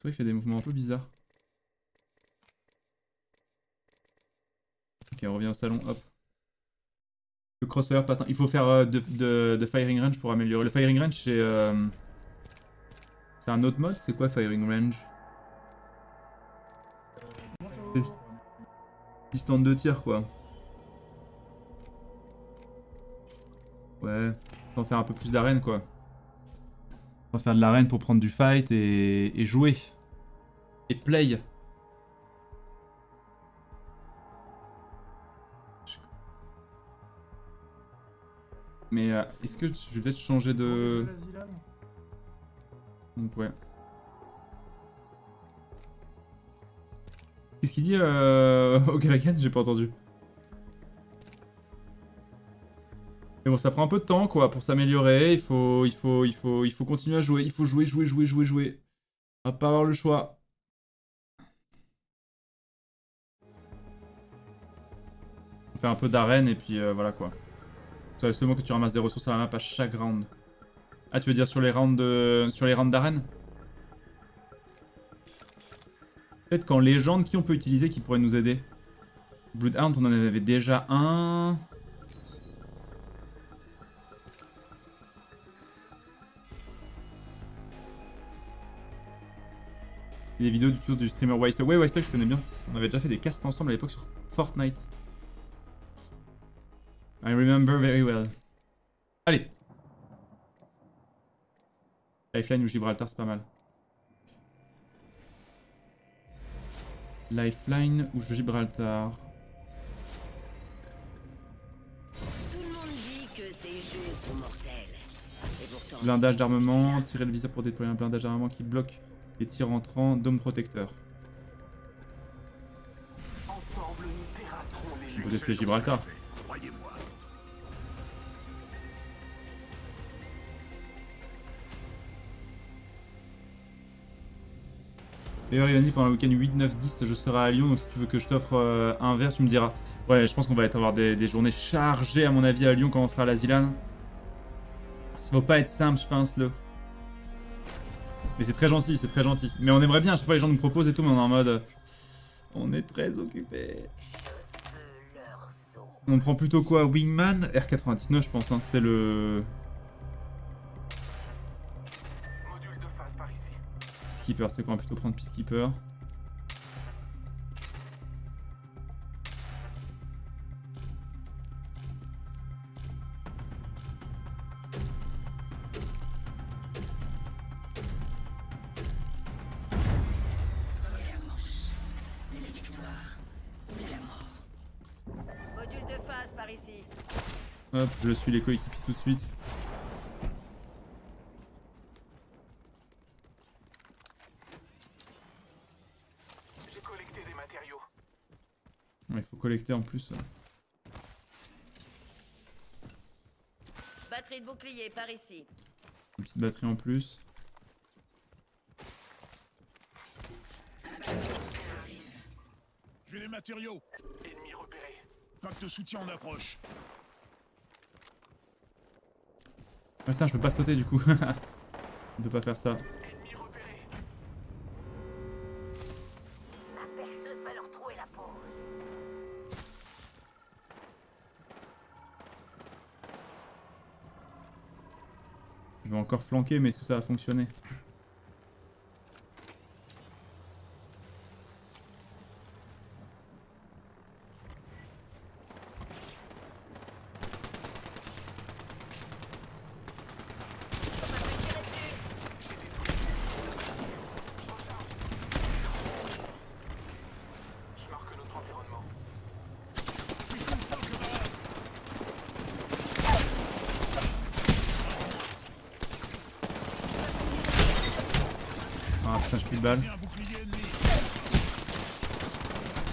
Toi, il fait des mouvements un peu bizarres. Ok, on revient au salon, hop. Le crossfire passe. Il faut faire de firing range pour améliorer. Le firing range, c'est un autre mode. C'est quoi firing range? Distance de tir, quoi. Ouais, faut en faire un peu plus d'arène, quoi. Faut faire de l'arène pour prendre du fight et jouer. Et play. Mais est-ce que je vais peut-être changer de... Donc ouais. Qu'est-ce qu'il dit au Kalagan? J'ai pas entendu. Mais bon, ça prend un peu de temps quoi, pour s'améliorer, il faut continuer à jouer, il faut jouer. On va pas avoir le choix. On fait un peu d'arène et puis voilà quoi. C'est seulement que tu ramasses des ressources à la map à chaque round. Ah, tu veux dire sur les rounds d'arène? Peut-être qu'en légende, qui on peut utiliser qui pourrait nous aider? Bloodhound, on en avait déjà un. Les vidéos du streamer Wystok. Ouais, Wystok, je connais bien. On avait déjà fait des casts ensemble à l'époque sur Fortnite. I remember very well. Allez. Lifeline ou Gibraltar, c'est pas mal. Lifeline ou Gibraltar. Tout le monde dit que ces jeux sont mortels. Et pourtant, blindage d'armement, tirer le viseur pour déployer un blindage d'armement qui bloque les tirs entrants, dôme protecteur. Ensemble, nous terrasserons les jeux. On peut tester Gibraltar. D'ailleurs, Yvani, pendant le week-end 8, 9, 10, je serai à Lyon, donc si tu veux que je t'offre un verre, tu me diras. Ouais, je pense qu'on va avoir des journées chargées, à mon avis, à Lyon quand on sera à la ZLAN. Ça va pas être simple, je pense, là. Mais c'est très gentil, c'est très gentil. Mais on aimerait bien, à chaque fois les gens nous proposent et tout, mais on est en mode... on est très occupé. On prend plutôt quoi? Wingman? R99, je pense, hein, c'est le... Peacekeeper, c'est quoi? On va plutôt prendre Peacekeeper. Module de phase par ici. Hop, je suis les coéquipiers tout de suite. Collecter en plus. Batterie de bouclier par ici. Une petite batterie en plus. J'ai les matériaux. Ennemi repéré. Pack de soutien en approche. Ah, putain, je peux pas sauter du coup. On peut pas faire ça. Je vais encore flanquer, mais est-ce que ça va fonctionner?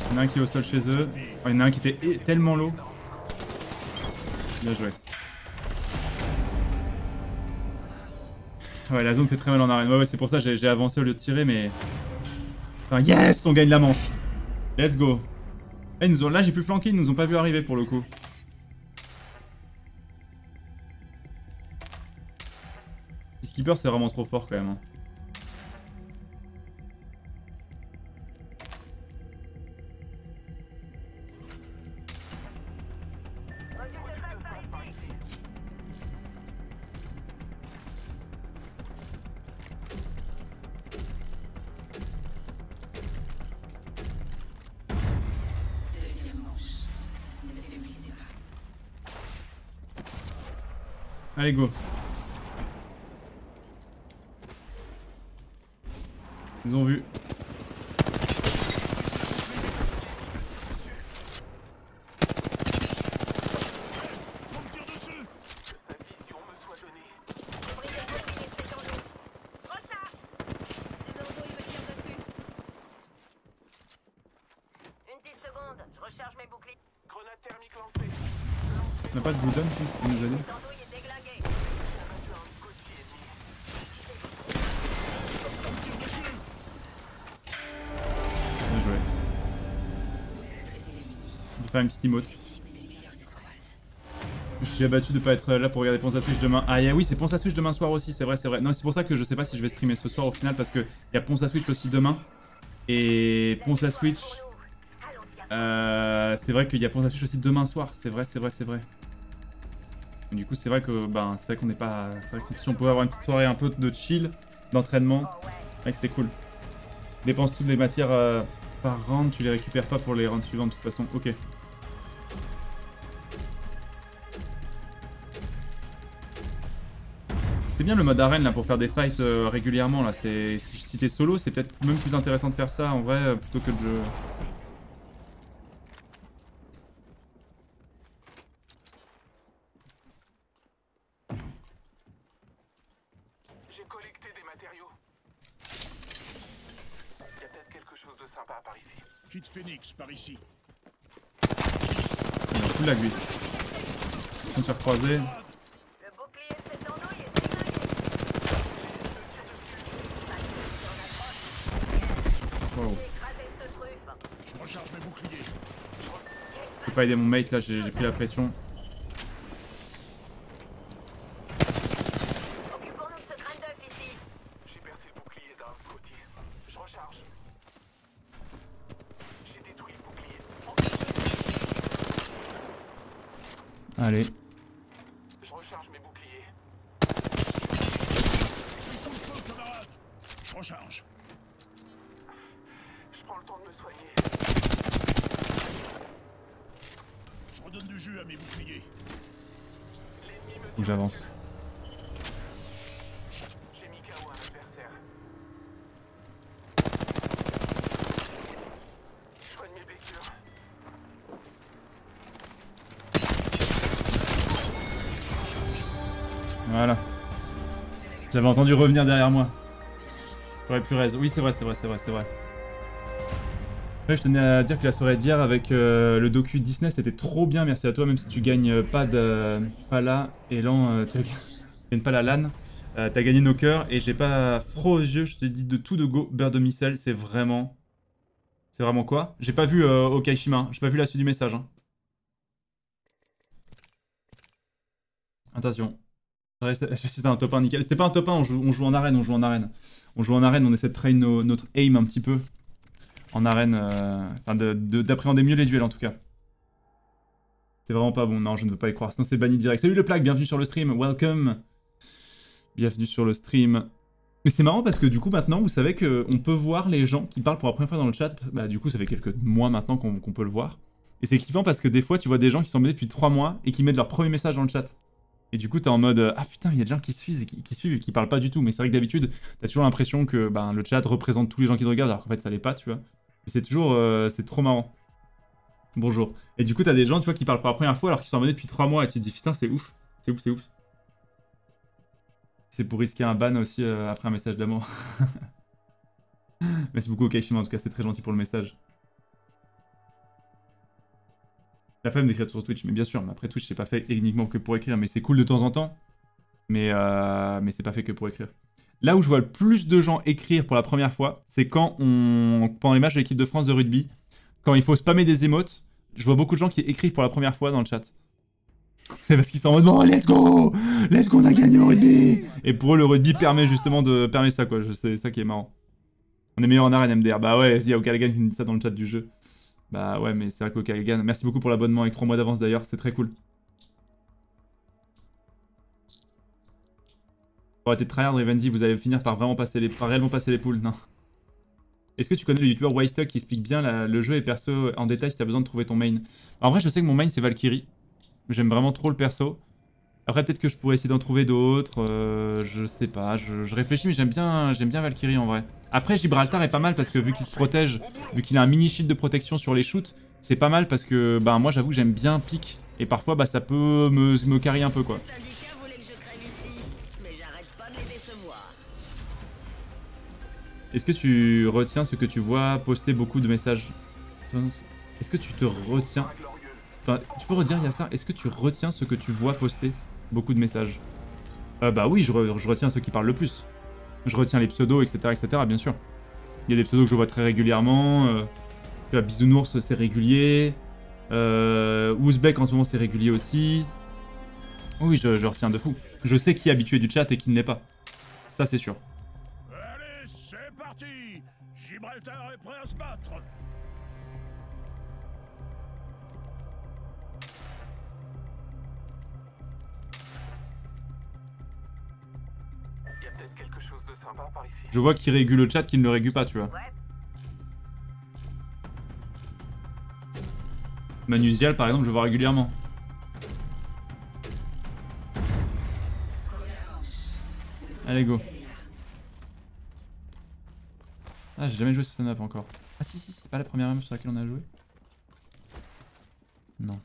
Il y en a un qui est au sol chez eux. Oh, il y en a un qui était tellement low. Bien joué. Ouais, la zone fait très mal en arène. Ouais, c'est pour ça que j'ai avancé au lieu de tirer, mais... Enfin, yes, on gagne la manche. Let's go. Hey, nous ont... Là, j'ai pu flanquer, ils nous ont pas vu arriver pour le coup. Skipper, c'est vraiment trop fort quand même. Allez, go. Ils ont vu. On n'a pas de bouton pour nous aider. Bien joué. On va faire une petite emote. J'ai abattu de pas être là pour regarder Ponce à Switch demain. Ah yeah, oui, c'est Ponce à Switch demain soir aussi, c'est vrai, c'est vrai. Non, c'est pour ça que je sais pas si je vais streamer ce soir au final parce qu'il y a Ponce à Switch aussi demain. Et Ponce à Switch... c'est vrai qu'il y a Ponce à Switch aussi demain soir, c'est vrai, c'est vrai, c'est vrai. Du coup, c'est vrai que ben, c'est vrai qu'on n'est pas. C'est vrai que si on pouvait avoir une petite soirée un peu de chill, d'entraînement, c'est cool. Dépense toutes les matières par round, tu les récupères pas pour les rounds suivants de toute façon. Ok. C'est bien le mode arène là pour faire des fights régulièrement là. Si t'es solo, c'est peut-être même plus intéressant de faire ça en vrai plutôt que de. Par ici. Il a plus la guise. On s'est recroisé. Wow. Je recharge mes boucliers. Je peux pas aider mon mate là, j'ai pris la pression. Allez. Je recharge mes boucliers. Je recharge. Je prends le temps de me soigner. Je redonne du jus à mes boucliers. J'avance. J'ai mis KO à l'adversaire. Je soigne mes blessures. Voilà. J'avais entendu revenir derrière moi. J'aurais pu raise. Oui, c'est vrai, c'est vrai, c'est vrai, c'est vrai. Après, je tenais à dire que la soirée d'hier avec le docu Disney, c'était trop bien. Merci à toi, même si tu gagnes pas de Pala et Lan, tu gagnes pas la LAN. T'as gagné nos cœurs et j'ai pas froid aux yeux. Je te dis de tout de go. Beurre de missel, c'est vraiment. C'est vraiment quoi? J'ai pas vu Okaishima. J'ai pas vu la suite du message. Hein. Attention. C'était un top 1 nickel. C'était pas un top 1, on joue en arène, on joue en arène. On joue en arène, on essaie de train notre aim un petit peu. En arène, enfin d'appréhender mieux les duels en tout cas. C'est vraiment pas bon, non je ne veux pas y croire, sinon c'est banni direct. Salut le plaque, bienvenue sur le stream, welcome. Bienvenue sur le stream. Mais c'est marrant parce que du coup maintenant, vous savez qu'on peut voir les gens qui parlent pour la première fois dans le chat. Bah du coup ça fait quelques mois maintenant qu'on peut le voir. Et c'est kiffant parce que des fois tu vois des gens qui sont abonnés depuis 3 mois et qui mettent leur premier message dans le chat. Et du coup, t'es en mode ah putain, il y a des gens qui suivent et qui parlent pas du tout. Mais c'est vrai que d'habitude, t'as toujours l'impression que ben, le chat représente tous les gens qui te regardent, alors qu'en fait, ça l'est pas, tu vois. Mais c'est toujours, c'est trop marrant. Bonjour. Et du coup, t'as des gens, tu vois, qui parlent pour la première fois alors qu'ils sont abonnés depuis 3 mois et tu te dis putain, c'est ouf, c'est ouf, c'est ouf. C'est pour risquer un ban aussi après un message d'amour. Merci beaucoup, Okaishima, en tout cas, c'est très gentil pour le message. La flemme d'écrire sur Twitch, mais bien sûr, mais après Twitch c'est pas fait uniquement que pour écrire, mais c'est cool de temps en temps, mais c'est pas fait que pour écrire. Là où je vois le plus de gens écrire pour la première fois, c'est quand pendant les matchs de l'équipe de France de rugby, quand il faut spammer des émotes, je vois beaucoup de gens qui écrivent pour la première fois dans le chat. C'est parce qu'ils sont en mode bon, let's go, on a gagné au rugby. Et pour eux le rugby permet justement de ça quoi, c'est ça qui est marrant. On est meilleur en arène MDR, bah ouais, il y a Kalagan qui dit ça dans le chat du jeu. Bah ouais, mais c'est vrai qu'au Kalagan, merci beaucoup pour l'abonnement avec 3 mois d'avance d'ailleurs, c'est très cool. Pour arrêter de tryhard, Rivenzi, vous allez finir par réellement passer les poules, non. Est-ce que tu connais le youtubeur Wystock qui explique bien le jeu et perso en détail si t'as besoin de trouver ton main? En vrai, je sais que mon main c'est Valkyrie. J'aime vraiment trop le perso. Après peut-être que je pourrais essayer d'en trouver d'autres, je sais pas, je réfléchis, mais j'aime bien Valkyrie en vrai. Après Gibraltar est pas mal parce que vu qu'il se protège, vu qu'il a un mini shield de protection sur les shoots, c'est pas mal parce que bah, moi j'avoue que j'aime bien pique et parfois bah, ça peut me carry un peu quoi. Est-ce que tu retiens ce que tu vois poster beaucoup de messages? Est-ce que tu te retiens? Attends, tu peux redire, il y a ça. Est-ce que tu retiens ce que tu vois poster beaucoup de messages? Bah oui, je retiens ceux qui parlent le plus. Je retiens les pseudos, etc. etc. bien sûr. Il y a des pseudos que je vois très régulièrement. Bisounours, c'est régulier. Ouzbek, en ce moment, c'est régulier aussi. Oui, je retiens de fou. Je sais qui est habitué du chat et qui ne l'est pas. Ça, c'est sûr. Allez, c'est parti. Gibraltar est prêt à se battre. Je vois qu'il régule le chat, qu'il ne le régule pas, tu vois. Manusial, par exemple, je vois régulièrement. Allez, go. Ah, j'ai jamais joué sur cette map encore. Ah si, si, c'est pas la première map sur laquelle on a joué. Non.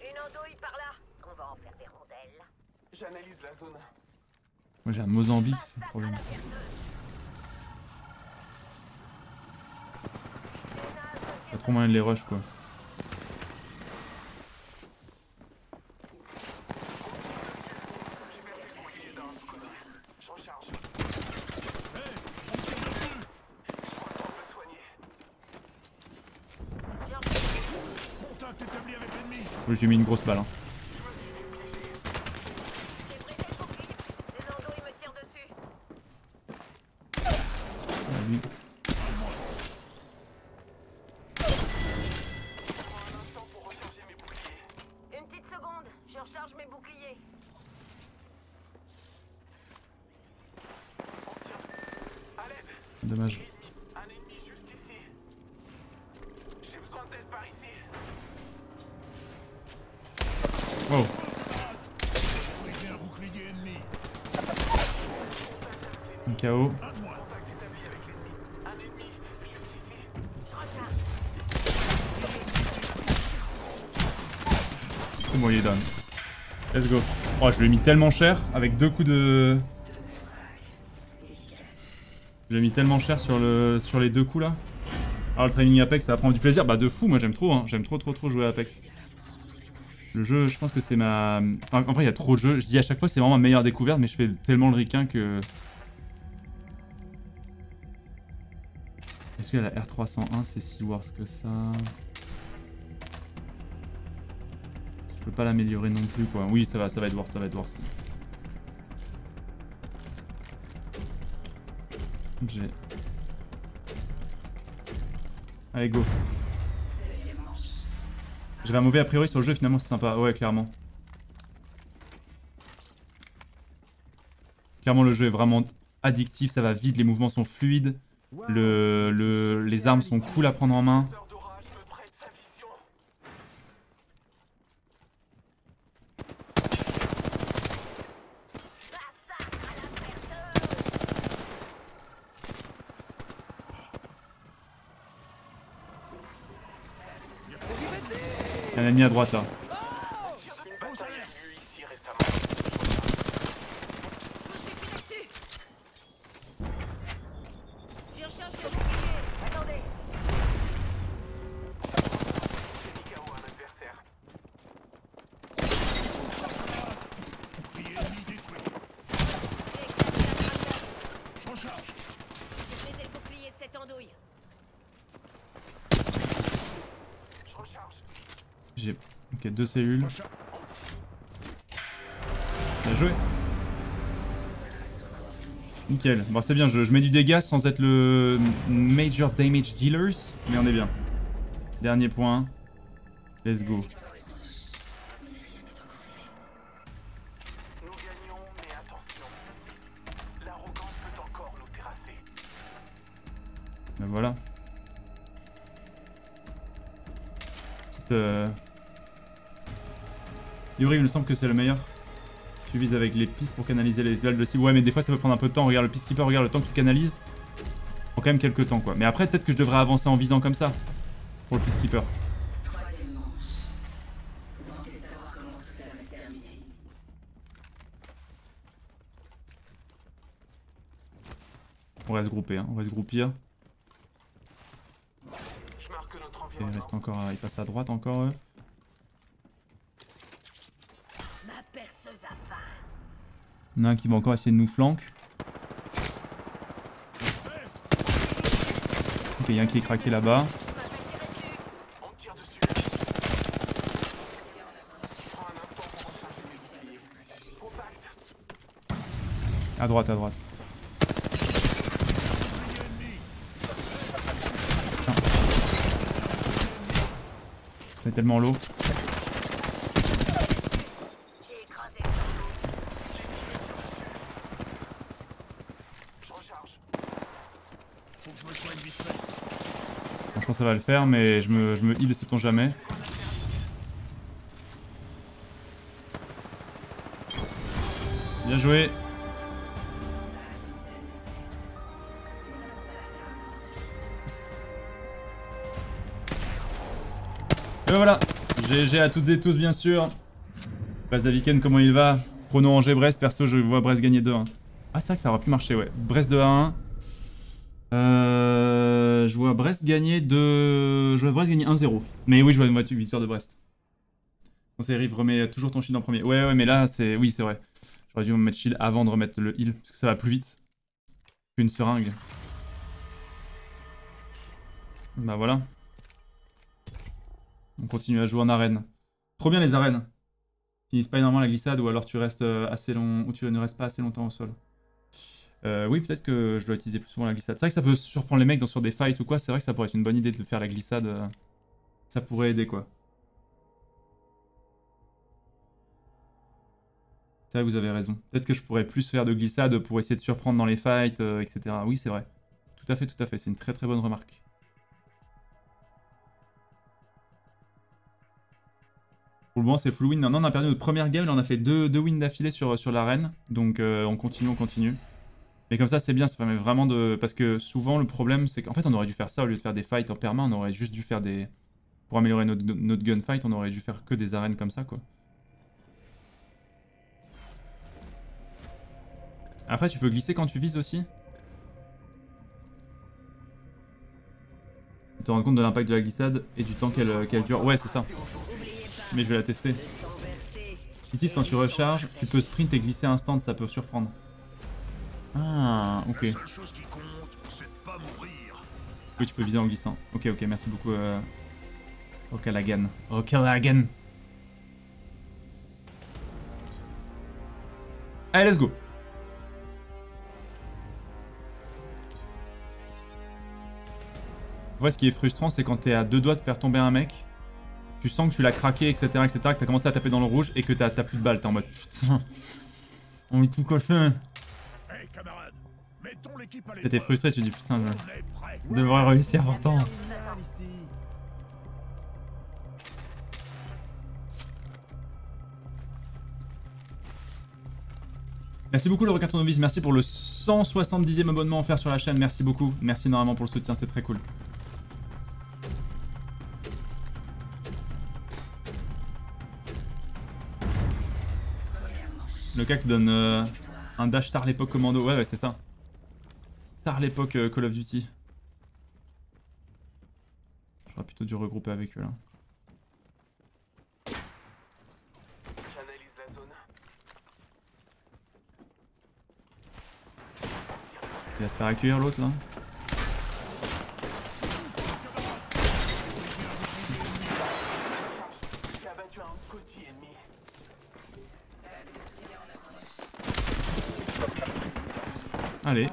Une andouille par là. On va en faire des rondelles. J'analyse la zone. Moi j'ai un Mozambique, c'est le problème. Pas trop moyen de les rush quoi. Oui, j'ai mis une grosse balle hein. Dommage. Un ennemi juste ici. J'ai besoin d'aide par ici. Wow. Un KO. C'est bon, il est down. Let's go. Oh, je lui ai mis tellement cher avec deux coups de. J'ai mis tellement cher sur les deux coups là. Alors le training Apex ça va prendre du plaisir, bah de fou, moi j'aime trop hein, j'aime trop jouer à Apex. Le jeu je pense que c'est ma... Enfin, en vrai il y a trop de jeux, je dis à chaque fois c'est vraiment ma meilleure découverte mais je fais tellement le ricain que... Est-ce que la R301 c'est si worse que ça? Je peux pas l'améliorer non plus quoi, oui ça va être worse, ça va être worse. Allez go. J'avais un mauvais a priori sur le jeu, finalement c'est sympa, ouais clairement. Clairement le jeu est vraiment addictif, ça va vite, les mouvements sont fluides, les armes sont cool à prendre en main. Un ennemi à droite là. Ok, deux cellules. Bien joué. Nickel. Bon, c'est bien, je mets du dégât sans être le Major Damage Dealers, mais on est bien. Dernier point. Let's go. Ben voilà. Petite Yuri, il me semble que c'est le meilleur. Tu vises avec les pistes pour canaliser les valves de cible. Ouais, mais des fois ça peut prendre un peu de temps. Regarde le Peacekeeper, regarde le temps que tu canalises. Pour quand même quelques temps quoi. Mais après, peut-être que je devrais avancer en visant comme ça. Pour le Peacekeeper. On va se grouper, hein. On va se groupir. Il reste encore, il passe à droite encore. Il y en a un qui va encore essayer de nous flanquer. Ok, il y a un qui est craqué là-bas. À droite, à droite. C'est tellement low. Franchement ça va le faire mais je me heal sait-on jamais. Bien joué. Et voilà, GG à toutes et tous bien sûr. Passe d'Aviken, comment il va? Prono Angers-Brest, perso je vois Brest gagner 2-1. Ah c'est vrai que ça aurait pu marcher, ouais. Brest 2-1. Je vois Brest gagner 2... Je vois Brest gagner 1-0. Mais oui, je vois une victoire de Brest. Conseil Rive, remets toujours ton shield en premier. Ouais, ouais, mais là c'est... Oui, c'est vrai. J'aurais dû me mettre shield avant de remettre le heal, parce que ça va plus vite qu'une seringue. Bah voilà. On continue à jouer en arène. Trop bien les arènes. Finissent pas énormément la glissade ou alors tu restes assez long ou tu ne restes pas assez longtemps au sol. Oui, peut-être que je dois utiliser plus souvent la glissade. C'est vrai que ça peut surprendre les mecs dans, sur des fights ou quoi. C'est vrai que ça pourrait être une bonne idée de faire la glissade. Ça pourrait aider quoi. C'est vrai que vous avez raison. Peut-être que je pourrais plus faire de glissade pour essayer de surprendre dans les fights, etc. Oui, c'est vrai. Tout à fait, tout à fait. C'est une très très bonne remarque. Pour le moment, c'est full win. Non, non, on a perdu notre première game. Là, on a fait deux wins d'affilée sur l'arène. Donc, on continue. Mais comme ça, c'est bien. Ça permet vraiment de... Parce que souvent, le problème, c'est qu'en fait, on aurait dû faire ça. Au lieu de faire des fights en perma, on aurait juste dû faire des... Pour améliorer notre gunfight, on aurait dû faire que des arènes comme ça, quoi. Après, tu peux glisser quand tu vises aussi. Tu te rends compte de l'impact de la glissade et du temps qu'elle dure. Ouais, c'est ça. Mais je vais la tester. Titis, quand tu recharges, tu peux sprint et glisser instant, ça peut surprendre. Ah, ok. Oui, tu peux viser en glissant. Ok, ok, merci beaucoup. Oh, Kalagan. Oh, Kalagan. Allez, let's go. En vrai, ce qui est frustrant, c'est quand t'es à deux doigts de faire tomber un mec. Tu sens que tu l'as craqué, etc., que t'as commencé à taper dans le rouge et que t'as plus de balles, t'es en mode putain, on est tout coché. T'étais frustré, tu dis putain, je devrais réussir pourtant. Merci beaucoup le requin tournevis, merci pour le 170e abonnement offert sur la chaîne, merci beaucoup, merci énormément pour le soutien, c'est très cool. Le cac donne un dash tard l'époque commando. Ouais, ouais, c'est ça. Tard l'époque Call of Duty. J'aurais plutôt dû regrouper avec eux là. J'analyse la zone. Il va se faire accueillir l'autre là. Allez.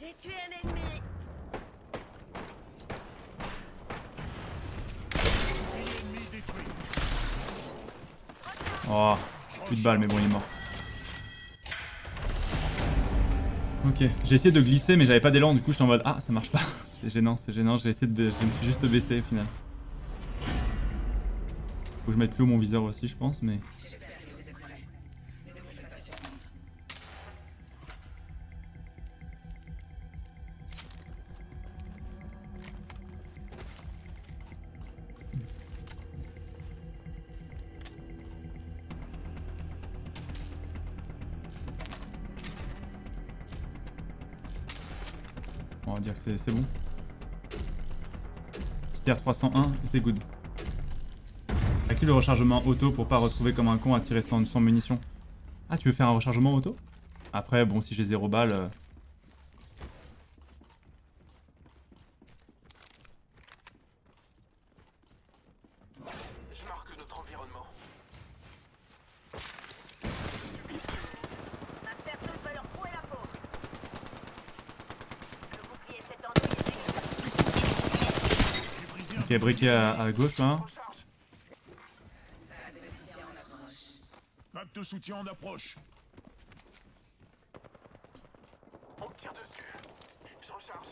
J'ai tué un ennemi. Oh, plus de balles, mais bon, il est mort. Ok, j'ai essayé de glisser, mais j'avais pas d'élan, du coup, j'étais en mode ah, ça marche pas. C'est gênant, c'est gênant. J'ai essayé de. Je me suis juste baissé au final. Faut que je mette plus haut mon viseur aussi, je pense, mais... On va dire que c'est bon. Petit R301, c'est good. Active le rechargement auto pour pas retrouver comme un con à tirer sans munitions. Ah, tu peux faire un rechargement auto? Après, bon, si j'ai 0 balle... Je marque notre environnement. Ma personne va leur trouver la peau. Le bouclier s'est entendu. Ok, briquet à gauche là. De soutien en approche. On tire dessus. Je recharge.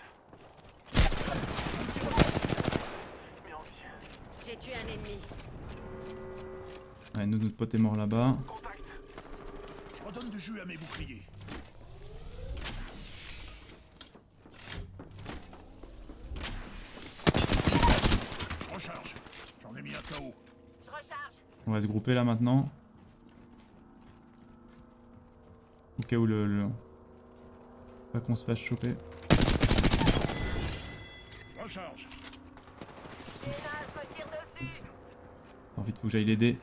J'ai tué un ennemi. Ouais, nous, notre pote est mort là-bas. Je redonne du jus à mes boucliers. Je recharge. J'en ai mis un KO. Je recharge. On va se grouper là maintenant. Au cas où le... Pas qu'on se fasse choper. Recharge. En fait, faut que j'aille l'aider.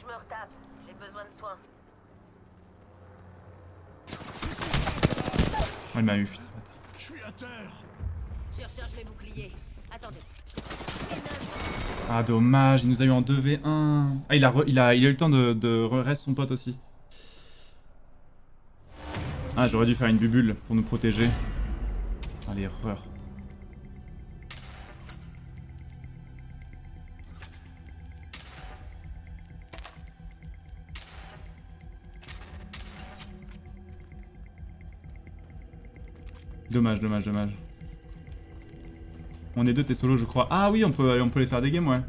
Je me retape, j'ai besoin de soins. Oh, il m'a eu, putain. Je suis à terre. Je recharge mes boucliers. Attendez. Ah, dommage, il nous a eu en 2v1. Ah, il a eu le temps de reste son pote aussi. Ah, j'aurais dû faire une bubule pour nous protéger. Ah, l'erreur. Dommage, dommage, dommage. On est deux, t'es solo, je crois. Ah oui, on peut les faire des games, ouais.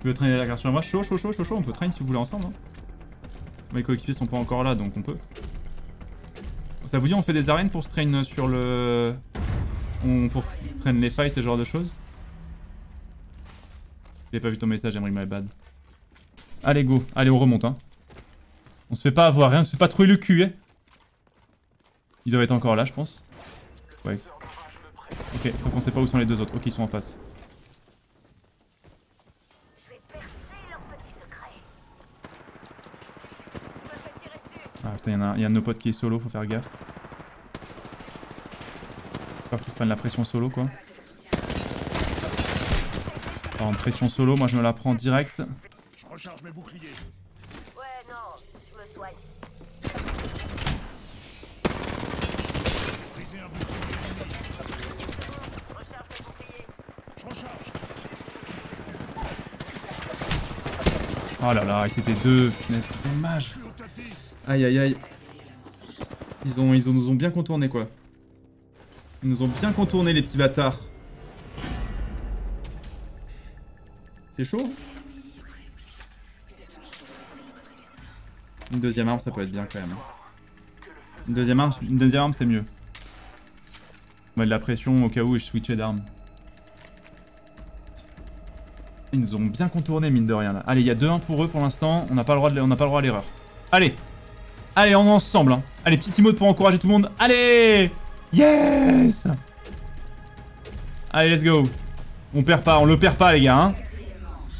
Tu veux traîner la carte sur moi? Chaud, on peut traîner si vous voulez ensemble. Hein. Mes coéquipiers sont pas encore là, donc on peut. Ça vous dit on fait des arènes pour se train sur le... pour train les fights et ce genre de choses? J'ai pas vu ton message, Emeric, my bad. Allez go, allez on remonte hein. On se fait pas avoir, hein, on se fait pas trouver le cul hein. Ils doivent être encore là je pense. Ouais. Ok, sauf qu'on sait pas où sont les deux autres, ok ils sont en face. Ah putain, il y a un de nos potes qui est solo, faut faire gaffe. J'ai peur qu'ils se prennent la pression solo quoi. Enfin, en pression solo, moi je me la prends direct. Je recharge mes boucliers. Ouais, non, je me soigne. Brisez un bouclier. Je recharge mes boucliers. Je recharge. Oh là là, c'était deux, punaise, c'est dommage. Aïe aïe aïe. Ils nous ont bien contourné quoi. Ils nous ont bien contourné les petits bâtards. C'est chaud. Une deuxième arme ça peut être bien quand même. Une deuxième arme c'est mieux. On met de la pression au cas où et je switchais d'arme. Ils nous ont bien contourné mine de rien là. Allez il y a 2-1 pour eux pour l'instant. On n'a pas le droit à l'erreur. Allez. Allez, on est ensemble. Hein. Allez, petit emote pour encourager tout le monde. Allez! Yes! Allez, let's go. On perd pas, on le perd pas, les gars. Hein.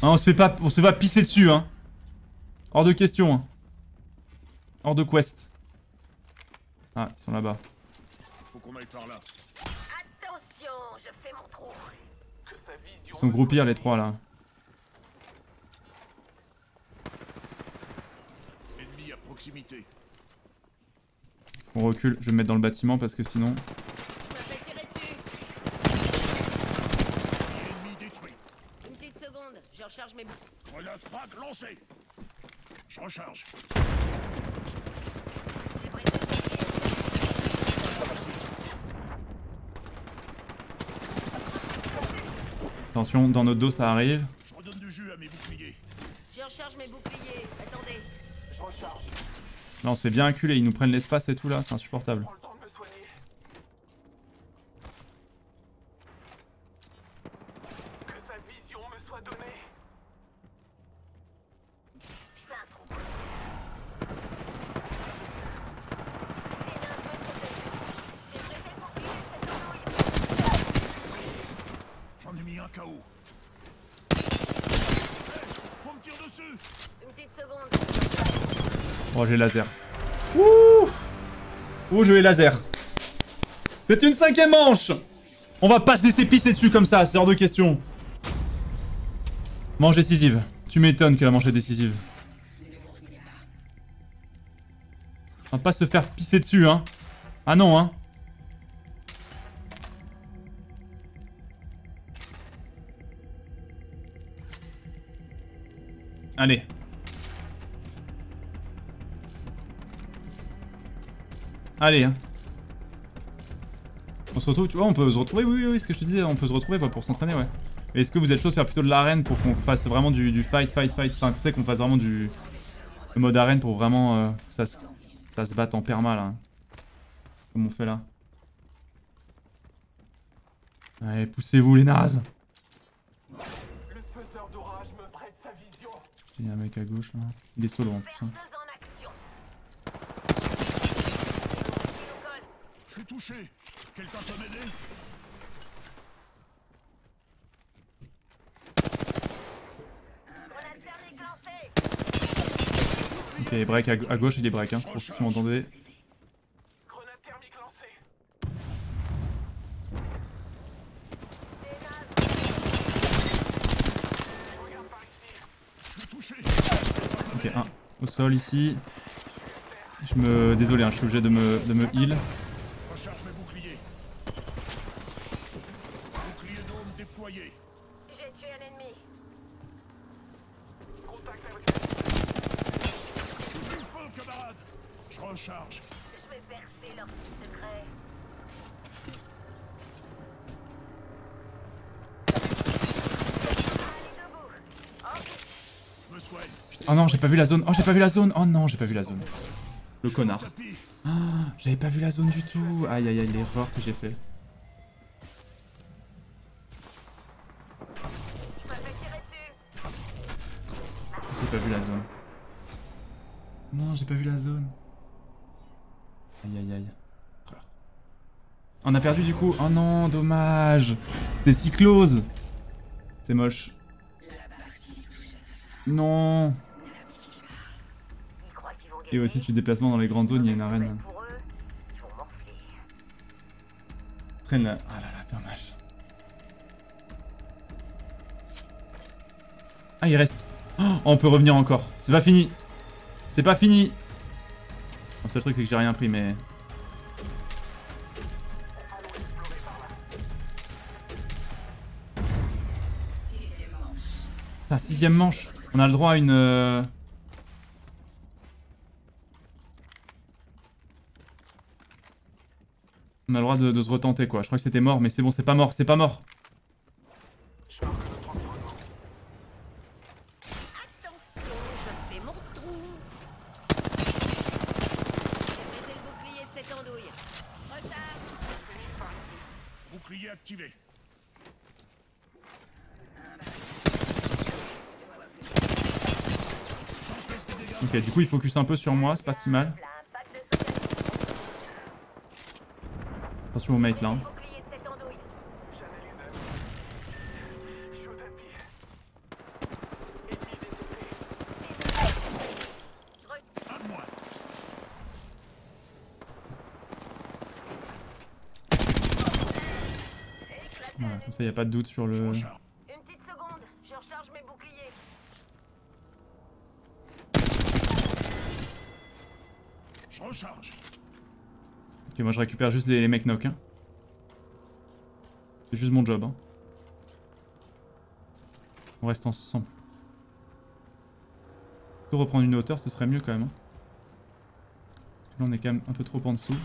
Hein, on se fait pas pisser dessus. Hein. Hors de question. Hein. Hors de quest. Ah, ils sont là-bas. Faut qu'on aille par là. Attention, je fais mon trou. Que sa vision... Ils sont groupir les trois là. On recule, je vais me mettre dans le bâtiment parce que sinon... Une petite seconde, je recharge mes boucliers. Voilà, frappe lancée. Je recharge. Attention, dans notre dos ça arrive. Je redonne du jus à mes boucliers. Je recharge mes boucliers. Attendez. Je recharge. Là on se fait bien inculer, ils nous prennent l'espace et tout là, c'est insupportable. Oh, j'ai laser. Ouh, ouh, je vais laser. C'est une cinquième manche. On va pas se laisser pisser dessus comme ça, c'est hors de question. Manche décisive. Tu m'étonnes que la manche est décisive. On va pas se faire pisser dessus, hein. Ah non, hein. Allez. Allez, hein. On se retrouve, tu vois, on peut se retrouver, oui, ce que je te disais, on peut se retrouver pour s'entraîner, ouais. Mais est-ce que vous êtes chaud de faire plutôt de l'arène pour qu'on fasse vraiment du fight, enfin, peut-être qu'on fasse vraiment du mode arène pour vraiment que ça se batte en perma, là. Hein. Comme on fait là. Allez, poussez-vous les nazes. Le faiseur d'orage me prête sa vision. Il y a un mec à gauche, là. Il est solo, en plus, hein. Touché. Quelqu'un peut m'aider? Ok, break à gauche, il est break, hein, c'est pour ça que vous m'entendez. Grenade thermique lancée. Ok, un au sol ici. Je me. Désolé, hein, je suis obligé de me heal. Oh non, j'ai pas vu la zone. Oh, j'ai pas vu la zone. Oh non, j'ai pas vu la zone. Le connard. Ah, j'avais pas vu la zone du tout. Aïe, aïe, aïe, l'erreur que j'ai fait. J'ai pas vu la zone. Non, j'ai pas vu la zone. Aïe, aïe, aïe. On a perdu du coup. Oh non, dommage. C'était si close. C'est moche. Non. Et aussi tu te déplacement dans les grandes zones, il y a une arène. Traîne là. Ah là là, dommage. Ah, il reste. Oh, on peut revenir encore. C'est pas fini. C'est pas fini. Le seul truc c'est que j'ai rien pris, mais... Ah, sixième manche. On a le droit à une... On a le droit de se retenter, quoi. Je crois que c'était mort, mais c'est bon, c'est pas mort, c'est pas mort. Ok, du coup il focus un peu sur moi, c'est pas si mal. Attention au mate là. Hein. Voilà, comme ça il n'y a pas de doute sur le... Ok, moi je récupère juste les mecs knock. Hein. C'est juste mon job. Hein. On reste ensemble. Pour reprendre une hauteur, ce serait mieux quand même. Hein. Là on est quand même un peu trop en dessous.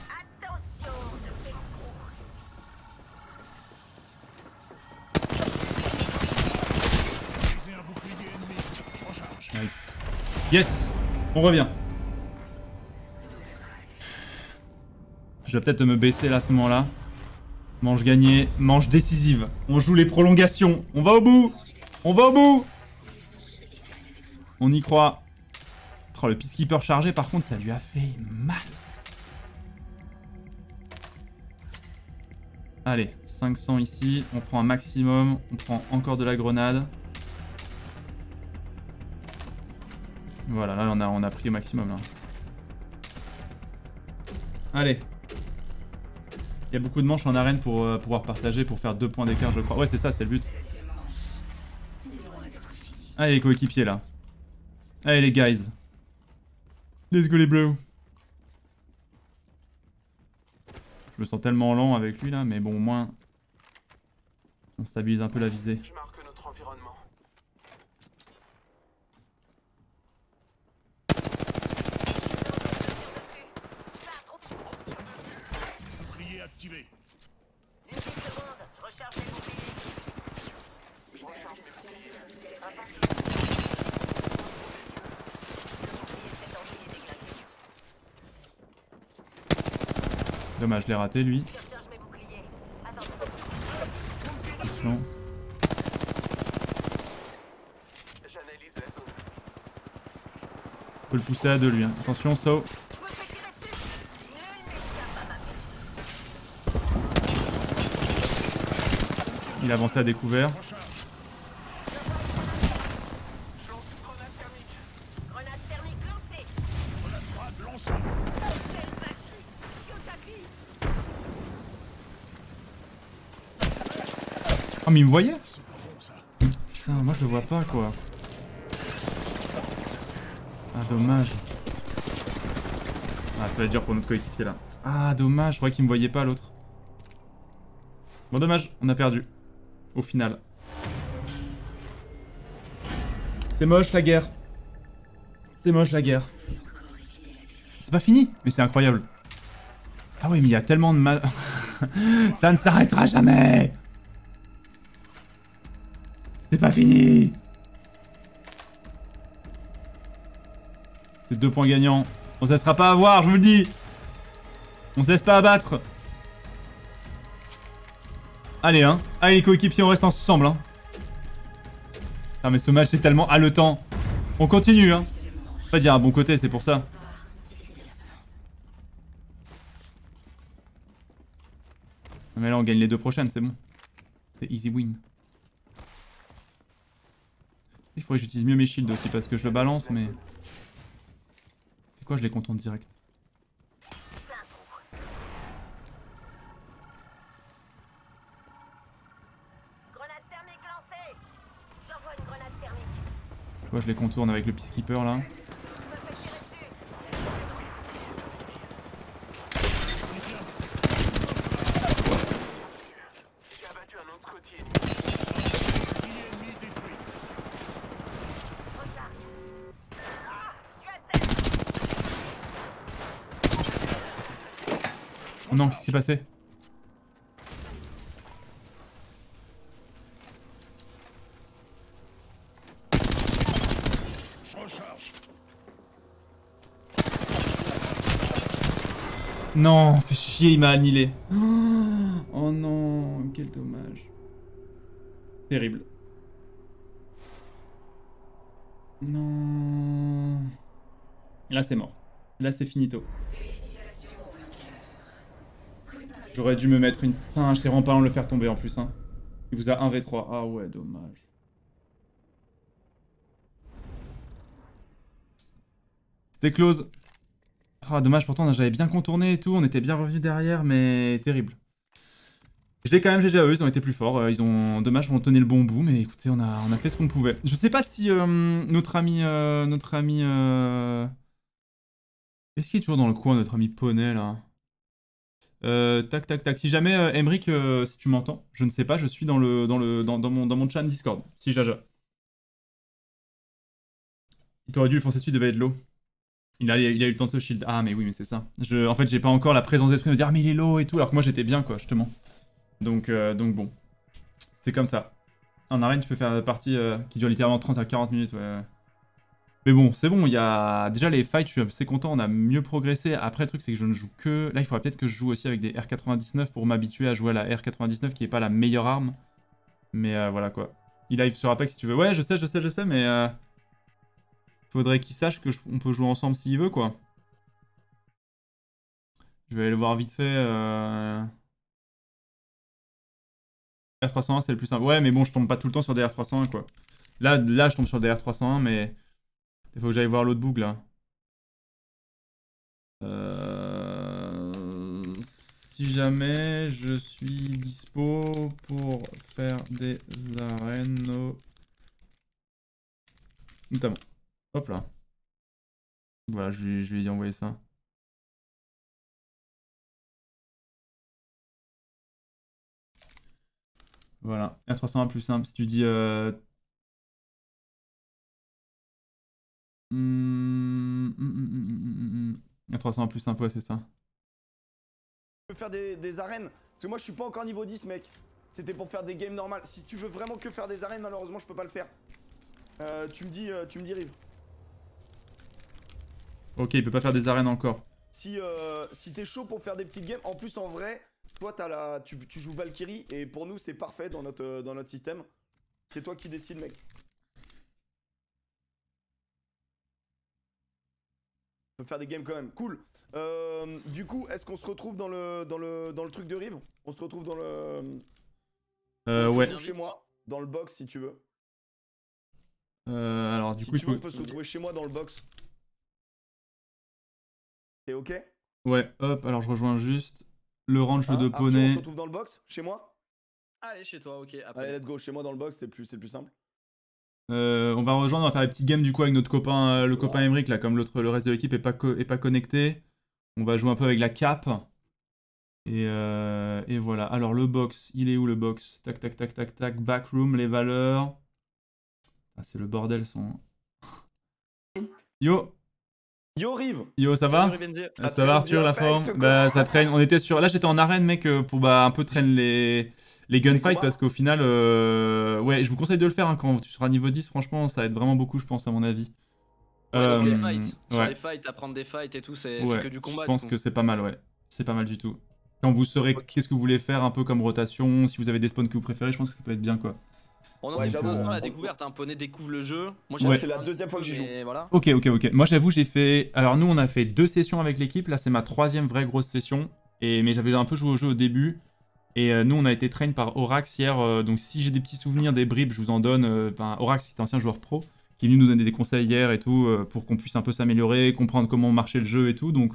Nice. Yes. On revient. Je vais peut-être me baisser là à ce moment-là. Manche gagnée, manche décisive. On joue les prolongations. On va au bout. On va au bout. On y croit. Oh, le Peacekeeper chargé, par contre, ça lui a fait mal. Allez, 500 ici. On prend un maximum. On prend encore de la grenade. Voilà, là, on a pris au maximum. Là. Allez. Il y a beaucoup de manches en arène pour pouvoir partager, pour faire 2 points d'écart, je crois. Ouais, c'est ça, c'est le but. Allez, les coéquipiers, là. Allez, les guys. Let's go, les bleus. Je me sens tellement lent avec lui, là, mais bon, au moins... on stabilise un peu la visée. Je marque notre environnement. Dommage, je l'ai raté lui. Attention. On peut le pousser à deux lui. Hein. Attention, saut. Il avançait à découvert. Oh mais il me voyait. Putain, moi je le vois pas quoi. Ah dommage. Ah ça va être dur pour notre coéquipier là. Ah dommage, je croyais qu'il me voyait pas l'autre. Bon dommage, on a perdu. Au final. C'est moche la guerre. C'est moche la guerre. C'est pas fini, mais c'est incroyable. Ah oui mais il y a tellement de mal... ça ne s'arrêtera jamais. C'est pas fini. C'est 2 points gagnants. On se laissera pas avoir, je vous le dis. On se laisse pas abattre. Allez, hein. Allez, les coéquipiers, on reste ensemble, hein. Ah, mais ce match est tellement haletant. On continue, hein. Faut pas dire un bon côté, c'est pour ça. Mais là, on gagne les 2 prochaines, c'est bon. C'est easy win. Il faudrait que j'utilise mieux mes shields aussi parce que je le balance mais... c'est quoi je les contente direct. Tu vois je les contourne avec le Peacekeeper là. Non, qu'est-ce qui s'est passé? Non, fait chier, il m'a annihilé. Oh non, quel dommage. Terrible. Non. Là, c'est mort. Là, c'est finito. J'aurais dû me mettre une... putain, j'étais vraiment pas loin de le faire tomber en plus. Hein. Il vous a 1v3. Ah ouais, dommage. C'était close. Ah, dommage, pourtant j'avais bien contourné et tout. On était bien revenu derrière, mais terrible. J'ai quand même GG à eux, ils ont été plus forts. Ils ont... dommage, on tenait le bon bout, mais écoutez, on a fait ce qu'on pouvait. Je sais pas si notre ami... est-ce qu'il est toujours dans le coin, notre ami Poney, là? Tac tac tac. Si jamais Emeric, si tu m'entends, je ne sais pas, je suis dans mon chat Discord. Si jaja. Il t'aurait dû le foncer dessus, il devait être low. Il a eu le temps de se shield. Ah mais oui mais c'est ça. En fait j'ai pas encore la présence d'esprit de dire ah, mais il est low et tout alors que moi j'étais bien quoi justement. Donc bon, c'est comme ça. En arène tu peux faire la partie qui dure littéralement 30 à 40 minutes ouais. Mais bon, c'est bon, il y a déjà les fights, je suis assez content, on a mieux progressé. Après, le truc, c'est que je ne joue que... Là, il faudra peut-être que je joue aussi avec des R99 pour m'habituer à jouer à la R99, qui n'est pas la meilleure arme. Mais voilà, quoi. Il live sur Apex si tu veux. Ouais, je sais, mais... faudrait qu'il sache qu'on peut jouer ensemble s'il veut, quoi. Je vais aller le voir vite fait. R301, c'est le plus simple. Ouais, mais bon, je tombe pas tout le temps sur des R301, quoi. Là, je tombe sur des R301, mais... Il faut que j'aille voir l'autre bug, là. Si jamais je suis dispo pour faire des arènes... Notamment. Hop là. Voilà, je lui ai envoyé ça. Voilà, R301 plus simple. Si tu dis... R301 plus simple, ouais, c'est ça. Je peux faire des arènes, parce que moi je suis pas encore niveau 10, mec. C'était pour faire des games normales. Si tu veux vraiment que faire des arènes, malheureusement je peux pas le faire. Tu me dis Rive. Ok, il peut pas faire des arènes encore. Si t'es chaud pour faire des petites games, en plus en vrai, toi tu joues Valkyrie et pour nous c'est parfait dans notre système. C'est toi qui décides, mec. On peut faire des games quand même, cool. Du coup, est-ce qu'on se retrouve dans le truc de Rive? On se retrouve dans le... ouais. Chez moi, dans le box si tu veux. Alors du coup, il faut... on peut se retrouver chez moi dans le box. C'est ok? Ouais, hop, alors je rejoins juste le ranch de Poney. Arthur, on se retrouve dans le box, chez moi? Allez, chez toi, ok. Après. Allez, let's go, chez moi dans le box, c'est plus simple. On va rejoindre, on va faire les petites games du coup avec notre copain, le copain Emeric, là, comme le reste de l'équipe est pas connecté. On va jouer un peu avec la cape. Et voilà. Alors le box, il est où le box? Tac. Backroom, les valeurs. Ah, c'est le bordel son. Yo. Yo Rive. Yo, ça va? Ça va Arthur, la forme? Bah ça traîne. On était sur... Là j'étais en arène, mec, pour un peu traîner les gunfights, parce qu'au final, ouais, je vous conseille de le faire, hein, quand tu seras niveau 10, franchement, ça aide vraiment beaucoup, je pense, à mon avis. Ouais, donc les fights, sur les fights, apprendre des fights et tout, c'est que du combat. Je pense que c'est pas mal, ouais, c'est pas mal du tout. Quand vous saurez qu'est-ce que vous voulez faire, un peu comme rotation, si vous avez des spawns que vous préférez, je pense que ça peut être bien, quoi. On en est vraiment à la découverte, un poney découvre le jeu. Moi, c'est la deuxième fois que j'y joue. Voilà. Ok. Moi, j'avoue, j'ai fait... Alors, nous, on a fait 2 sessions avec l'équipe, là, c'est ma 3e vraie grosse session, mais j'avais un peu joué au jeu au début. Et nous, on a été train par Orax hier, donc si j'ai des petits souvenirs, des bribes, je vous en donne. Orax, qui est ancien joueur pro, qui est venu nous donner des conseils hier et tout, pour qu'on puisse un peu s'améliorer, comprendre comment marchait le jeu et tout. Donc,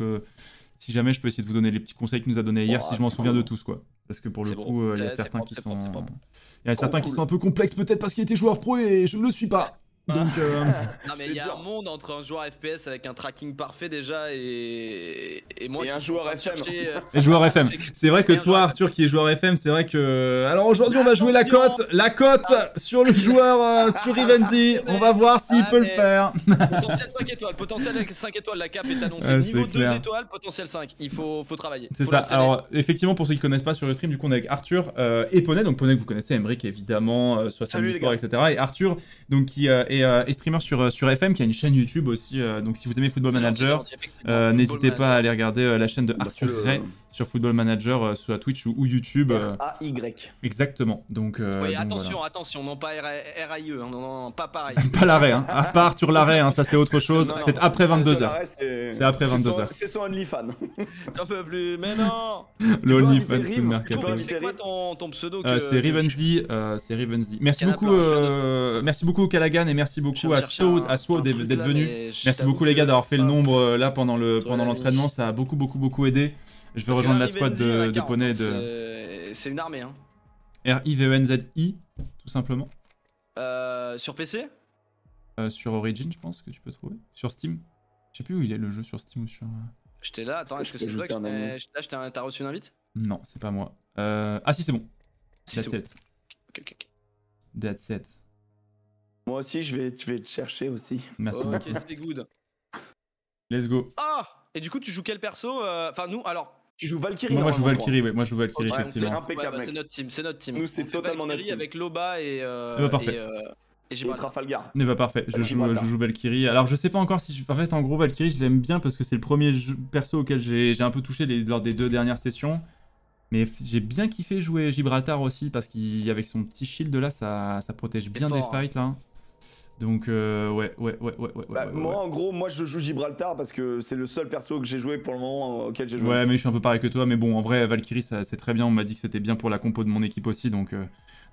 si jamais, je peux essayer de vous donner les petits conseils qu'il nous a donnés hier, si je m'en souviens de tous, quoi. Parce que pour le coup, il y a certains qui sont un peu complexes, peut-être parce qu'il était joueur pro et je ne le suis pas. Donc, non mais il y a un monde entre un joueur FPS avec un tracking parfait déjà et moi et un joueur FM. Et joueur FM. C'est vrai que toi Arthur qui est joueur FM, c'est vrai que... Alors aujourd'hui on va jouer la cote sur le joueur, sur Rivenzi. On va voir s'il peut le faire. Potentiel 5 étoiles, potentiel 5 étoiles, la cape est annoncée. Niveau 2 étoiles, potentiel 5. Il faut travailler. C'est ça. Alors effectivement pour ceux qui connaissent pas sur le stream, du coup on est avec Arthur et Poney. Donc Poney que vous connaissez, Emeric évidemment, 70 Sport, etc. Et Arthur donc qui... Et streamer sur FM, qui a une chaîne YouTube aussi. Donc, si vous aimez Football Manager, n'hésitez pas à aller regarder la chaîne de Arthur Ray sur Football Manager, soit Twitch ou YouTube. R-A-Y. Exactement. Donc, oui, donc attention, voilà. Attention, non pas R-A-I-E, hein, non, pas pareil. Pas l'arrêt, hein. Pas Arthur l'arrêt, hein, ça c'est autre chose. C'est après 22h. C'est après 22h. C'est son OnlyFan. J'en peux plus, mais non. Le OnlyFan, c'est quoi ton pseudo? C'est Rivenzi. Merci beaucoup, Kalagan, et merci beaucoup à Swod d'être venu. Merci beaucoup, les gars, d'avoir fait le nombre là pendant l'entraînement. Ça a beaucoup aidé. Je vais rejoindre la squad de Poney. C'est une armée, hein. R-I-V-E-N-Z-I, tout simplement. Sur PC? Sur Origin, je pense que tu peux trouver. Sur Steam. Je sais plus où il est le jeu, sur Steam ou sur... J'étais là, attends, est-ce que c'est toi qui... Là, t'as reçu une invite? Non, c'est pas moi. Ah si, c'est bon. That's it. That's it. Moi aussi, je vais te chercher aussi. Merci beaucoup. Ok, c'est good. Let's go. Ah! Et du coup, tu joues quel perso? Enfin, nous, alors... Tu joues Valkyrie? Moi, je joue Valkyrie, oui. Moi, je joue Valkyrie, effectivement. C'est impeccable, c'est notre team. Nous, c'est totalement notre team. Avec Loba et... Et Trafalgar. Et bah parfait, je joue Valkyrie. Alors je sais pas encore si je... En fait en gros Valkyrie je l'aime bien parce que c'est le premier jeu perso auquel j'ai un peu touché lors des deux dernières sessions. Mais j'ai bien kiffé jouer Gibraltar aussi parce qu'avec son petit shield là ça protège bien fort, des fights là. Hein. Donc ouais, en gros moi je joue Gibraltar parce que c'est le seul perso que j'ai joué pour le moment auquel j'ai joué. Ouais mais je suis un peu pareil que toi mais bon en vrai Valkyrie c'est très bien, on m'a dit que c'était bien pour la compo de mon équipe aussi donc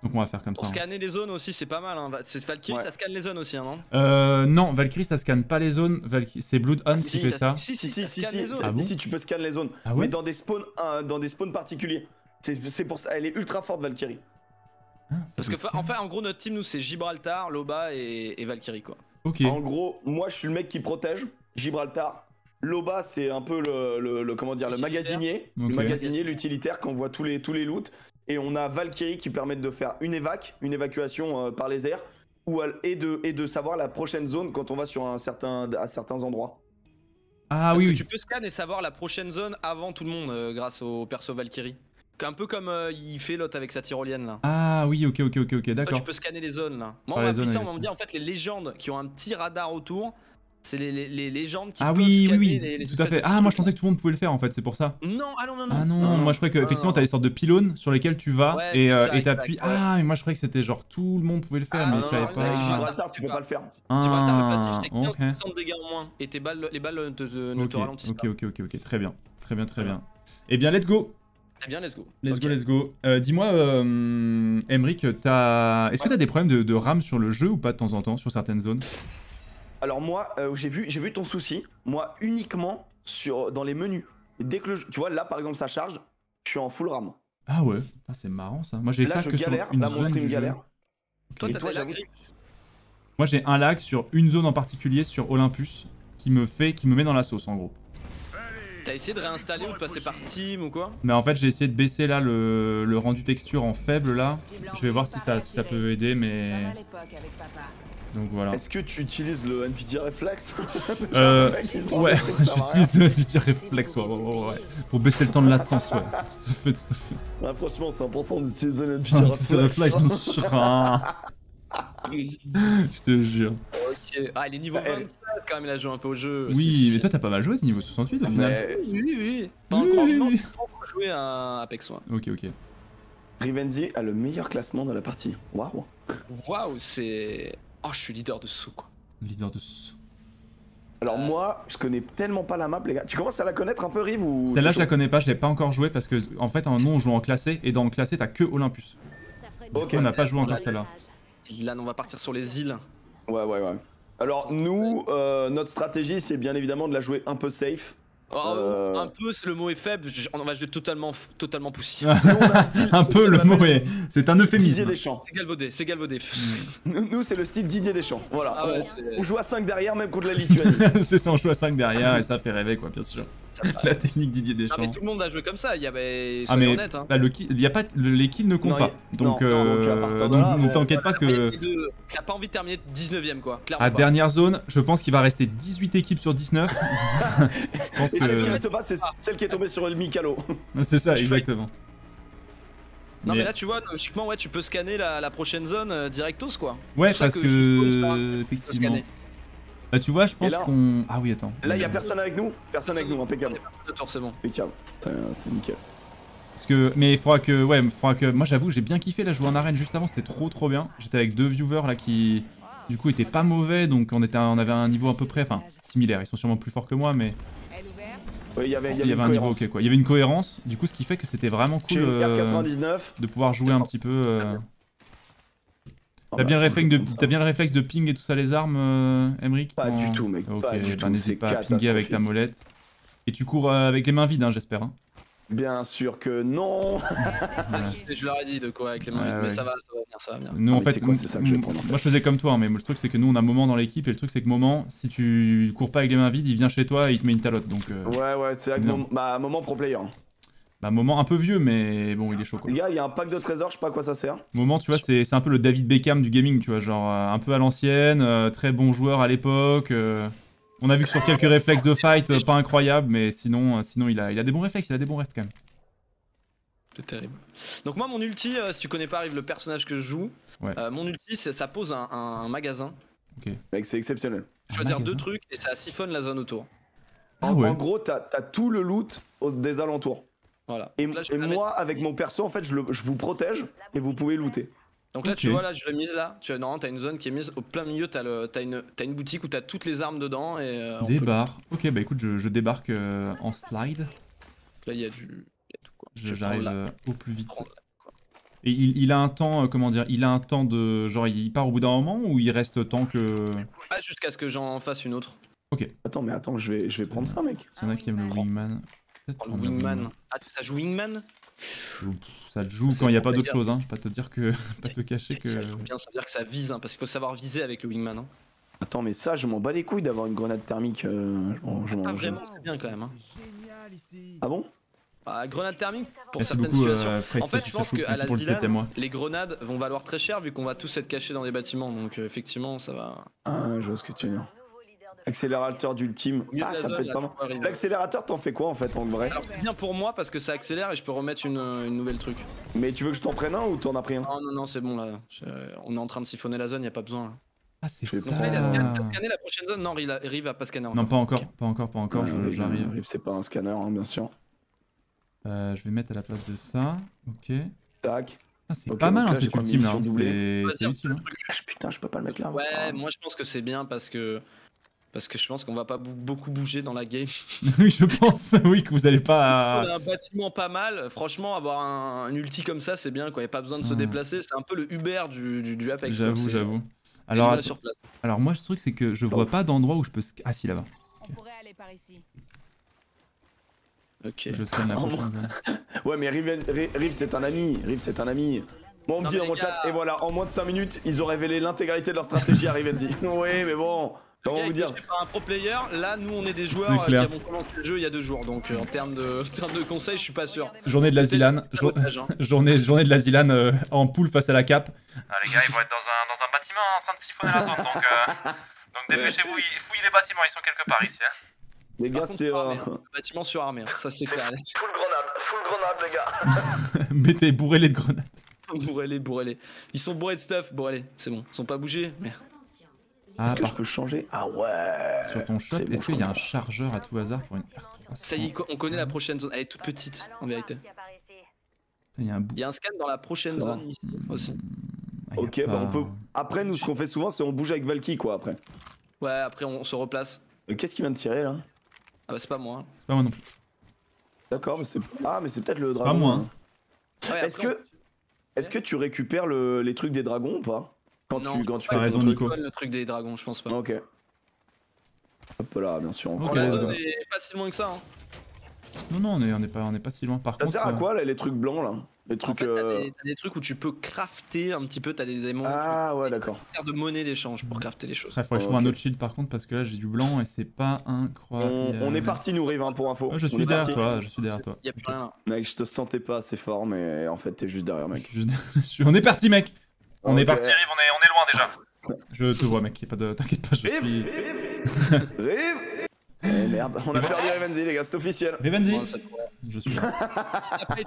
on va faire comme ça. Pour scanner les zones aussi c'est pas mal hein. Valkyrie ça scanne les zones aussi hein, non non Valkyrie ça scanne pas les zones, c'est Bloodhound qui fait ça. Si tu peux scanner les zones mais dans des spawns particuliers. C'est pour ça, elle est ultra forte Valkyrie. Parce que enfin en gros notre team nous c'est Gibraltar, Loba et Valkyrie quoi. Ok. En gros moi je suis le mec qui protège Gibraltar. Loba c'est un peu le magasinier, l'utilitaire qu'on voit tous les loots. Et on a Valkyrie qui permet de faire une évacuation par les airs et de savoir la prochaine zone quand on va sur à certains endroits. Ah oui. Parce que tu peux scan et savoir la prochaine zone avant tout le monde grâce au perso Valkyrie. Un peu comme il fait l'autre avec sa tyrolienne là. Ah oui, ok, d'accord. Tu peux scanner les zones là. Moi, on m'a dit en fait les légendes qui ont un petit radar autour, c'est les légendes qui peuvent scanner les tout à fait. Ah, moi je pensais que tout le monde pouvait le faire en fait, c'est pour ça. Non, ah non. Ah non, moi je croyais qu'effectivement t'as des sortes de pylônes sur lesquels tu vas et t'appuies. Ah, mais moi je croyais que c'était genre tout le monde pouvait le faire, mais je savais pas. Gibraltar, tu peux pas le faire. Gibraltar, le passif, c'était 15% de dégâts en moins et les balles ne te ralentissent pas. Ok, très bien. Eh bien, let's go. Eh bien, let's go. Let's go. Dis-moi, Emeric, est-ce que tu as des problèmes de RAM sur le jeu ou pas de temps en temps, sur certaines zones? Alors moi, j'ai vu ton souci. Moi, uniquement dans les menus. Dès que tu vois, là, par exemple, ça charge, je suis en full RAM. Ah ouais, c'est marrant ça. Moi, j'ai ça que sur une zone du jeu. Okay. Toi, t'as des lags. Moi, j'ai un lag sur une zone en particulier, sur Olympus, qui me met dans la sauce, en gros. T'as essayé de réinstaller ou de passer par Steam ou quoi? Mais en fait j'ai essayé de baisser là le rendu texture en faible là. Je vais voir si ça peut aider mais... Donc voilà. Est-ce que tu utilises le NVIDIA Reflex? Ouais, j'utilise le NVIDIA Reflex ouais. Pour baisser le temps de latence, ouais. Tout à fait. Bah, franchement c'est important d'utiliser le NVIDIA Reflex. Je te jure. Ok, ah il est niveau 27 quand même, il a joué un peu au jeu. Oui, mais toi t'as pas mal joué, t'es niveau 68 au final. Oui. Pas encore, non, j'ai pas encore joué à Apex. Ok. Rivenzi a le meilleur classement de la partie. Waouh, c'est... Oh, je suis leader de saut quoi. Leader de saut. Alors moi, je connais tellement pas la map les gars. Tu commences à la connaître un peu Rive ou... Celle-là je la connais pas, je l'ai pas encore joué parce que en fait nous on joue en classé et dans le classé t'as que Olympus. Ok, on n'a pas joué encore celle-là. Là, on va partir sur les îles. Ouais. Alors nous, notre stratégie, c'est bien évidemment de la jouer un peu safe. Un peu, le mot est faible. On va jouer totalement poussif. Un peu, le mot est... C'est un euphémisme. Didier Deschamps. C'est galvaudé. Nous, c'est le style Didier Deschamps. Voilà. Ah ouais, on joue à 5 derrière, même contre la Lituanie. C'est ça, on joue à 5 derrière et ça fait rêver, quoi, bien sûr. La technique Didier Deschamps. Ah mais tout le monde a joué comme ça, il y avait... Soyons honnêtes, hein. Là, les kills ne comptent pas. Donc ne t'inquiète pas que... T'as pas envie de terminer 19ème quoi, clairement. À dernière zone, je pense qu'il va rester 18 équipes sur 19. Je pense que... celle qui reste pas, c'est celle qui est tombée sur le Mikalo. C'est ça, exactement. Non mais là tu vois, logiquement ouais, tu peux scanner la prochaine zone directos quoi. Ouais parce que... Effectivement. Là tu vois, je pense qu'on... Ah oui, attends. Là, il y a personne avec nous, impeccable. C'est bon. Impeccable, c'est nickel. Parce que... Mais il faudra que... Ouais, il faudra que... Moi, j'avoue, j'ai bien kiffé la jouer en arène juste avant, c'était trop bien. J'étais avec deux viewers là qui, du coup, étaient pas mauvais, donc on avait un niveau à peu près, enfin, similaire. Ils sont sûrement plus forts que moi, mais... Ouais, il y avait un niveau ok quoi. Il y avait une cohérence, du coup, ce qui fait que c'était vraiment cool de pouvoir jouer un petit peu... T'as bien le réflexe de ping et tout ça, les armes, Emeric? Pas du tout, mec. Ok, n'hésite pas à pinguer avec ta molette. Et tu cours avec les mains vides, hein, j'espère. Hein. Bien sûr que non. Je leur ai dit de quoi avec les mains vides, mais ça va venir. Nous, en fait, moi je faisais comme toi, mais le truc c'est que nous on a Moment dans l'équipe et le truc c'est que Moment, si tu cours pas avec les mains vides, il vient chez toi et il te met une talote. Donc. Ouais, c'est vrai que Moment pro player. Bah, Moment un peu vieux, mais bon, il est chaud quoi. Les gars, il y a un pack de trésors, je sais pas à quoi ça sert. Moment, tu vois, c'est un peu le David Beckham du gaming, tu vois, genre un peu à l'ancienne, très bon joueur à l'époque. On a vu que sur quelques réflexes de fight, pas incroyable, mais sinon il a des bons réflexes, il a des bons restes quand même. C'est terrible. Donc moi mon ulti, si tu connais pas Rive, le personnage que je joue, ouais. Mon ulti ça pose un magasin. Ok. Mec c'est exceptionnel. Je choisis deux trucs et ça siphonne la zone autour. Ah ouais. En gros t'as tout le loot des alentours. Voilà. Et, là, moi avec mon perso en fait je vous protège et vous pouvez looter. Donc là okay. Tu vois là je l'ai mise là, tu as une zone qui est mise au plein milieu, t'as une boutique où t'as toutes les armes dedans et... Débarque. Ok bah écoute je débarque en slide. Là il y a du... J'arrive au plus vite. Et il a un temps, comment dire, il a un temps de... Genre il part au bout d'un moment ou il reste tant que... Ah, jusqu'à ce que j'en fasse une autre. Ok. Attends mais attends, je vais prendre ça mec. Il y en a qui aiment le Wingman. Le Wingman. Ah ça joue Wingman. Ça joue quand il n'y a pas d'autre chose, hein. Je vais pas te dire que... Pas te cacher que... Ça joue bien, ça veut dire que ça vise, hein, parce qu'il faut savoir viser avec le Wingman. Hein. Attends mais ça je m'en bats les couilles d'avoir une grenade thermique. Ah vraiment c'est bien quand même. Hein. Ah bon? Grenade thermique pour certaines situations. En fait, je pense qu'à la ZLAN, les grenades vont valoir très cher vu qu'on va tous être cachés dans des bâtiments. Donc, effectivement, ça va. Ah, je vois ce que tu veux dire. Accélérateur d'ultime. Ah, ça peut être pas mal. L'accélérateur, t'en fais quoi en fait en vrai? Alors, c'est bien pour moi parce que ça accélère et je peux remettre une nouvelle truc. Mais tu veux que je t'en prenne un ou t'en as pris un? Non, non, non, c'est bon là. On est en train de siphonner la zone, y a pas besoin là. Ah, c'est ça. Il a scanné la prochaine zone? Non, Rive a pas scanné encore. Non, pas encore. J'arrive. Rive, c'est pas un scanner, bien sûr. Je vais mettre à la place de ça, ok. Tac. Ah, c'est pas mal cette ultime là, c'est utile. Putain, je peux pas le mettre là. Ouais, moi je pense que c'est bien parce que je pense qu'on va pas beaucoup bouger dans la game. Oui, je pense, oui, que vous allez pas... On a un bâtiment pas mal, franchement, avoir un ulti comme ça, c'est bien, quoi. Il n'y a pas besoin de se déplacer, c'est un peu le Uber du Apex. J'avoue. Alors moi, ce truc, c'est que je vois pas d'endroit où je peux... Ah si, là-bas. On pourrait aller par ici. Ok. Je scanne la prochaine. Ouais mais Rive c'est un ami, Moi on me dit en mode chat, et voilà, en moins de 5 minutes, ils ont révélé l'intégralité de leur stratégie à Rive. Ouais mais bon, comment vous dire. C'est pas un pro player, là nous on est des joueurs qui avons commencé le jeu il y a 2 jours, donc en termes de conseils je suis pas sûr. Journée de la ZLAN, journée de la ZLAN en poule face à la cape. Ah les gars ils vont être dans un bâtiment en train de siphonner la zone, donc dépêchez-vous, fouillez les bâtiments, ils sont quelque part ici. Les gars, c'est bâtiment surarmé, hein. Ça c'est clair. Full grenade, les gars. Mettez, bourrez-les de grenades. Bourrez-les. Ils sont bourrés de stuff, bourrez-les, c'est bon. Ils sont pas bougés, merde. Ah, est-ce que je peux changer? Ah ouais. Sur ton shop, est-ce qu'il y a un chargeur à tout hasard pour une R301? Ça y est, on connaît la prochaine zone. Elle est toute petite, en vérité. Il y a un scan dans la prochaine zone ici aussi. Ok, bah on peut. Après, nous, ce qu'on fait souvent, c'est on bouge avec Valkyrie, quoi, après. Ouais, après, on se replace. Qu'est-ce qui vient de tirer là? Ah bah c'est pas moi. C'est pas moi non plus. D'accord, mais c'est peut-être le dragon. C'est pas moi. Hein. Ouais, est-ce que tu récupères les trucs des dragons ou pas? Quand tu fais raison Nico. Le truc des dragons, je pense pas. Ok. Hop là, bien sûr. Okay. La zone est pas si loin que ça. Hein. Non non, on est pas si loin. Par contre. Ça sert à quoi là, les trucs blancs là? Les trucs. En fait, t'as des trucs où tu peux crafter un petit peu. T'as des démons. Ah ouais, d'accord. Faire de monnaie d'échange pour crafter les choses. Il faudrait que je trouve un autre shield par contre parce que là j'ai du blanc et c'est pas incroyable. On est parti nous Rive, hein, pour info. Je suis derrière toi. Y'a plus rien. Mec, je te sentais pas assez fort mais en fait t'es juste derrière mec. On est parti mec. On est parti Rive, on est loin déjà. Je te vois mec, t'inquiète pas. Rive. Eh merde, on a perdu Rivenzi les gars, c'est officiel. Rivenzi, je suis là. Ça a pas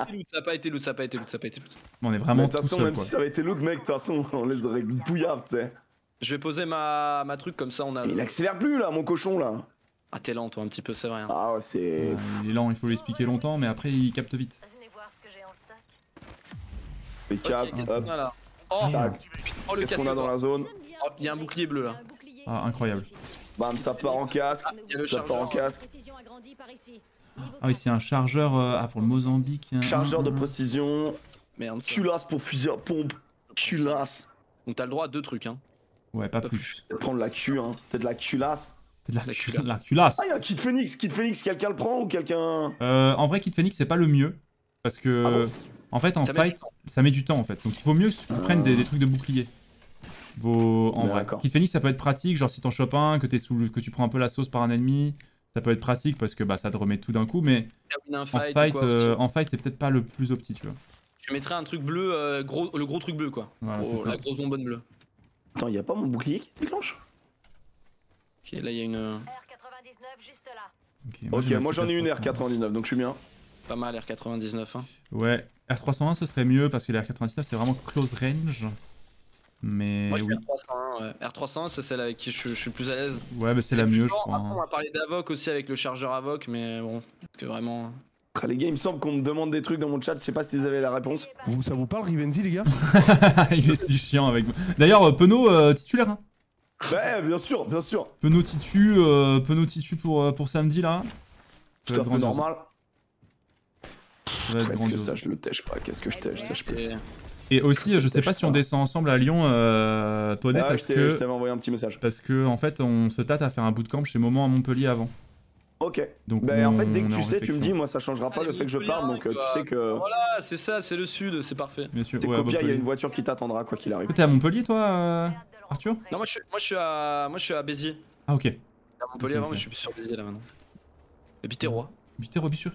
été loot. On est vraiment tout seul, même quoi. Si ça avait été loot mec, de toute façon on les aurait bouillards, tu sais. Je vais poser ma truc comme ça on a... Mais il accélère plus là mon cochon là. Ah t'es lent toi un petit peu, c'est vrai hein. Ah ouais c'est... il est lent, il faut l'expliquer longtemps mais après il capte vite. Les câbles, hop. Oh le casque. Qu'est-ce qu'on a dans la zone? Il y a un bouclier bleu là. Ah incroyable. Bam, ça part en casque, Ah oui, c'est un chargeur pour le Mozambique. Chargeur de précision. Merde. Culasse pour fusil pompe. Culasse. Donc t'as le droit à 2 trucs hein. Ouais, pas plus. Prendre la Q hein. Peut-être la culasse. La culasse. Ah y'a un Kit Phoenix, quelqu'un le prend ou quelqu'un... En vrai Kit Phoenix c'est pas le mieux. Parce que... Ah bon. En fait en fight, ça met du temps en fait. Donc il vaut mieux que tu prennes des trucs de bouclier. En vrai, Kit Phoenix ça peut être pratique, genre si t'en chopes un, que tu prends un peu la sauce par un ennemi, ça peut être pratique parce que bah ça te remet tout d'un coup, mais en fight c'est peut-être pas le plus opti, tu vois. Je mettrais un truc bleu, le gros truc bleu quoi, voilà, la grosse bonbonne bleue. Attends, y'a pas mon bouclier qui se déclenche? Ok, là y'a une... R99 juste là. Ok, moi j'en ai une R99 donc je suis bien. Pas mal R99. Hein. Ouais, R301 ce serait mieux parce que les R99 c'est vraiment close range. Mais moi je suis R301, ouais. R301 c'est celle avec qui je suis le plus à l'aise. Ouais, bah c'est la mieux, je crois. Après, on va parler d'Avoc aussi avec le chargeur Avoc, mais bon, parce que vraiment. Les gars, il me semble qu'on me demande des trucs dans mon chat, je sais pas si vous avez la réponse. Ça vous parle, Rivenzi, les gars? Il est si chiant avec moi. D'ailleurs, Penaud titulaire. Hein. Ouais, bien sûr, bien sûr. Penaud titu, pour samedi là. C'est normal. Qu'est-ce que ça, je le tèche pas, qu'est-ce que je tèche, ça je peux. Et aussi, je sais pas si on descend ensemble à Lyon, Toinette, parce que. Je t'avais envoyé un petit message. Parce que, en fait, on se tâte à faire un bootcamp chez Moment à Montpellier avant. Ok. Donc bah, en fait, dès que tu sais, tu me dis, moi ça changera pas. Allez, le fait que je parte, donc tu sais que. Voilà, c'est ça, c'est le sud, c'est parfait. Bien sûr. T'es copié, il y a une voiture qui t'attendra quoi qu'il arrive. T'es à Montpellier, toi, Arthur? Non, moi je suis à Béziers. Ah ok. À Montpellier avant, mais je suis sur Béziers là maintenant. Et Biterrois. Biterrois, bien sûr.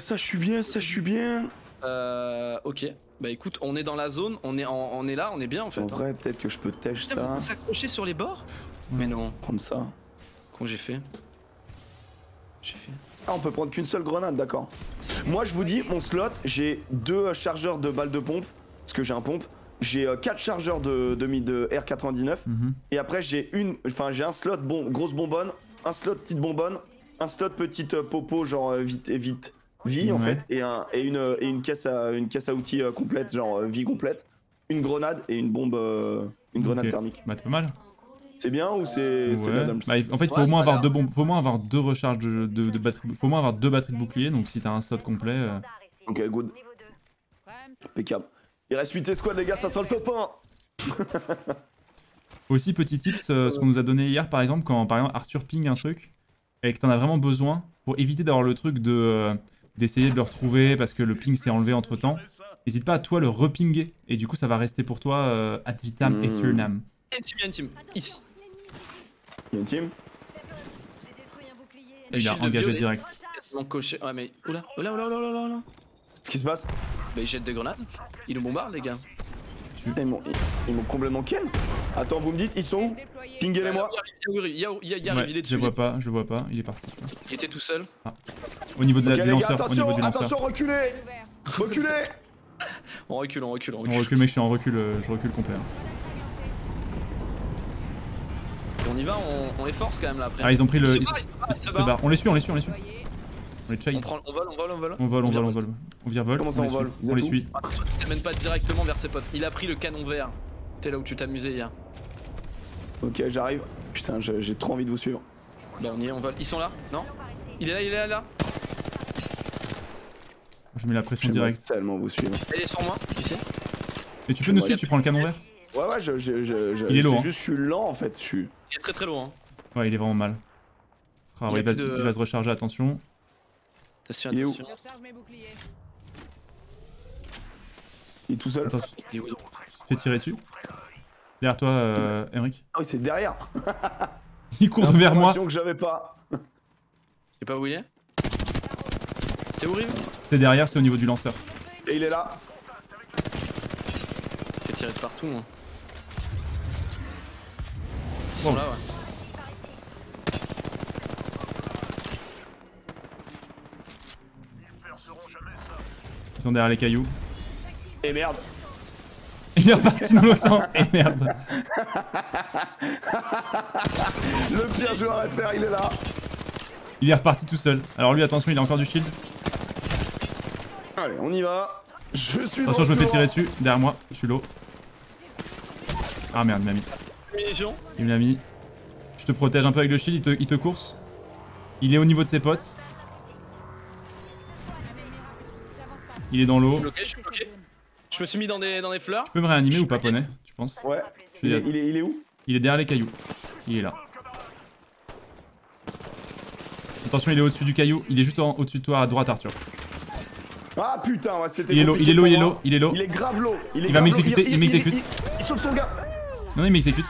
Ça je suis bien, ça je suis bien. Ok. Bah écoute, on est dans la zone, on est là, on est bien en fait. En vrai, peut-être que je peux tèche ça. On s'accrocher sur les bords? Mais non. Prendre ça. Qu'on j'ai fait. Ah, on peut prendre qu'une seule grenade, d'accord. Moi je vous dis, mon slot, j'ai 2 chargeurs de balles de pompe, parce que j'ai un pompe, j'ai 4 chargeurs de R99, et après j'ai un slot grosse bonbonne, un slot petite bonbonne, un slot petite popo genre vie en fait, et une caisse à outils complète, genre vie complète, une grenade et une bombe, une grenade thermique. Bah t'es pas mal. C'est bien ou c'est madame? Bah, en fait, il faut au moins avoir 2 bombes, faut au moins avoir 2 recharges de batterie, faut au moins avoir 2 batteries de bouclier, donc si t'as un slot complet... Ok, good. Impeccable. Il reste 8 escouades les gars, ça sent le top 1. Aussi, petit tips, ce qu'on nous a donné hier, par exemple, quand Arthur ping un truc, et que t'en as vraiment besoin, pour éviter d'avoir le truc d'essayer de le retrouver, parce que le ping s'est enlevé entre temps, n'hésite pas à toi le repinguer, et du coup ça va rester pour toi ad vitam aeternam. Il y a une team, ici. Il y a une team. Et il a engagé direct. Ils ont coché. Ouais, mais. Oula, oula, oula, oula, oula, oula. Qu'est-ce qui se passe? Bah, ils jettent des grenades. Ils nous bombardent, les gars. Ils m'ont complètement ken. Attends, vous me dites, ils sont où? Pinguez-les-moi. Je vois pas, je vois pas. Il est parti. Il était tout seul. Au niveau de la lanceur. Attention, reculez. Reculez. On recule, on recule, on recule. On recule, mais je suis en recul, je recule complet. On y va, on les force quand même là après. Ah, ils ont pris le. Ils se barrent. On les suit, on les suit, on les suit. On les chase. On vole. On virevole. Comment ça on vole? On les suit. Tu t'amènes pas directement vers ses potes. Il a pris le canon vert. T'es là où tu t'amusais hier. Ok, j'arrive. Putain, j'ai trop envie de vous suivre. Bah, on y est, on vole. Ils sont là? Non? Il est là. Je mets la pression direct. Tellement vous suivre. Elle est sur moi, ici. Et tu peux nous suivre, tu prends le canon vert? Ouais, ouais, il est lourd. Je suis lent en fait. Il est très loin. Hein. Ouais, il est vraiment mal. Ah, ouais, il va se recharger, attention. Attention, attention. Il est tout seul. Attention. Il est où? Fais tirer dessus. Derrière toi, Emeric. Ah oui, c'est derrière. Il court vers moi. Que j'avais pas. Je sais pas où il est. C'est horrible. C'est derrière, c'est au niveau du lanceur. Et il est là. Fais tirer de partout, moi. Ils sont là, ouais. Ils sont derrière les cailloux. Et merde. Il est reparti dans l'autre sens. Et merde. Le pire joueur à faire, il est là. Il est reparti tout seul. Alors lui, attention, il a encore du shield. Allez, on y va. Je suis attention, je me fais tirer dessus. Derrière moi, je suis low. Ah merde, mamie. Il me l'a mis. Je te protège un peu avec le shield, il te course. Il est au niveau de ses potes. Il est dans l'eau. Je me suis mis dans des fleurs. Tu peux me réanimer ou pas, Poney, tu penses? Ouais. Il est où? Il est derrière les cailloux. Il est là. Attention, il est au-dessus du caillou. Il est juste au-dessus de toi à droite, Arthur. Ah putain, ouais, c'était compliqué. Il est low. Il est grave low. Il va m'exécuter, il m'exécute. Il sauve son gars. Non, il m'exécute.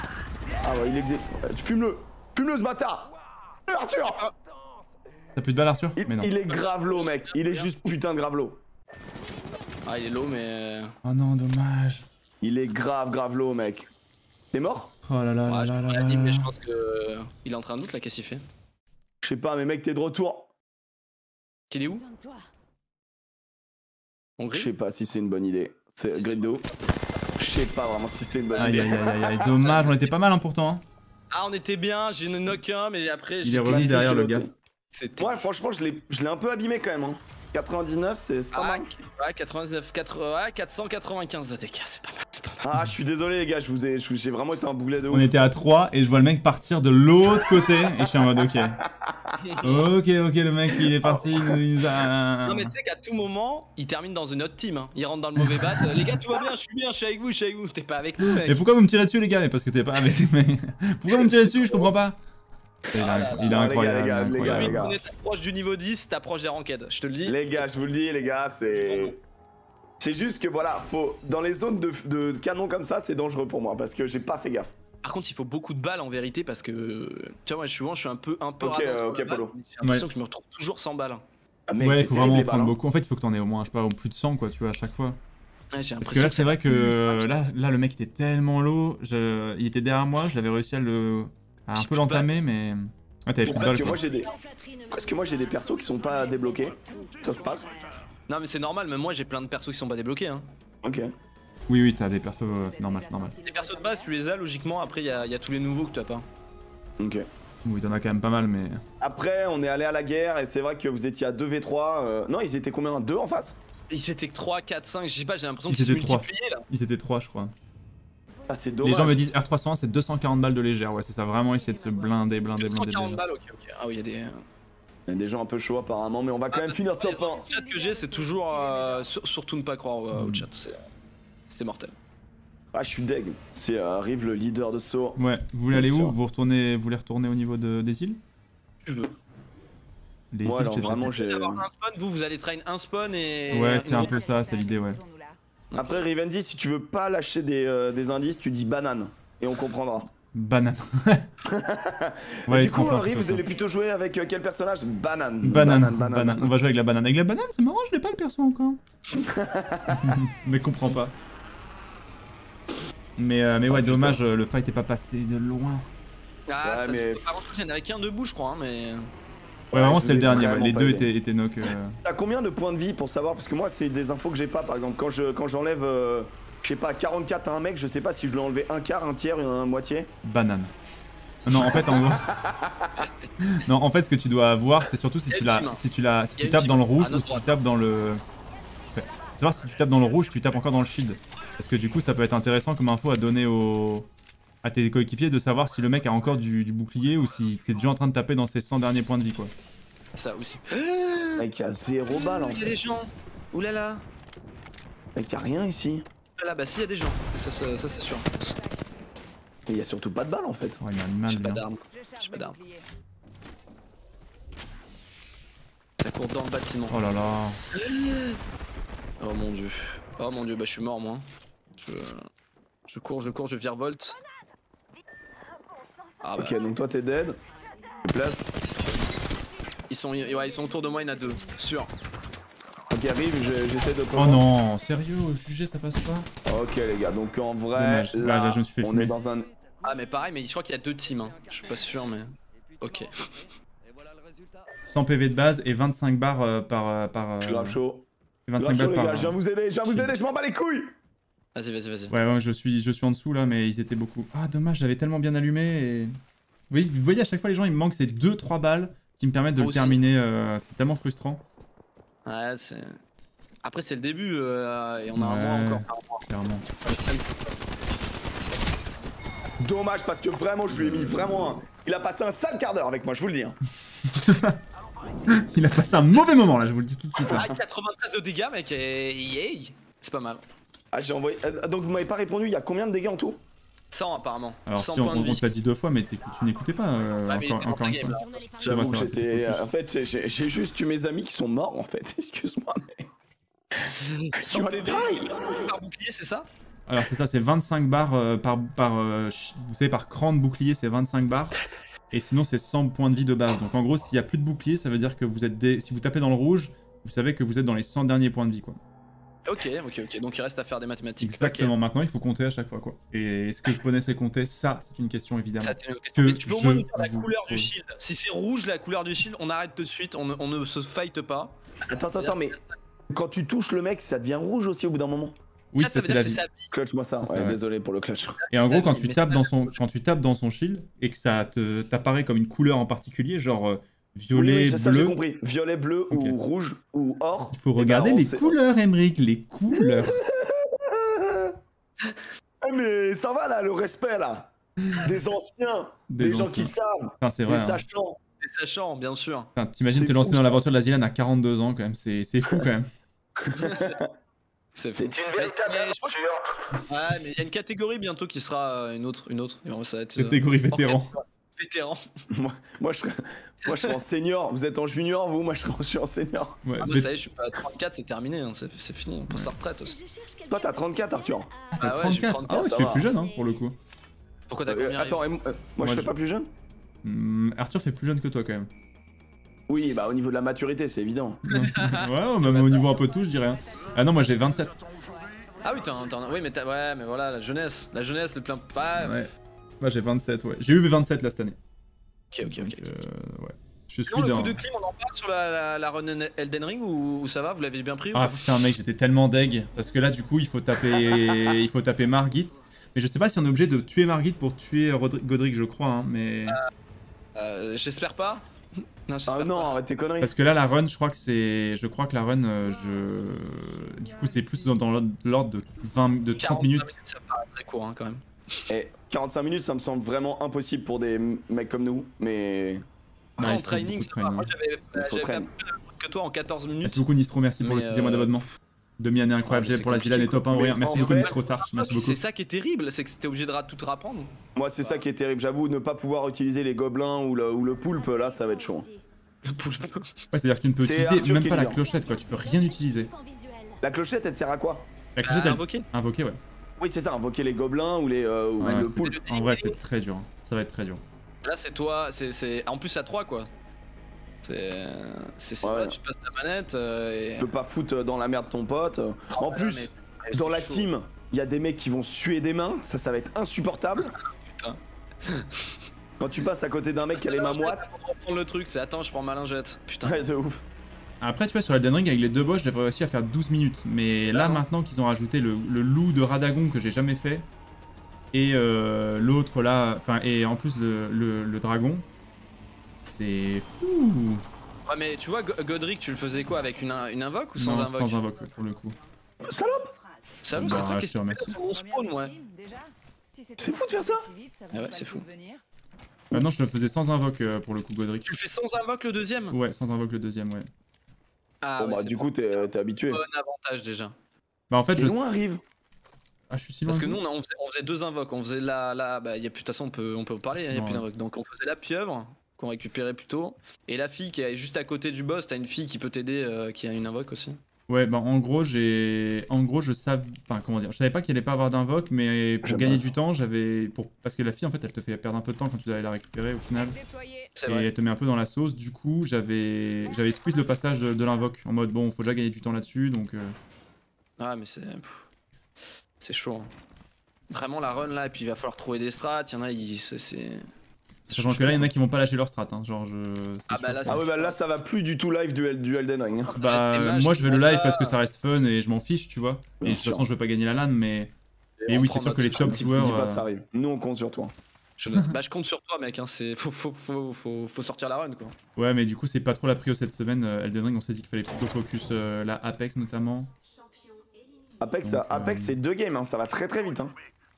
Ah ouais, il exécute. Fume-le. Fume-le, ce bâtard. Arthur. T'as plus de balles, Arthur? Mais non. Il est grave low, mec. Il est juste putain de grave low. Ah, il est low, mais. Oh non, dommage. Il est grave low, mec. T'es mort? Oh là là. Ouais, mais je pense que. Il est en train de doute, là, qu'est-ce qu'il fait? Je sais pas, mais mec, t'es de retour. Qu'il est où? Je sais pas si c'est une bonne idée. C'est Gredo. Je sais pas vraiment si c'était une bonne idée. Aïe, dommage, on était pas mal hein, pourtant. Hein. Ah, on était bien, j'ai une knock 1, mais après. Il est revenu derrière le gars. Ouais, franchement, je l'ai un peu abîmé quand même. Hein. 99, c'est pas mal. Ouais, 99, 80, 495 ATK, c'est pas mal. Ah, je suis désolé les gars, j'ai vraiment été un boulet de ouf. On était à 3 et je vois le mec partir de l'autre côté et je suis en mode ok. Ok, le mec il est parti. Non mais tu sais qu'à tout moment, il termine dans une autre team. Hein. Il rentre dans le mauvais bat. Les gars, tout va bien, je suis avec vous, T'es pas avec nous mec. Et pourquoi vous me tirez dessus les gars? Mais parce que t'es pas avec les mecs. Pourquoi vous me tirez dessus? Je comprends pas. Il est incroyable. Les gars. On est proche du niveau 10, t'approches des ranked, je te le dis. Les gars, je vous le dis les gars, c'est... C'est juste que voilà, faut dans les zones de canon comme ça, c'est dangereux pour moi parce que j'ai pas fait gaffe. Par contre, il faut beaucoup de balles en vérité parce que tu vois, moi souvent je suis un peu Ok, Polo. J'ai l'impression que je me retrouve toujours sans balles. Ah, mec, ouais, il faut vraiment en prendre beaucoup. En fait, il faut que t'en aies au moins, je sais pas, plus de 100 quoi, tu vois, à chaque fois. Ouais, j'ai l'impression. Parce que là, c'est vrai que là, le mec était tellement low, il était derrière moi, je l'avais réussi à un peu l'entamer, mais. Ouais, t'avais plus de balles. Parce que moi, j'ai des persos qui sont pas débloqués. Ça se passe. Non mais c'est normal, même moi j'ai plein de persos qui sont pas débloqués hein. Ok. Oui t'as des persos, c'est normal, Les persos de base tu les as logiquement, après y a tous les nouveaux que t'as pas. Ok. Oui t'en as quand même pas mal mais... Après on est allé à la guerre et c'est vrai que vous étiez à 2v3, non ils étaient combien? 2 en face? Ils étaient 3, 4, 5, je sais pas, j'ai l'impression qu'ils se multipliaient là. Ils étaient 3 je crois. Ah c'est dommage. Les gens me disent R301 c'est 240 balles de légère, ouais c'est ça, vraiment essayer de se blinder. 240 balles, ok. Ah oui y'a des... Il y a des gens un peu chauds apparemment, mais on va quand même finir top 1. Le chat que j'ai, c'est toujours surtout ne pas croire au chat, c'est mortel. Ah, je suis deg. C'est arrive le leader de saut. Ouais, vous voulez aller où? Vous voulez retourner au niveau des îles? Je veux. Les îles, c'est vraiment j'ai. Vous allez train un spawn et. Ouais, c'est un peu ça, c'est l'idée, ouais. Après, Rivendi, si tu veux pas lâcher des indices, tu dis banane et on comprendra. Banane. Ouais, du coup, Henri, vous allez plutôt jouer avec quel personnage? Banane. On va jouer avec la banane. Avec la banane, c'est marrant, je l'ai pas le perso encore. Mais comprends pas. Mais ouais, dommage, le fight est pas passé de loin. Ah, ouais, mais... Il n'y en avait qu'un debout, je crois. Hein, mais... Ouais, vraiment, c'était le dernier. Ouais. Les deux étaient knock. T'as combien de points de vie pour savoir? Parce que moi, c'est des infos que j'ai pas. Par exemple, quand j'enlève. Je sais pas, 44 à un mec, je sais pas si je lui ai enlevé un quart, un tiers, un moitié. Banane. Non, en fait, en gros. Non, en fait, ce que tu dois avoir, c'est surtout si tu tapes dans le rouge ou si tu tapes dans le. Savoir si tu tapes dans le rouge, tu tapes encore dans le shield. Parce que du coup, ça peut être intéressant comme info à donner à tes coéquipiers de savoir si le mec a encore du bouclier ou si t'es déjà en train de taper dans ses 100 derniers points de vie, quoi. Ça aussi. Le mec a 0 balle en fait. Il y a des gens. Oulala. Le mec, y a rien ici. Là bah si y a des gens, ça c'est sûr. Mais y a surtout pas de balles en fait. Ouais, j'ai pas d'armes. Ça court dans le bâtiment. Oh là là. Oh mon dieu. Bah je suis mort moi. Je cours, je virevolte. Ah, bah. Ok, donc toi t'es dead. Ils sont autour de moi, il y en a 2, sûr. Qui arrive, j'essaie de prendre. Oh non, sérieux, au jugé ça passe pas. Ok les gars, donc en vrai, là, je me suis fait fumer. Est dans un... Ah mais pareil, mais je crois qu'il y a 2 teams, hein. Je suis pas sûr mais... Ok. 100 PV de base et 25 barres par... Je suis grave chaud. 25 barres par... Je viens vous aider, je m'en bats les couilles. Vas-y. Ouais, je suis en dessous là, mais ils étaient beaucoup. Ah dommage, j'avais tellement bien allumé et... Oui, vous voyez à chaque fois les gens, il me manque ces 2-3 balles qui me permettent de le terminer, c'est tellement frustrant. Ouais, c'est. Après, c'est le début et on a un mois encore. Clairement. Dommage parce que vraiment, je lui ai mis vraiment un. Il a passé un sale quart d'heure avec moi, je vous le dis. Hein. Il a passé un mauvais moment là, je vous le dis tout de suite. Hein. Ah, 93 de dégâts, mec, c'est pas mal. Ah, j'ai envoyé. Donc, vous m'avez pas répondu, il y a combien de dégâts en tout? 100 apparemment. Alors 100 si points de vie. On t'a dit 2 fois mais tu n'écoutais pas encore une fois. J'avoue, j'étais... En fait j'ai juste tué mes amis qui sont morts en fait, excuse-moi mais... Sur les tailles par bouclier c'est ça? Alors c'est ça, c'est 25 barres vous savez par cran de bouclier c'est 25 barres. Et sinon c'est 100 points de vie de base. Donc en gros s'il n'y a plus de bouclier ça veut dire que vous êtes... Si vous tapez dans le rouge, vous savez que vous êtes dans les 100 derniers points de vie quoi. Ok, donc il reste à faire des mathématiques. Exactement, okay. Maintenant il faut compter à chaque fois quoi. Et est-ce que je connaissais compter, ça c'est une question évidemment. Ça, une question. Que tu peux au moins nous dire la couleur du shield. Si c'est rouge la couleur du shield, on arrête tout de suite, on ne se fight pas. Attends, mais quand tu touches le mec, ça devient rouge aussi au bout d'un moment. Oui, ça c'est la vie. Clutch moi ça, ouais, désolé pour le clutch. Et en gros quand tu tapes dans son shield et que ça t'apparaît comme une couleur en particulier, genre violet, bleu. Violet, bleu ou rouge ou or. Il faut regarder les couleurs, Emeric, les couleurs. Mais ça va là, le respect là. Des anciens, des gens qui savent, des sachants. Des sachants, bien sûr. T'imagines te lancer dans l'aventure de la ZLAN à 42 ans quand même, c'est fou quand même. C'est une véritable aventure. Ouais, mais il y a une catégorie bientôt qui sera une autre. Ça va être, catégorie vétéran. Vétéran. Moi je serai en senior, vous êtes en junior, vous, moi je suis en senior. Ouais, ah bah ça y est, je suis à 34, c'est terminé, hein, c'est fini, on prend sa retraite aussi. Toi t'as 34 Arthur. Ah, t'as 34. Ah ouais, tu fais plus jeune hein, pour le coup. Pourquoi t'as combien? Attends, moi je fais pas plus jeune. Arthur fait plus jeune que toi quand même. Oui, bah au niveau de la maturité, c'est évident. Ouais, même au niveau un peu de tout, je dirais. Hein. Ah non, moi j'ai 27. Ah oui, mais voilà, la jeunesse, le plein. Ah, ouais. Moi j'ai 27, ouais. J'ai eu 27 là cette année. Ok. Ouais. Je suis le coup de clim, on en parle sur la run Elden Ring ou ça va? Vous l'avez bien pris ou pas? Ah putain mec, j'étais tellement deg. Parce que là du coup, il faut taper Margit. Mais je sais pas si on est obligé de tuer Margit pour tuer Godrick, je crois. Hein, mais... j'espère pas. Non, non, arrête tes conneries. Parce que là, la run, je crois que la run, du coup, c'est plus dans l'ordre de 30 minutes. Ça paraît très court hein, quand même. Et 45 minutes, ça me semble vraiment impossible pour des mecs comme nous, mais. Après, en training, ça va. Moi, j'avais fait un peu la route que toi en 14 minutes. Merci beaucoup, Nistro. Merci pour le 6e mois d'abonnement. Demi-année incroyable, pour la ZLAN et top 1, rien. Merci beaucoup, Nistro Tarch. C'est ça qui est terrible, c'est que t'es obligé de tout rapprendre. Moi, c'est ça qui est terrible. J'avoue, ne pas pouvoir utiliser les gobelins ou le poulpe, là, ça va être chaud. Le poulpe. Ouais, c'est-à-dire que tu ne peux utiliser même pas la clochette, quoi. Tu peux rien utiliser. La clochette, elle sert à quoi? La clochette, elle. Invoquer, ouais. Oui c'est ça, invoquer les gobelins ou le poulpe. En vrai c'est très dur, ça va être très dur. Là c'est toi, en plus à 3 quoi. C'est ouais. Là tu passes la manette et... Tu peux pas foutre dans la merde ton pote. Non, en plus, mais dans la team, il y a des mecs qui vont suer des mains, ça va être insupportable. Putain. Quand tu passes à côté d'un mec qui a les mains moites... Prendre le truc, c'est attends je prends ma lingette, putain. Ouais de ouf. Après tu vois sur Elden Ring avec les deux boss j'avais réussi à faire 12 minutes mais là maintenant qu'ils ont rajouté le loup de Radagon que j'ai jamais fait et l'autre là, enfin et en plus le dragon c'est fou. Ouais mais tu vois Godrick tu le faisais quoi avec une invoque ou sans invoque? Non sans invoque pour le coup. Salope. Salope c'est toi qui se fait sur mon spawn ouais. C'est fou de faire ça. Ouais c'est fou. Ah non je le faisais sans invoque pour le coup Godrick. Tu le fais sans invoque le deuxième? Ouais sans invoque le deuxième ouais. Ah bon, ouais, bah du coup t'es habitué. Bon avantage déjà. Bah en fait je arrive. Ah je suis si loin. Parce que nous on faisait deux invoques, on faisait bah y a plus de toute façon on peut parler, il y a plus d'invoque. Donc on faisait la pieuvre qu'on récupérait plus tôt et la fille qui est juste à côté du boss, t'as une fille qui peut t'aider qui a une invoque aussi. Ouais bah en gros je savais enfin comment dire, je savais pas qu'il allait pas avoir d'invoque mais pour gagner du temps, parce que la fille en fait elle te fait perdre un peu de temps quand tu dois aller la récupérer au final. Et elle te met un peu dans la sauce, du coup j'avais squeeze le passage de l'invoque en mode bon faut déjà gagner du temps là-dessus donc... Ah mais c'est chaud. Hein. Vraiment la run là et puis il va falloir trouver des strats, il y en a c'est... Sachant que là il y en a qui vont pas lâcher leur strat hein, genre là ça va plus du tout live du Elden Ring. Hein. Bah moi je vais le live parce que ça reste fun et je m'en fiche tu vois. Et de toute façon je veux pas gagner la LAN mais... Et oui c'est sûr que les top joueurs... Nous on compte sur toi. Bah je compte sur toi mec, hein. Faut sortir la run quoi. Ouais mais du coup c'est pas trop la prio cette semaine, Elden Ring on s'est dit qu'il fallait plutôt focus la Apex notamment. Apex c'est 2 games, hein. Ça va très vite hein.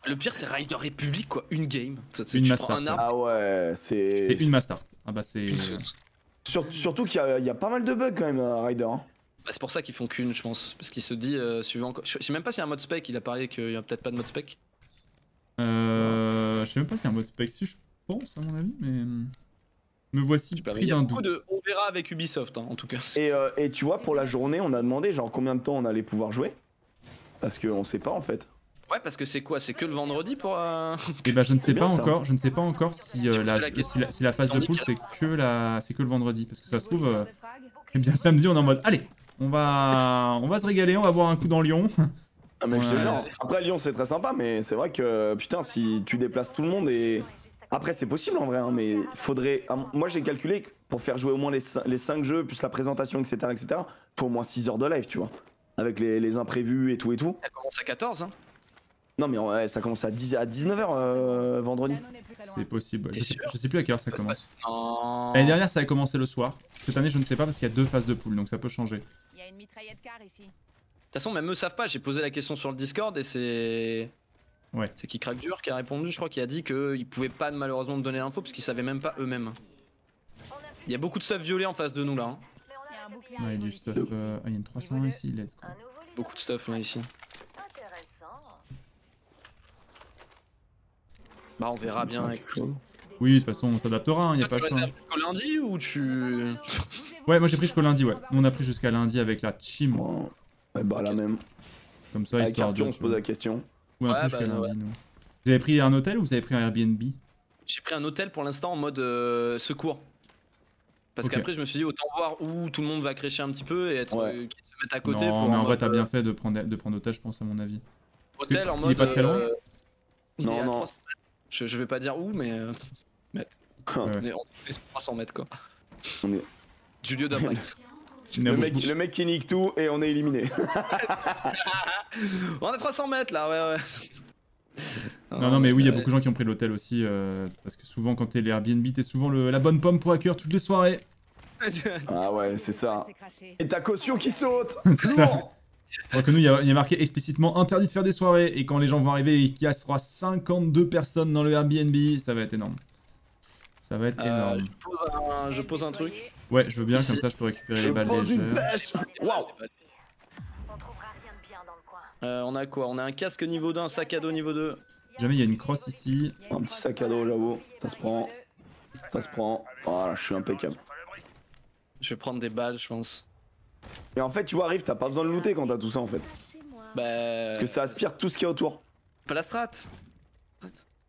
Le pire c'est Rider Republic quoi, une game. Une master. Ah ouais c'est une master. Ah bah c'est... Surtout qu'il y a pas mal de bugs quand même à Rider. Hein. Bah c'est pour ça qu'ils font qu'une je pense, parce qu'il se dit suivant... Je sais même pas s'il y a un mode spec, il a parlé qu'il y a peut-être pas de mode spec. Je sais même pas si c'est un mode spec, si je pense à mon avis, mais me voici pris d'un doute. On verra avec Ubisoft hein, en tout cas. Et tu vois pour la journée on a demandé genre combien de temps on allait pouvoir jouer. Parce qu'on sait pas en fait. Ouais parce que c'est quoi, c'est que le vendredi pour Et bah je ne sais pas encore, je ne sais pas encore si la phase de poule c'est que le vendredi. Parce que ça se trouve, et bien samedi on est en mode allez On va se régaler, on va boire un coup dans Lyon. Ah mais je te jure, après Lyon c'est très sympa, mais c'est vrai que putain si tu déplaces tout le monde et... Après c'est possible en vrai, hein, mais il faudrait... Moi j'ai calculé que pour faire jouer au moins les 5 jeux, plus la présentation, etc., faut au moins 6 heures de live, tu vois. Avec les imprévus et tout et tout. Ça commence à 14 hein. Non mais ouais, ça commence à 19h vendredi. C'est possible, je sais plus à quelle heure ça commence. L'année dernière ça a commencé le soir, cette année je ne sais pas parce qu'il y a 2 phases de poule donc ça peut changer. Il y a une mitraillette car ici. De toute façon, même eux savent pas, j'ai posé la question sur le Discord et c'est... Ouais. C'est qui craque dur qui a répondu, je crois qu'il a dit qu'ils pouvaient pas malheureusement me donner l'info parce qu'ils savaient même pas eux-mêmes. Il y a beaucoup de stuff violet en face de nous là. Hein. Ouais, du stuff... Ah, il y a une 301 ici, let's go. Beaucoup de stuff là ici. Bah on verra bien avec chose. Oui, de toute façon on s'adaptera, hein, y a pas de choix. Tu as lundi ou tu... Ouais, moi j'ai pris jusqu'au lundi, ouais. On a pris jusqu'à lundi avec la team. Oh. Ouais bah okay. La même. Comme ça, avec histoire de... on se pose la question. Ou un truc bah, ouais. Vous avez pris un hôtel ou vous avez pris un Airbnb? J'ai pris un hôtel pour l'instant en mode secours. Parce qu'après je me suis dit autant voir où tout le monde va crécher un petit peu et être qu'ils se mettent à côté. Non pour mais en vrai t'as bien fait de prendre l'hôtel je pense à mon avis. Hôtel en mode... Il est pas très loin. Non non. Je vais pas dire où mais... On est en 300 mètres quoi. On est... Du lieu d'impact. Le mec qui nique tout et on est éliminé. On a 300 mètres là, ouais. Non, mais oui, il y a beaucoup de gens qui ont pris l'hôtel aussi. Parce que souvent, quand t'es les Airbnb, t'es souvent la bonne pomme pour hacker toutes les soirées. Ah ouais, c'est ça. Et ta caution qui saute. C'est ça. Alors que nous, il y a marqué explicitement interdit de faire des soirées. Et quand les gens vont arriver, il y aura 52 personnes dans le Airbnb. Ça va être énorme. Ça va être énorme. Je pose un truc. Ouais, je veux bien, comme ça je peux récupérer les balles légères. Waouh! On a quoi? On a un casque niveau 1, sac à dos niveau 2. Jamais il y a une crosse ici. Un petit sac à dos, j'avoue. Ça se prend. Ça se prend. Voilà, je suis impeccable. Je vais prendre des balles, je pense. Et en fait, tu vois, Riff, t'as pas besoin de looter quand t'as tout ça en fait. Bah. Parce que ça aspire tout ce qu'il y a autour. Pas la strat!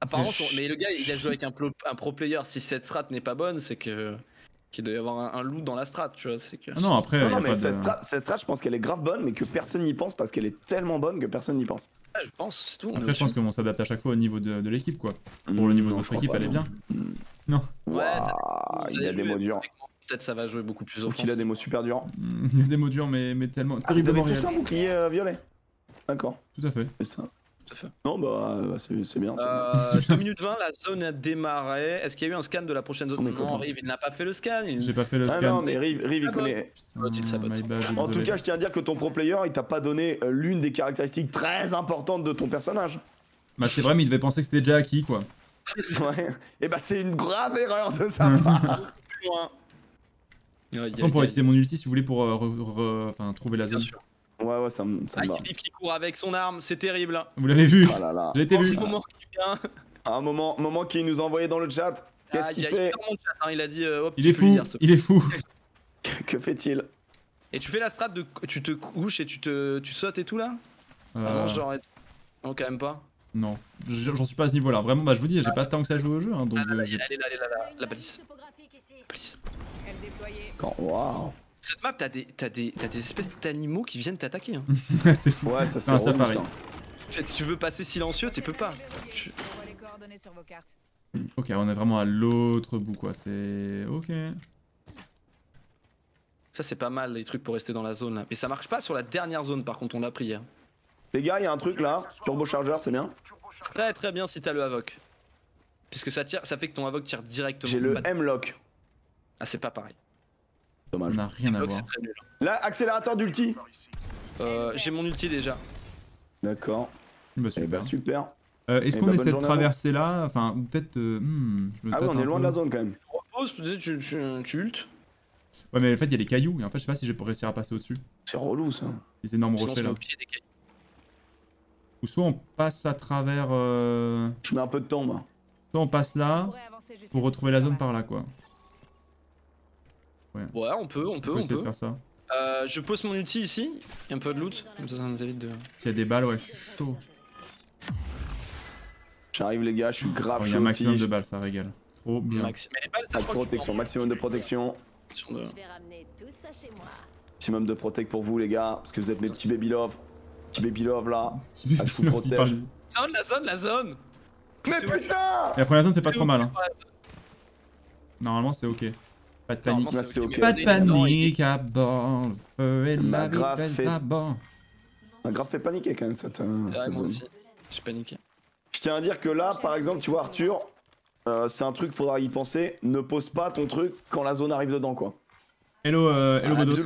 Apparemment, mais le gars il a joué avec un pro player. Si cette strat n'est pas bonne, c'est que. Qu'il doit y avoir un loot dans la strat, tu vois. C'est que... Non, après. Non, mais cette strat, je pense qu'elle est grave bonne, mais que personne n'y pense parce qu'elle est tellement bonne que personne n'y pense. Ouais, je pense, c'est tout. Après, je pense qu'on s'adapte à chaque fois au niveau de l'équipe, quoi. Pour le niveau de votre équipe, elle est bien. Non. Ouais, il a des mots durs. Peut-être ça va jouer beaucoup plus offensif. Il a des mots super durs. Il a des mots durs, mais tellement. Vous avez tous un bouclier violet. D'accord. Tout à fait. C'est ça. Non bah c'est bien. 2 minutes 20, la zone a démarré. Est-ce qu'il y a eu un scan de la prochaine zone? Non, Rive il n'a pas fait le scan. J'ai pas fait le scan. Ah non mais Rive il connaît. En tout cas je tiens à dire que ton pro player il t'a pas donné l'une des caractéristiques très importantes de ton personnage. Bah c'est vrai mais il devait penser que c'était déjà acquis quoi. Ouais. Et bah c'est une grave erreur de sa part. On pourrait utiliser mon ulti si vous voulez pour trouver la zone. Ouais, ça me va. Cliff qui court avec son arme, c'est terrible. Vous l'avez vu. Ah j'ai été vu. Un moment qui nous a envoyé dans le chat. Qu'est-ce qu'il fait? Il a dit hop, il est fou. Il est fou. Que fait-il? Et tu fais la strat de tu te couches et tu sautes et tout là? Non, genre non, quand même pas. Non, j'en suis pas à ce niveau-là. Vraiment, bah je vous dis, j'ai pas tant que ça joue au jeu hein, donc allez là, la balise. Waouh. Cette map, t'as des espèces d'animaux qui viennent t'attaquer. Hein. C'est fou. Ouais, ça c'est un safari. Si tu veux passer silencieux, tu peux pas. Ok, on est vraiment à l'autre bout quoi. C'est ok. Ça c'est pas mal les trucs pour rester dans la zone là. Mais ça marche pas sur la dernière zone par contre, on l'a pris hier. Les gars, il y a un truc là, turbochargeur, c'est bien. Très bien si t'as le Avoc. Puisque ça tire, ça fait que ton Avoc tire directement. J'ai le M-Lock. Ah c'est pas pareil. Dommage. On a rien à voir. Là, accélérateur d'ulti. J'ai mon ulti déjà. D'accord. Bah super. Eh ben, super. Est-ce qu'on essaie de traverser là? Enfin, ou peut-être. Ah ouais, on est loin de la zone quand même. Tu reposes, peut-être tu ultes. Ouais, mais en fait, il y a des cailloux. Et en fait, je sais pas si je vais réussir à passer au-dessus. C'est relou ça. Les énormes rochers là. Ou soit on passe à travers. Je mets un peu de temps, moi. Soit on passe là pour retrouver la zone par là, quoi. Ouais. Ouais, on peut essayer de faire ça. Je pose mon outil ici, il y a un peu de loot. Comme ça nous évite de... Il y a des balles, ouais, je suis chaud. J'arrive les gars, je suis grave chaud. Il y a un maximum de balles, ça régale. Trop bien. Mais les balles, ça protection, maximum de protection. Je vais ramener tout ça chez moi. Maximum de protect pour vous les gars, parce que vous êtes mes petits baby love. Petit baby love là. À tout protège. Zone, la zone, la zone. Mais putain! La première zone c'est pas trop mal. Hein. Normalement c'est ok. Pas de panique. Là, okay. Pas de panique à bord. Ma grave fait... paniquer quand même cette, cette zone. J'ai paniqué. Je tiens à dire que là par exemple tu vois Arthur, c'est un truc faudra y penser. Ne pose pas ton truc quand la zone arrive dedans quoi. Hello, hello Bodos.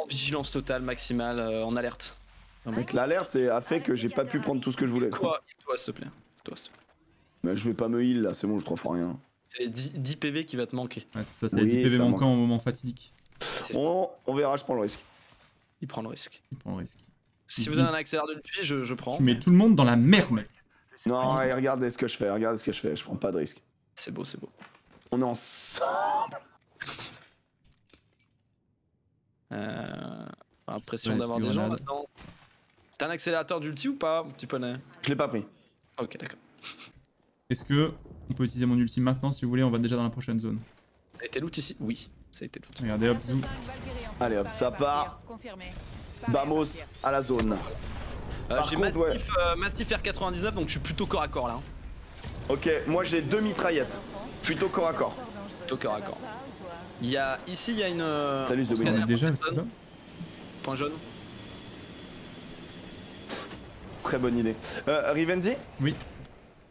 En vigilance totale maximale, en alerte. Mec, l'alerte a fait que j'ai pas pu prendre tout ce que je voulais. Quoi. Toi s'il te plaît. Mais je vais pas me heal là, c'est bon, je 3 fois rien. C'est 10 PV qui va te manquer. Ouais, c'est ça, c'est les 10 PV manquants au moment fatidique. On verra, je prends le risque. Il prend le risque. Il prend le risque. Si vous avez un accès à de lui, je prends. Tu mets tout le monde dans la merde. Non, ouais, regardez ce que je fais, regardez ce que je fais, je prends pas de risque. C'est beau, c'est beau. On est ensemble. Impression d'avoir des gens maintenant. T'as un accélérateur d'ulti ou pas, mon petit poney? Je l'ai pas pris. Ok, d'accord. Est-ce que on peut utiliser mon ulti maintenant si vous voulez? On va déjà dans la prochaine zone. Ça a été loot ici? Oui, ça a été loot. Regardez, hop, zou. Allez hop, ça part. Vamos à la zone. J'ai Mastiff R99, donc je suis plutôt corps à corps là. Ok, moi j'ai deux mitraillettes. Plutôt corps à corps. Plutôt corps à corps. Il y a, ici il y a une... Salut, on est déjà, c'est ça. Point jaune. Très bonne idée. Rivenzi? Oui.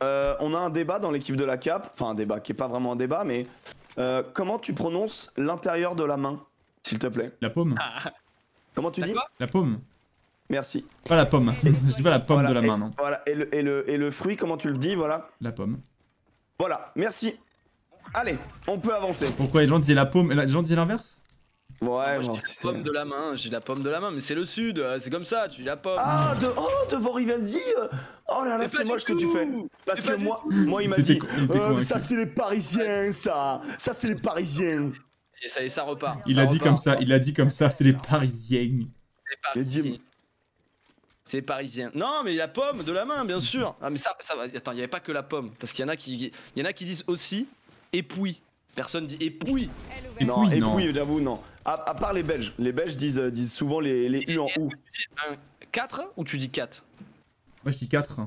On a un débat dans l'équipe de la CAP, enfin un débat qui est pas vraiment un débat, mais comment tu prononces l'intérieur de la main, s'il te plaît? La paume. Comment tu dis? La paume. Merci. Pas la pomme, je dis pas la pomme voilà, de la main, non. Voilà, et le fruit, comment tu le dis, voilà? La pomme. Voilà, merci. Allez, on peut avancer. Pourquoi les gens disent la paume et les gens disent l'inverse? Ouais, moi, je dis la pomme de la main, j'ai la pomme de la main, mais c'est le sud, c'est comme ça, tu dis la pomme. Ah, devant Rivenzi. Oh là là, c'est moche que tu fais. Parce que moi il m'a dit, ça c'est les parisiens, ça. Ça c'est les parisiens. Et ça repart. Il a dit comme ça, il a dit comme ça, c'est les parisiens. C'est les parisiens. Non, mais la pomme de la main, bien sûr. Ah, mais ça, attends, il n'y avait pas que la pomme. Parce qu'il y en a qui disent aussi épouille. Personne dit épouille. Non, épouille, j'avoue, non. À part les Belges. Les Belges disent souvent les U en OU. Tu dis un 4 ou tu dis 4? Moi je dis 4.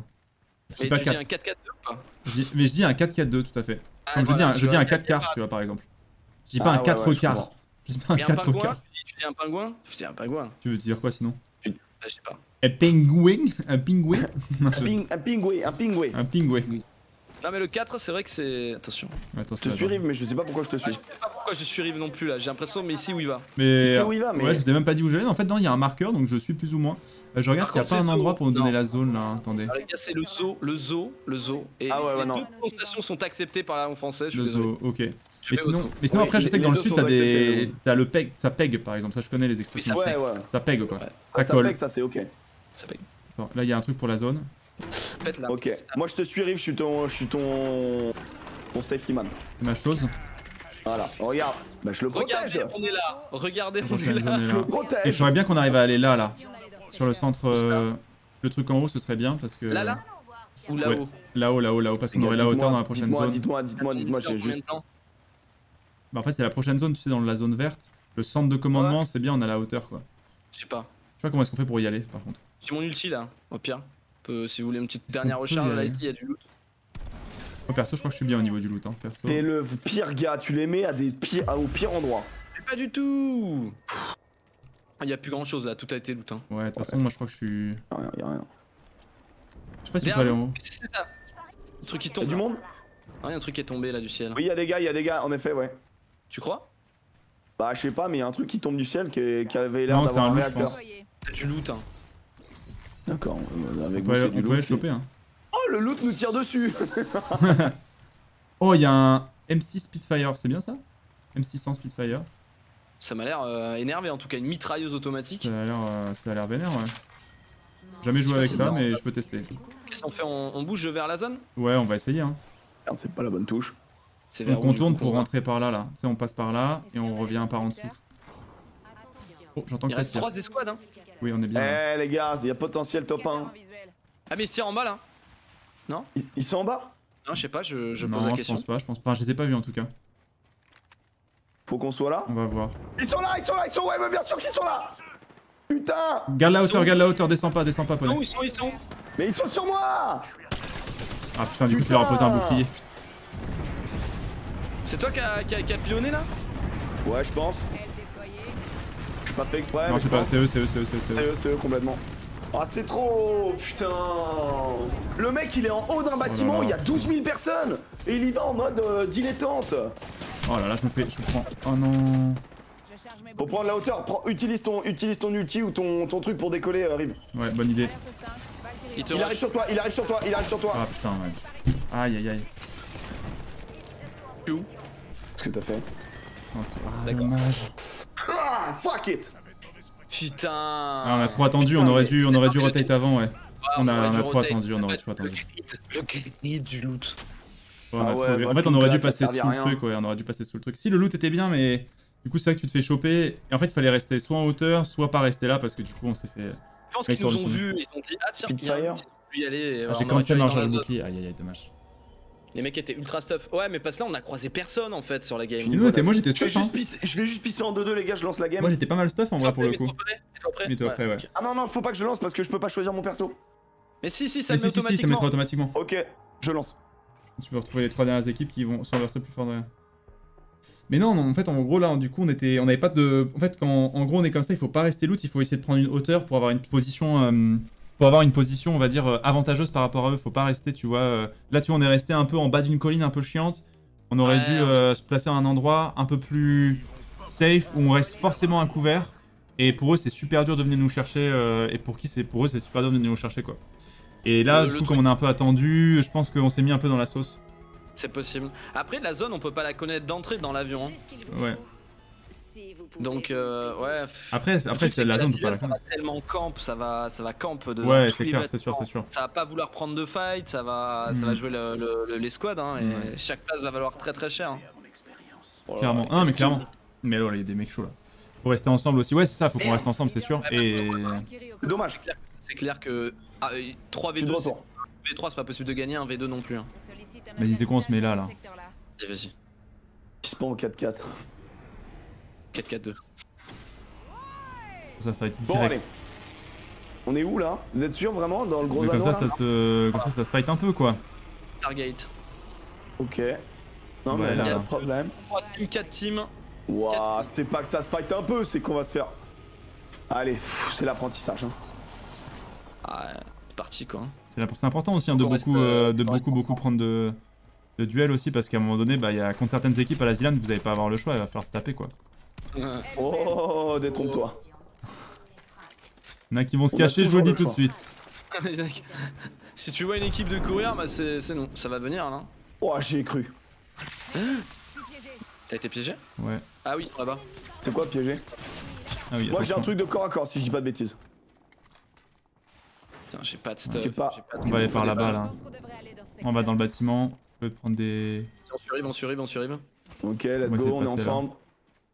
Mais tu dis un 4-4-2 ou pas? Mais je dis un 4-4-2 tout à fait. Comme je dis un 4 quarts, tu vois, par exemple. Je dis pas un 4 quarts. Je dis pas un 4 quarts. Tu dis un pingouin? Je dis un pingouin. Tu veux dire quoi sinon? Je sais pas. Un pingouin? Un pingouin? Un pingouin, un pingouin. Un pingouin. Non mais le 4 c'est vrai que c'est... Attention. Je te suis Rive mais je sais pas pourquoi je te suis. Je sais pas pourquoi je suis Rive non plus là, j'ai l'impression mais ici où il va. Mais où il va mais... Ouais je vous ai même pas dit où j'allais, en fait non il y a un marqueur donc je suis plus ou moins. Je regarde s'il y a pas un endroit pour nous donner la zone là, attendez. Alors les gars c'est le zoo, le zoo, le zoo. Et les deux prononciations sont acceptées par la langue française. Le zoo, ok. Mais sinon après je sais que dans le sud t'as des... T'as le peg, ça peg par exemple, ça je connais les expressions. Ouais ouais. Ça peg quoi. Ça colle. Ça c'est ok. Ça peg. Attends, là il y a un truc pour la zone. Là, ok, moi je te suis Rive, je suis ton safety man. Ma chose. Voilà, regarde, bah je le protège. Regardez, on est là, regardez, on est là. Je le protège. Et j'aurais bien qu'on arrive à aller là, là. Sur le centre, le truc en haut, ce serait bien parce que... Là, là ou là-haut? Ouais. Là-haut, là-haut, là-haut, parce qu'on aurait la hauteur dans la prochaine zone. Dites-moi, j'ai juste... Bah en fait c'est la prochaine zone, tu sais, dans la zone verte. Le centre de commandement, ouais. C'est bien, on a la hauteur quoi. Je sais pas. Je sais pas comment est-ce qu'on fait pour y aller par contre. J'ai mon ulti là, au pire. Si vous voulez une petite dernière recharge, là il y a du loot. Oh, perso, je crois que je suis bien au niveau du loot. Hein, t'es le pire gars, tu les mets au pire endroit. Mais pas du tout. Il y a plus grand chose là, tout a été loot. Hein. Ouais, de toute façon, moi je crois que je suis. Y'a rien. Je sais pas si tu peux aller en haut. C'est ça. Le truc qui tombe. Y'a du monde? Ah, y'a un truc qui est tombé là du ciel. Oui, y'a des gars, en effet, ouais. Tu crois? Bah, je sais pas, mais y'a un truc qui tombe du ciel qui avait l'air d'avoir un réacteur. C'est du loot, hein. D'accord, avec vous c'est du loot. On peut aller choper hein. Oh le loot nous tire dessus. Oh y'a un M6 Spitfire, c'est bien ça? M600 Spitfire. Ça m'a l'air énervé en tout cas, une mitrailleuse automatique. Ça a l'air vénère ouais. Jamais joué avec ça mais je peux tester. Qu'est-ce qu'on fait, on bouge vers la zone? Ouais on va essayer hein. Merde c'est pas la bonne touche. On contourne pour rentrer par là là, tu sais on passe par là et on revient par en dessous. Oh j'entends que ça se tire. Il reste 3 escouades hein. Oui, on est bien. Eh les gars, il y a potentiel top 1. Ah, mais ils tirent en bas là? Non? Ils sont en bas? Non, je sais pas, je pose la question. Je pense pas, je les ai pas vus en tout cas. Faut qu'on soit là. On va voir. Ils sont là, ils sont là, ils sont ouais, mais bien sûr qu'ils sont là. Putain. Garde la hauteur, descends pas, Poney. Ils sont où, ils sont où? Mais ils sont sur moi. Ah putain, du coup je leur ai posé un bouclier. C'est toi qui a pilonné là? Ouais, je pense. Je suis pas fait exprès. Non, je sais pas, c'est eux, c'est eux, c'est eux, c'est eux. C'est eux, complètement. Ah, c'est trop, putain. Le mec, il est en haut d'un bâtiment, il y a 12 000 personnes. Et il y va en mode dilettante. Oh là là, je me prends. Oh non. Pour prendre la hauteur, utilise ton ulti ou ton truc pour décoller, Rib. Ouais, bonne idée. Il arrive sur toi, il arrive sur toi, il arrive sur toi. Ah putain, ouais. Aïe, aïe, aïe. Qu'est-ce que t'as fait? D'accord. Ah, fuck it. Putain. Ah, on a trop attendu, putain, on aurait dû rotate avant, ouais. Ah, on a trop attendu, on aurait dû attendu. Le crit du loot. Ouais, ah ouais, en fait, on aurait dû passer sous le truc, ouais, on aurait dû passer sous le truc. Si le loot était bien, mais du coup, c'est vrai que tu te fais choper. Et en fait, il fallait rester soit en hauteur, soit pas rester là, parce que du coup, on s'est fait. Je pense qu'ils nous ont vus, ils ont dit ah tiens, il y a y aller. J'ai cancel un charge bouclier, aïe aïe aïe, dommage. Les mecs étaient ultra stuff. Ouais, mais parce que là on a croisé personne en fait sur la game. Nous, moi j'étais stuff. Je vais juste pisser en 2-2, les gars, je lance la game. Moi j'étais pas mal stuff en vrai pour le coup. Mets-toi après, ouais. Ah non, non, faut pas que je lance parce que je peux pas choisir mon perso. Mais si, si, ça met automatiquement. Ok, je lance. Tu peux retrouver les 3 dernières équipes qui vont surverser plus fort derrière. Mais non, en fait, en gros, là, du coup, on avait pas de. En fait, quand en gros on est comme ça, il faut pas rester loot, il faut essayer de prendre une hauteur pour avoir une position. On va dire, avantageuse par rapport à eux. Faut pas rester, tu vois. Là, tu vois, on est resté un peu en bas d'une colline un peu chiante. On aurait dû se placer à un endroit un peu plus safe où on reste forcément à couvert. Et pour eux, c'est super dur de venir nous chercher. Pour eux, c'est super dur de venir nous chercher, quoi. Et là, du coup, comme on a un peu attendu, je pense qu'on s'est mis un peu dans la sauce. C'est possible. Après, la zone, on peut pas la connaître d'entrée dans l'avion. Hein. Ouais. Donc ouais. Après c'est la zone, ça va tellement camp, ça va camp de. Ouais, c'est clair, c'est sûr, c'est sûr. Ça va pas vouloir prendre de fight, ça va jouer les squads, hein, et chaque place va valoir très très cher. Hein. Clairement, voilà, mais clairement. Mais là, il y a des mecs chauds là. Faut rester ensemble aussi, ouais, c'est ça, faut qu'on reste ensemble, c'est sûr. Et dommage. C'est clair que 3v2, V3 c'est pas possible de gagner, un V2 non plus. Vas-y, c'est quoi, on se met là. Vas-y. Qui se prend au 4-4. 4-4-2. Ça va être direct. Bon, allez. On est où là? Vous êtes sûr vraiment dans le gros anneau? Comme ça, ça se fight un peu, quoi. Target. Ok. Non, mais là, problème. 3 teams, 4 teams. Wouah, c'est pas que ça se fight un peu, c'est qu'on va se faire. Allez, c'est l'apprentissage. Hein. Ah, c'est parti, quoi. C'est important aussi hein, de beaucoup prendre de duel aussi, parce qu'à un moment donné, bah, contre certaines équipes à la ZLAN, vous n'allez pas avoir le choix, il va falloir se taper, quoi. Oh, détrompe-toi. Il y en a qui vont se cacher, je vous le dis tout de suite. Si tu vois une équipe de courir, bah c'est non, ça va venir là. Oh, j'y ai cru. T'as été piégé? Ouais. Ah oui, c'est là-bas. C'est quoi piégé? Ah oui, moi j'ai un truc de corps à corps si je dis pas de bêtises. Putain, j'ai pas de stuff. On va aller par là-bas là. On va dans le bâtiment, je vais prendre des. On surrive. Ok, let's go, on est ensemble.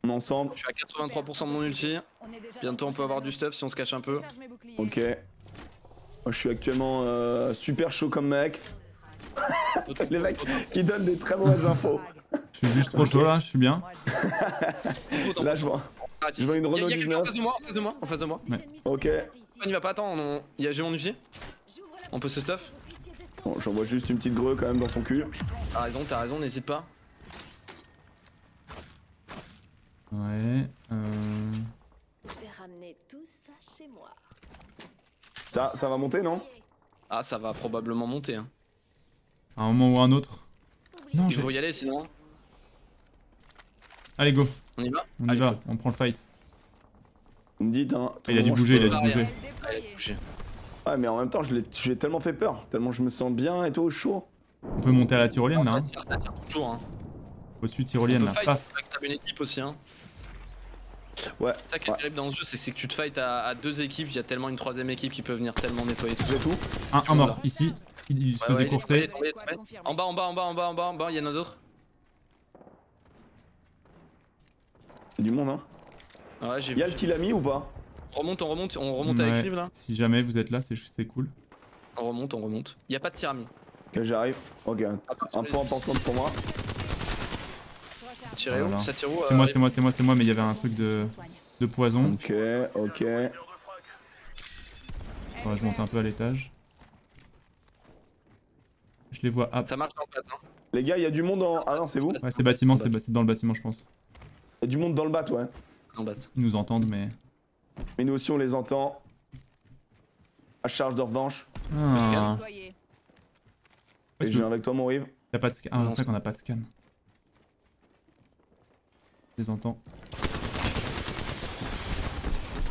Je suis à 83% de mon ulti. Bientôt on peut avoir du stuff si on se cache un peu. Ok. Moi je suis actuellement super chaud comme mec. Les mecs qui donnent des très mauvaises infos. Je suis juste trop chaud là, je suis bien. Là je vois. Je vois une Renault 19. En face de moi. Ouais. Ok. On n'y va pas, attends, j'ai mon ulti. On peut se stuff. Bon, j'envoie juste une petite greu quand même dans son cul. T'as raison, n'hésite pas. Ouais. Je vais ramener tout ça chez moi. Ça va monter, non? Ah, ça va probablement monter. Hein. À un moment ou à un autre. Non, je vais y aller sinon. Allez, go. On y va, on prend le fight. Vous me dites, hein. Il a dû bouger, il a dû bouger. Ouais, mais en même temps, je l'ai tellement fait peur. Tellement je me sens bien et tout au chaud. On peut monter à la tyrolienne là. Ça tire toujours, hein. Au-dessus de tyrolienne là, paf. T'as une équipe aussi, hein. Ouais. C'est ça qui est terrible dans ce jeu, c'est que tu te fights à deux équipes, il y a tellement une troisième équipe qui peut venir tellement nettoyer tout. Un mort ici, il se faisait courser. En bas, il y en a d'autres. C'est du monde, hein. Ouais, j'ai vu. Y'a le qui l'a mis ou pas? On remonte avec Rive là. Si jamais vous êtes là, c'est cool. On remonte. Y'a pas de tirami. Ok, j'arrive. Ok, un point important pour moi. tiré où? Ça tire où? C'est moi, mais il y avait un truc de poison. Ok. Enfin, je monte un peu à l'étage. Je les vois. Ah. Ça marche en fait, non? Les gars, il y a du monde en. Ah non, c'est vous? Ouais, c'est bâtiment, c'est dans le bâtiment, je pense. Il y a du monde dans le bat, ouais. Dans le bat. Ils nous entendent, mais. Mais nous aussi, on les entend. À charge de revanche. Ah. Et je viens avec toi, mon rive. Y'a pas de scan. Ah, c'est vrai qu'on a pas de scan. Je les entends.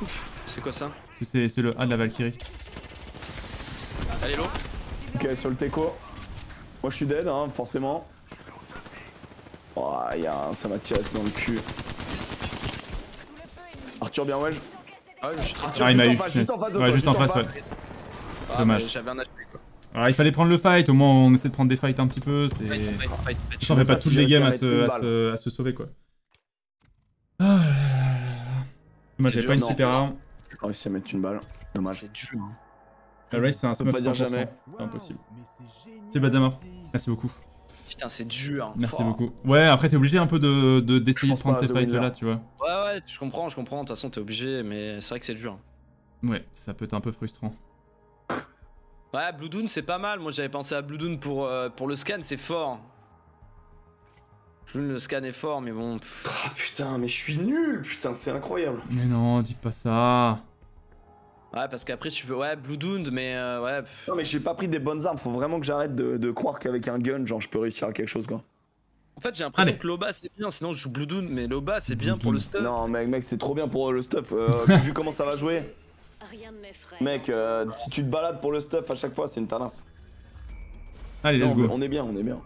Ouf, c'est quoi ça? C'est le A de la Valkyrie. Allez, l'eau. Ok, sur le teco. Moi je suis dead, hein, forcément. Oh, ça m'a tiré dans le cul. Arthur, bien wedge. Ah, ouais, je suis Arthur, juste en face, ouais. Ah, dommage. J'avais un HP, quoi. Alors, il fallait prendre le fight, au moins on essaie de prendre des fights un petit peu. On fait pas toutes les games à se sauver, quoi. Ah, moi j'avais pas une super arme. J'ai pas réussi à mettre une balle, dommage. C'est dur, hein. La race c'est un smoke 100%, c'est impossible. C'est Badamor, merci beaucoup. Putain c'est dur. Merci beaucoup. Ouais après t'es obligé un peu d'essayer de prendre ces fights là tu vois. Ouais je comprends, de toute façon t'es obligé mais c'est vrai que c'est dur. Ouais ça peut être un peu frustrant. Ouais Bloodoon c'est pas mal, moi j'avais pensé à Bloodoon pour le scan c'est fort. Le scan est fort mais bon... Ah putain mais je suis nul putain c'est incroyable. Mais non dis pas ça. Ouais parce qu'après tu peux... Ouais Bloodoon mais ouais... Non mais j'ai pas pris des bonnes armes, faut vraiment que j'arrête de croire qu'avec un gun genre je peux réussir à quelque chose quoi. En fait j'ai l'impression que Loba c'est bien, sinon je joue Bloodoon mais Loba c'est bien pour le stuff. Non mec c'est trop bien pour le stuff, vu comment ça va jouer. Rien de mes frères. Mec si tu te balades pour le stuff à chaque fois c'est une tarnasse. Allez let's go. On est bien, on est bien.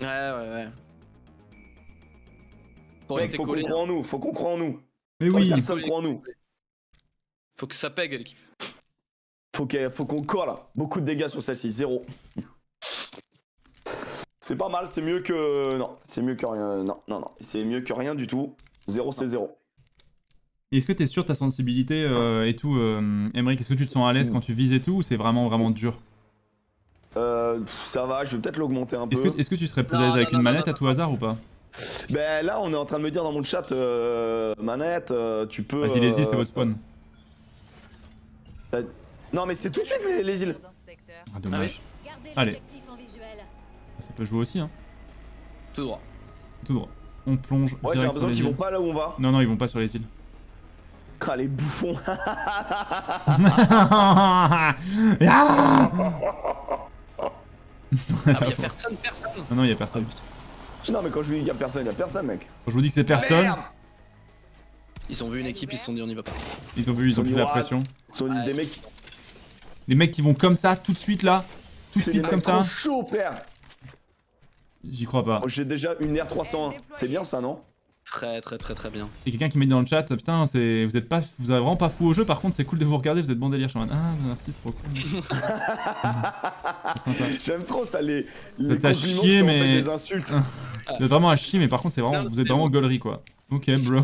Ouais. Mec faut qu'on croit en nous, Mais oui personne croit en nous. Faut que ça pègue l'équipe. Faut qu'on colle là. Beaucoup de dégâts sur celle-ci, 0. C'est pas mal, c'est mieux que... Non, c'est mieux que rien. Non. C'est mieux que rien du tout. 0 c'est 0. Est-ce que t'es sûr de ta sensibilité et tout, Emeric, est-ce que tu te sens à l'aise quand tu vises et tout ou c'est vraiment dur? Ça va, je vais peut-être l'augmenter un peu. Est-ce que tu serais plus à l'aise avec une manette à tout hasard ou pas? Ben là on est en train de me dire dans mon chat, manette, tu peux... Vas-y les yeux, c'est votre spawn. Non mais c'est tout de suite les îles. Ah dommage. Allez. Ça peut jouer aussi hein. Tout droit. On plonge. Ouais j'ai l'impression qu'ils vont pas là où on va. Non ils vont pas sur les îles. Ah les bouffons. Y'a personne. Non y'a personne. Non mais quand je dis y'a personne mec. Quand je vous dis que c'est personne. Merde. Ils ont vu une équipe, ils se sont dit on y va pas. Ils ont pris la pression. Des mecs qui vont comme ça, tout de suite là. Tout de suite comme ça. Chaud père. J'y crois pas. J'ai déjà une R301. C'est bien ça non? Très bien. Et quelqu'un qui m'a dit dans le chat, putain c'est. Vous avez vraiment pas fou au jeu, par contre c'est cool de vous regarder, vous êtes bon délire, je suis en mode. Ah merci c'est trop cool. J'aime trop ça les compliments chier, mais... en fait, des insultes. Vous êtes vraiment à chier mais par contre c'est vraiment. Vous êtes vraiment gaulerie quoi. Ok bro.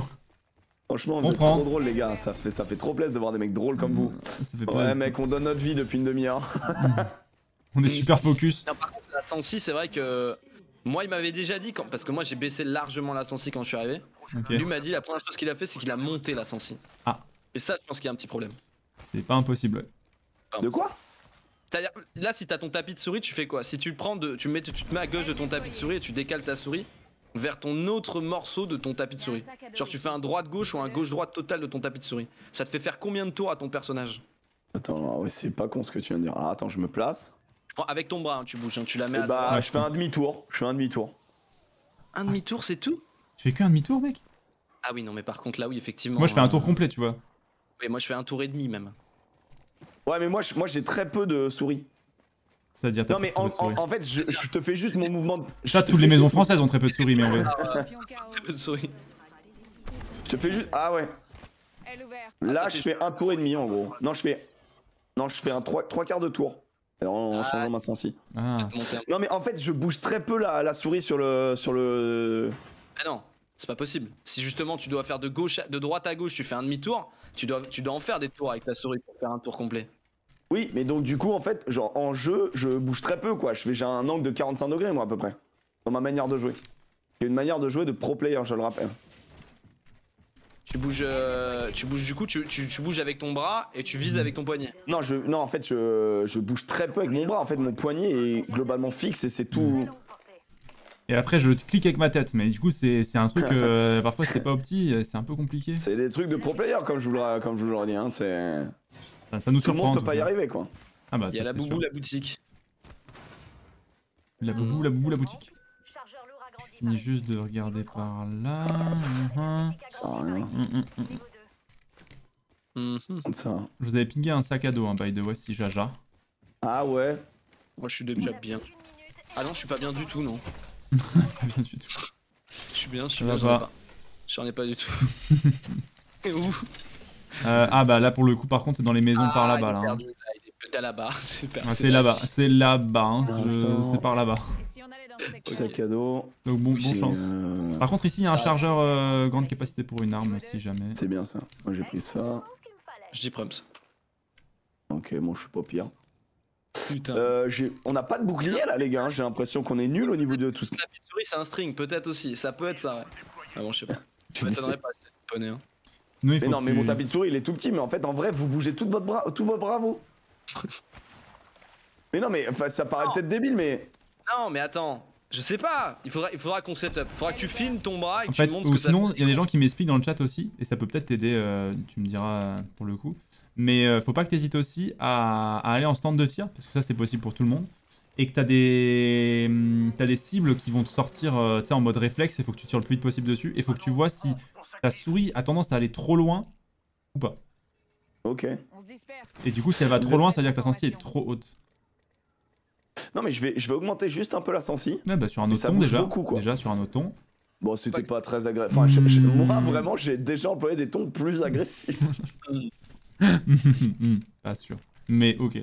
Franchement, vous êtes trop drôle les gars, ça fait trop plaisir de voir des mecs drôles comme vous. Ouais mec, on donne notre vie depuis une demi-heure. On est super focus. Non, par contre, la 106, c'est vrai que moi il m'avait déjà dit, parce que moi j'ai baissé largement la 106 quand je suis arrivé. Okay. Lui m'a dit la première chose qu'il a fait, c'est qu'il a monté la 106. Ah. Et ça, je pense qu'il y a un petit problème. C'est pas impossible. Ouais. De quoi? C'est-à-dire, là si t'as ton tapis de souris, tu fais quoi? Si tu le prends, tu te mets à gauche de ton tapis de souris et tu décales ta souris vers ton autre morceau de ton tapis de souris. Genre tu fais un droite-gauche ou un gauche-droite total de ton tapis de souris. Ça te fait faire combien de tours à ton personnage? Attends, ouais, c'est pas con ce que tu viens de dire. Ah, attends, je me place. Avec ton bras, hein, tu bouges, hein, tu la mets à droite. Bah, je fais un demi-tour, Un demi-tour, c'est tout? Tu fais qu'un demi-tour, mec? Ah oui, non, mais par contre, là, oui, effectivement. Moi, je fais un tour complet, tu vois. Oui, moi, je fais un tour et demi, même. Ouais, mais moi j'ai très peu de souris. C'est-à-dire non mais en fait je te fais juste mon mouvement de... Ça toutes les maisons françaises ont très peu de souris mais en vrai. Très peu de souris. Je te fais juste... Ah ouais. Là je fais un tour et demi en gros. Non je fais un 3/4 de tour. Alors en changeant ma sensi. Ah. Non mais en fait je bouge très peu la souris sur le... Ah non c'est pas possible. Si justement tu dois faire de droite à gauche tu fais un demi-tour, tu dois en faire des tours avec ta souris pour faire un tour complet. Oui, mais donc du coup, en fait, genre en jeu, je bouge très peu quoi. J'ai un angle de 45 degrés, moi à peu près, dans ma manière de jouer. C'est une manière de jouer de pro player, je le rappelle. Tu bouges du coup, tu bouges avec ton bras et tu vises avec ton poignet. Non, en fait, je bouge très peu avec mon bras. En fait, mon poignet est globalement fixe et c'est tout. Et après, je clique avec ma tête, mais du coup, c'est un truc. Parfois, c'est pas opti, c'est un peu compliqué. C'est des trucs de pro player, comme je vous le redis. Hein, ça nous surprend. Tout le monde peut pas y arriver, quoi. Ah bah, il y a la boubou, la boutique. La boubou, la boubou, la boutique. Je finis juste de regarder par là. Comme ça. Je vous avais pingué un sac à dos, hein, by the way, si jaja. Ah ouais. Moi, je suis déjà bien. Ah non, je suis pas bien du tout, non. Pas bien du tout. Je suis bien, j'en ai pas du tout. Et où ah bah là pour le coup par contre c'est dans les maisons par là-bas là. C'est là-bas, c'est là-bas, c'est par là-bas. Sac à dos. Donc bon, bonne chance. Par contre ici il y a un chargeur grande capacité pour une arme si jamais. C'est bien ça, moi j'ai pris ça. Je dis prums. Ok, bon je suis pas pire. Putain. On n'a pas de bouclier là les gars, j'ai l'impression qu'on est nul au niveau de tout ce. La souris c'est un string peut-être aussi, ça peut être ça. Ouais. Ah bon je sais pas. Je m'étonnerais pas c'est poney hein. Nous, mais non mais mon tapis de souris il est tout petit mais en fait en vrai vous bougez tout votre bras, tout vos bras vous. Mais non mais enfin, ça paraît peut-être débile mais. Non mais attends, je sais pas, il faudra qu'on setup, il faudra que tu filmes ton bras et que tu montres ce que ça fait. Sinon il y a des gens qui m'expliquent dans le chat aussi et ça peut peut-être t'aider, tu me diras pour le coup. Mais faut pas que t'hésites aussi à aller en stand de tir, parce que ça c'est possible pour tout le monde. Et que t'as des cibles qui vont te sortir en mode réflexe, il faut que tu tires le plus vite possible dessus. Et faut que tu vois si ta souris a tendance à aller trop loin ou pas. Ok. Et du coup si elle va trop loin, ça veut dire que ta sensi est trop haute. Non mais je vais augmenter juste un peu la sensi. Ah bah sur un autre ton déjà, sur un autre ton. Bon c'était pas très agressif, enfin moi vraiment j'ai déjà employé des tons plus agressifs. Pas sûr, mais ok.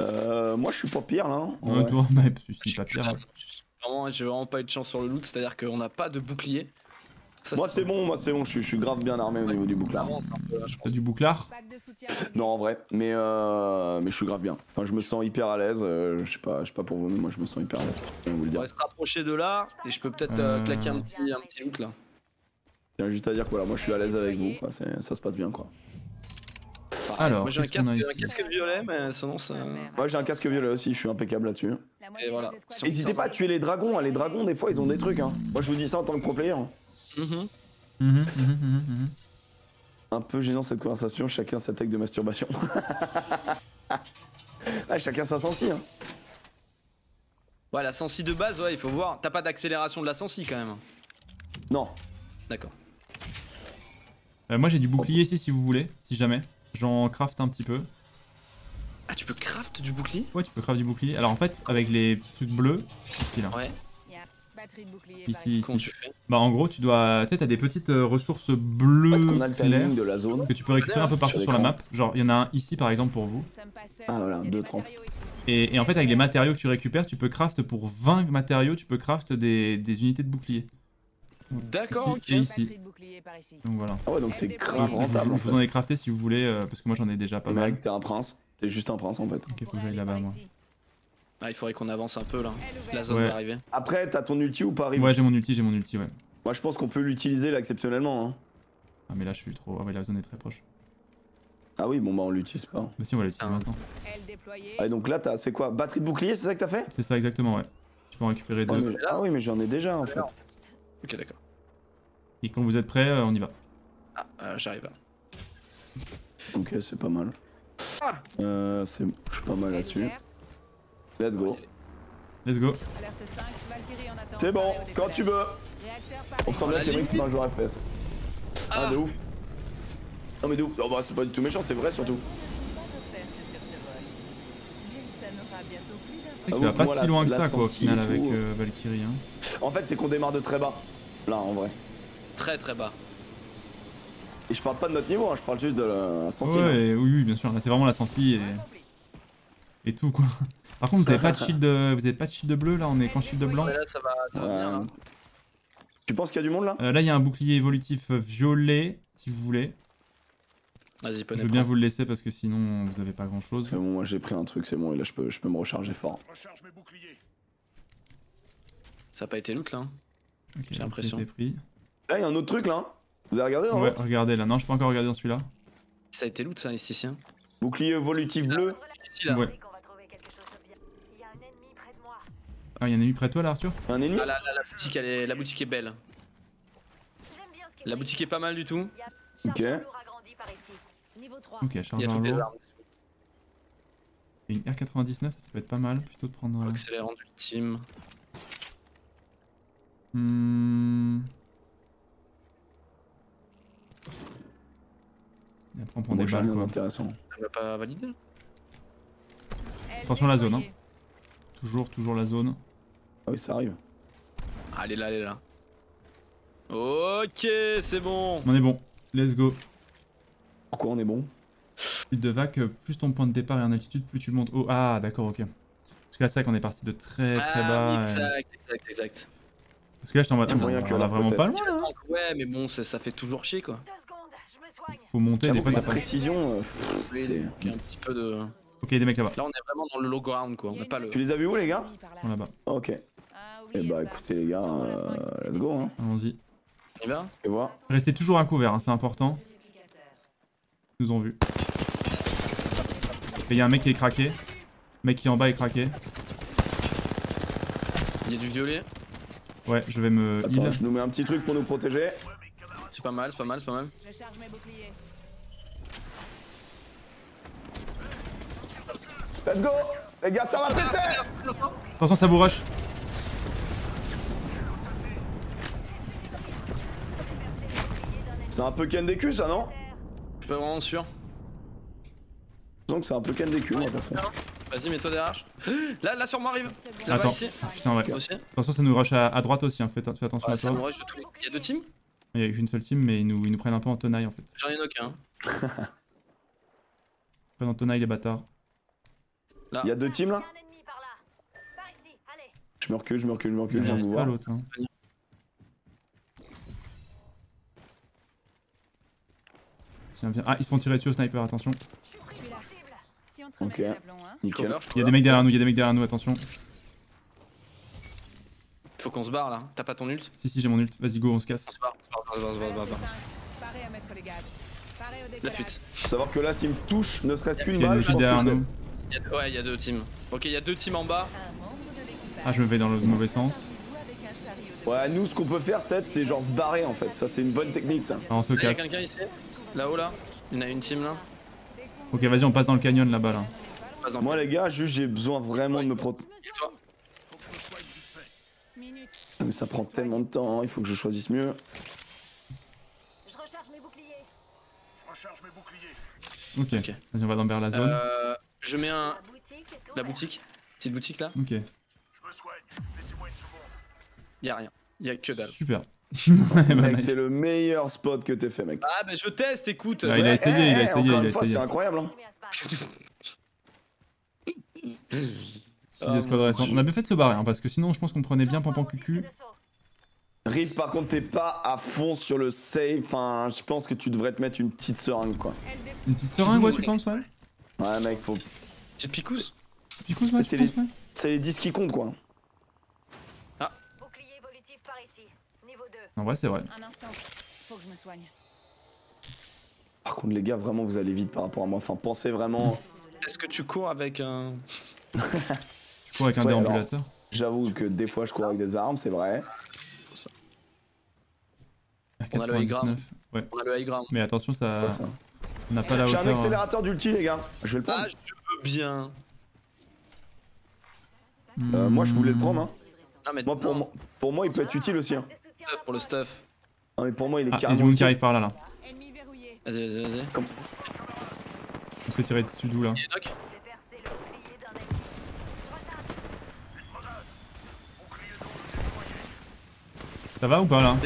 Moi je suis pas pire là. Hein, ouais. Toi, bah, je suis pas pire. Vraiment, j'ai vraiment pas eu de chance sur le loot, c'est-à-dire qu'on n'a pas de bouclier. Ça, moi c'est bon, je suis grave bien armé au niveau du bouclard. T'as du bouclard? Non en vrai, mais je suis grave bien. Enfin, je me sens hyper à l'aise, je sais pas pour vous, mais moi je me sens hyper à l'aise. On va se rapprocher de là et je peux peut-être claquer un petit loot là. Tiens, juste à dire que voilà, moi je suis à l'aise avec vous, quoi. Ça se passe bien quoi. Alors, moi j'ai un casque violet, mais sinon ça. Moi j'ai un casque violet aussi, je suis impeccable là-dessus. Et voilà. N'hésitez pas à tuer les dragons, hein. Les dragons des fois ils ont des trucs. Hein. Moi je vous dis ça en tant que pro player. Un peu gênant cette conversation, chacun sa tech de masturbation. Ah, chacun sa sensi. Hein. Ouais, la sensi de base, ouais, il faut voir. T'as pas d'accélération de la sensi quand même. Non. D'accord. Moi j'ai du bouclier ici si vous voulez, si jamais. J'en craft un petit peu. Ah tu peux craft du bouclier? Ouais tu peux craft du bouclier. Alors en fait avec les petits trucs bleus, ici là. Ouais. Ici. Bah en gros tu dois, tu sais t'as des petites ressources bleues claires de la zone que tu peux récupérer un peu partout sur la map. Genre il y en a un ici par exemple pour vous. Ah voilà, 2,30. Et en fait avec les matériaux que tu récupères, tu peux craft pour 20 matériaux, tu peux craft des unités de bouclier. D'accord, ok. Et ici. Donc voilà. Ah ouais, donc c'est grave rentable. Je vous en ai crafté si vous voulez, parce que moi j'en ai déjà pas mal. Mec, t'es un prince, t'es juste un prince en fait. Ok, faut que j'aille là-bas moi. Ah, il faudrait qu'on avance un peu là. La zone va arriver. Après, t'as ton ulti ou pas arrivé? Ouais, j'ai mon ulti, ouais. Moi je pense qu'on peut l'utiliser là exceptionnellement. Hein. Ah, mais là je suis trop. Ah, ouais, la zone est très proche. Ah, oui, bon bah on l'utilise pas. Bah si, on va l'utiliser maintenant. Ah, donc là, c'est quoi? Batterie de bouclier, c'est ça que t'as fait? C'est ça, exactement, ouais. Tu peux en récupérer deux. Ah, oui, mais j'en ai déjà en fait. Ok, d'accord. Et quand vous êtes prêts, on y va. Ah, j'arrive. Ok, c'est pas mal. Je suis pas mal là-dessus. Let's go. Let's go. C'est bon, quand tu veux. On semble bien que les mecs c'est pas un joueur FPS. Ah, de ouf. Non mais de ouf. Oh bah c'est pas du tout méchant, c'est vrai surtout. Tu vas pas si loin que ça quoi au final avec Valkyrie. En fait c'est qu'on démarre de très bas. Là en vrai. Très bas. Et je parle pas de notre niveau, hein, je parle juste de la sensi. Ouais, oui, bien sûr, là c'est vraiment la sensi et tout quoi. Par contre, vous avez pas de shield de bleu là, on est qu'en shield de blanc. Ouais, là ça va bien, là. Tu penses qu'il y a du monde là? Là il y a un bouclier évolutif violet si vous voulez. Vas-y, je veux bien vous le laisser parce que sinon vous avez pas grand chose. C'est bon, moi j'ai pris un truc, c'est bon, et là je peux me recharger fort. Ça a pas été loot là. Hein. Okay, j'ai l'impression. Là, il y a un autre truc là. Hein. Vous avez regardé? Ouais, regardez là. Non, je peux encore regarder dans celui-là. Ça a été loot ça, ici. Hein. Bouclier évolutif bleu. Ici, là. Ouais. Ah, il y a un ennemi près de toi là, Arthur? Un ennemi? Ah, la boutique, elle est... la boutique est belle. La boutique est pas mal du tout. Ok. Ok, chargeur lourd. Il y a toutes les armes. Et une R99, ça peut être pas mal. Plutôt de prendre. Accélérant ultime. Et après on prend des balles quoi. Intéressant. Elle va pas valider. Attention à la zone hein. Toujours la zone. Ah oui ça arrive. Allez là, allez là. Ok c'est bon. On est bon, let's go. Pourquoi on est bon? Plus de vac, plus ton point de départ est en altitude, plus tu montes haut. Ah d'accord ok. Parce que là c'est vrai qu'on est parti de très bas. Exact, exact. Parce que là je t'envoie on a vraiment pas loin là. Ouais mais bon ça fait toujours chier quoi. Faut monter, des fois t'as pas précision. Un petit peu de... Ok, des mecs là-bas. Là on est vraiment dans le low ground quoi. On a pas le... Tu les as vus où les gars? On là-bas. Ok. Et bah écoutez les gars, let's go hein. Allons-y. Et bien restez toujours à couvert, hein, c'est important. Ils nous ont vu. Et il y a un mec qui est craqué. Le mec qui est en bas est craqué. Il y a du violet. Ouais, je vais me heal. Je nous mets un petit truc pour nous protéger. C'est pas mal, c'est pas mal, c'est pas mal. Je charge mes boucliers. Let's go! Les gars, ça va péter! Attention, ça vous rush. C'est un peu KNDQ ça, non? Je suis pas vraiment sûr. Donc c'est un peu KNDQ, moi, personne. Vas-y, mets-toi derrière. Là sur moi arrive. Attends, ici. Ah, putain, ouais. Attention, ça nous rush à droite aussi, hein. Fais attention à ça. Nous rush de tous les... Il y a deux teams? Il y a qu'une seule team mais ils nous prennent un peu en tenaille en fait. J'en ai knock un. Ils prennent en tenaille les bâtards. Là. Il y a deux teams là. Je me recule, je viens de vous voir. L'autre, hein. Tiens, viens. Ah ils se font tirer dessus au sniper, attention. Ok, nickel. Il y a des mecs derrière nous, attention. Faut qu'on se barre là, t'as pas ton ult? Si j'ai mon ult, vas-y go on se casse. On se barre. La fuite. Faut savoir que là s'il me touche, ne serait-ce qu'une balle, je pense que je donne. Ouais y'a deux teams. Ok y'a deux teams en bas. Ah je me vais dans le mauvais sens. Ouais nous ce qu'on peut faire peut-être c'est genre se barrer en fait, ça c'est une bonne technique ça. Ah, on se casse. Y'a quelqu'un ici? Là-haut là? Il y en a une team là. Ok vas-y on passe dans le canyon là-bas là. Moi les gars juste j'ai besoin vraiment de me protéger. Mais ça prend tellement de temps, hein. Il faut que je choisisse mieux. Je recharge mes boucliers. Ok, vas-y on va dans la zone. Je mets un... La boutique, petite boutique là. Ok. Y'a rien, y'a que dalle. Super. Mec c'est le meilleur spot que t'aies fait mec. Ah mais je teste, écoute. Ah, il a essayé, il a essayé. C'est incroyable hein. On a bien fait de se barrer hein, parce que sinon je pense qu'on prenait bien Pampan Cucu. Riff par contre t'es pas à fond sur le save, enfin je pense que tu devrais te mettre une petite seringue quoi. Une petite seringue ouais tu penses ouais? Ouais mec faut... Petite picouse. Picouse ouais tu penses ouais. C'est les disques qui comptent quoi. Ah. Bouclier évolutif par ici, niveau 2. En vrai c'est vrai. Un instant, faut que je me soigne. Par contre les gars vraiment vous allez vite par rapport à moi, enfin pensez vraiment... Est-ce que tu cours avec un... Je cours avec un déambulateur. J'avoue que des fois je cours avec des armes, c'est vrai. On a le high ground. Ouais. Mais attention, ça. On n'a pas la hauteur. J'ai un accélérateur d'ulti, les gars. Je vais le prendre. Ah, je veux bien. Moi, je voulais le prendre. Hein. Ah, mais moi, pour moi, il peut être utile aussi. Hein. Pour le stuff. Non, mais pour moi, il est carrément. Il y a du monde qui arrive par là. Vas-y, vas-y. On se fait tirer dessus d'où là? Ça va ou pas là?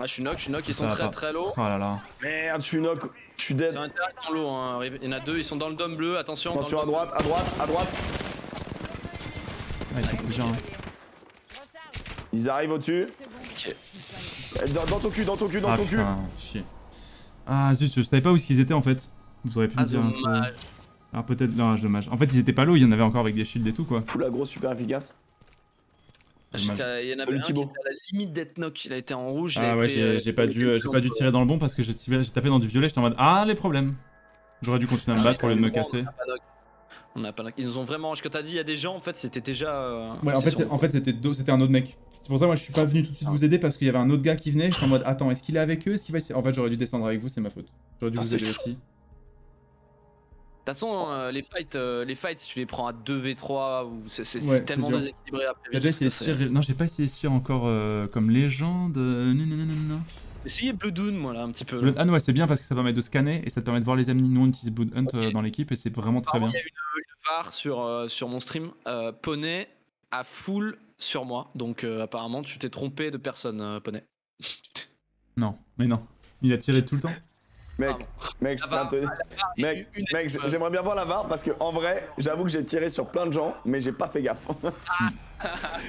Ah je suis knock, ils sont très low. Oh là là. Merde je suis knock, je suis dead. Ils sont low hein, il y en a deux, ils sont dans le dôme bleu, attention. Attention à droite, Ah ils sont plusieurs hein. Ils arrivent au dessus. Dans ton cul, dans ton cul. Ah putain, chier. Ah zut, je savais pas où ils étaient en fait. Vous auriez pu me dire un peu. Alors peut-être... Non, dommage. En fait, ils étaient pas low, il y en avait encore avec des shields et tout, quoi. Fou la grosse super efficace. Il y en avait un qui était à la limite d'être knock, il a été en rouge. Ah ouais, j'ai pas dû tirer dans le bon parce que j'ai tapé dans du violet, j'étais en mode ah les problèmes. J'aurais dû continuer à me battre au lieu de me casser. On a pas knock. Ils nous ont vraiment, ce que t'as dit, il y a des gens en fait c'était déjà... Ouais en fait c'était un autre mec. C'est pour ça moi je suis pas venu tout de suite vous aider parce qu'il y avait un autre gars qui venait, j'étais en mode attends est-ce qu'il est avec eux, est-ce qu'il va essayer... En fait j'aurais dû descendre avec vous, c'est ma faute. J'aurais dû vous aider aussi. De toute façon, les fights, tu les prends à 2v3, c'est ouais, tellement déséquilibré après. Non, j'ai pas essayé Sir encore comme légende. Non. Essayez Blood Hound, moi là, un petit peu. Blood Hound, ouais, c'est bien parce que ça permet de scanner et ça te permet de voir les ennemis. Nous, on utilise Blood Hound dans l'équipe et c'est vraiment très bien. Il y a une VAR sur mon stream, Poney à full sur moi. Donc apparemment, tu t'es trompé de personne, Poney. Non, mais non. Il a tiré tout le temps. Mec, j'aimerais bien voir la VAR parce que en vrai, j'avoue que j'ai tiré sur plein de gens, mais j'ai pas fait gaffe.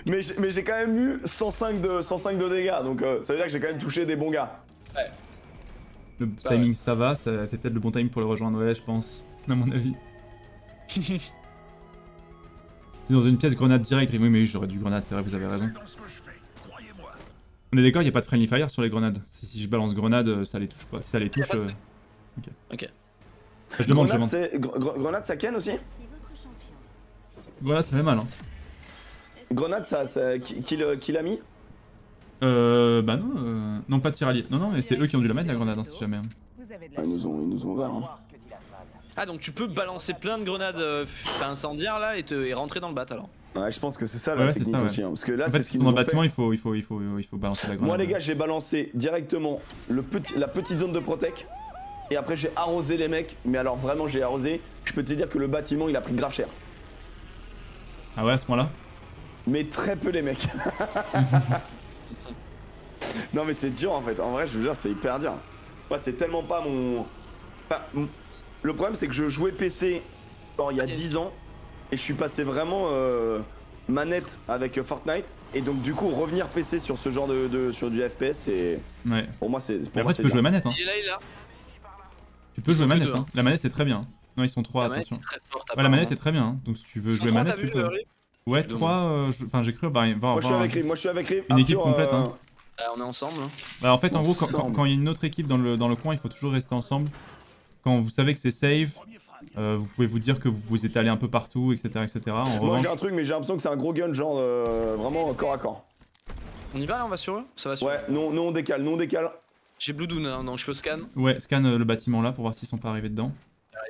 Mais j'ai quand même eu 105 de dégâts, donc ça veut dire que j'ai quand même touché des bons gars. Ouais. Le timing ça va, c'est peut-être le bon timing pour le rejoindre, ouais, je pense, à mon avis. C'est dans une pièce grenade direct, oui mais j'aurais dû grenade, c'est vrai, vous avez raison. On est d'accord, il n'y a pas de friendly fire sur les grenades. Si je balance grenade, ça les touche pas. Si ça les touche... Ok. Je demande, Grenade, ça ken aussi. Grenade, ça fait mal. Hein. Grenade, ça... Qui l'a mis? Bah non. Non, pas de tiralier. Non, mais c'est eux qui ont dû la mettre, la grenade, hein, si jamais. Ah, ils nous ont ouvert. Hein. Ah, donc tu peux balancer plein de grenades incendiaires, là, et rentrer dans le bat, alors. Ouais, je pense que c'est ça la technique aussi, ouais. Hein, parce que là, en fait, si ils sont dans le bâtiment, il faut balancer la grenade. Moi les gars, j'ai balancé directement la petite zone de protec, et après j'ai arrosé les mecs, mais alors vraiment j'ai arrosé, je peux te dire que le bâtiment il a pris grave cher. Ah ouais, à ce point là? Mais très peu les mecs. Non mais c'est dur en fait, en vrai je vous jure c'est hyper dur. Moi c'est tellement pas mon... Enfin, le problème c'est que je jouais PC genre, il y a 10 ans, et je suis passé vraiment manette avec Fortnite, et donc du coup revenir PC sur ce genre sur du FPS c'est... Ouais. Pour moi c'est... Après tu peux jouer manette hein. Il est là. Tu peux jouer manette hein. La manette c'est très bien. Non ils sont 3, attention. La manette est très bien hein. Donc si tu veux jouer manette tu peux... Ouais 3, enfin j'ai cru... Moi je suis avec Rive, Une équipe complète hein. On est ensemble. Bah en fait en gros quand il y a une autre équipe dans le coin il faut toujours rester ensemble. Quand vous savez que c'est safe, vous pouvez vous dire que vous êtes allé un peu partout, etc. Moi j'ai un truc, mais j'ai l'impression que c'est un gros gun, genre vraiment corps à corps. On y va là, on va sur eux? Ça va sur eux. Ouais, non, on décale, J'ai Blue Doon, hein, donc je peux scan. Ouais, scan le bâtiment là pour voir s'ils sont pas arrivés dedans.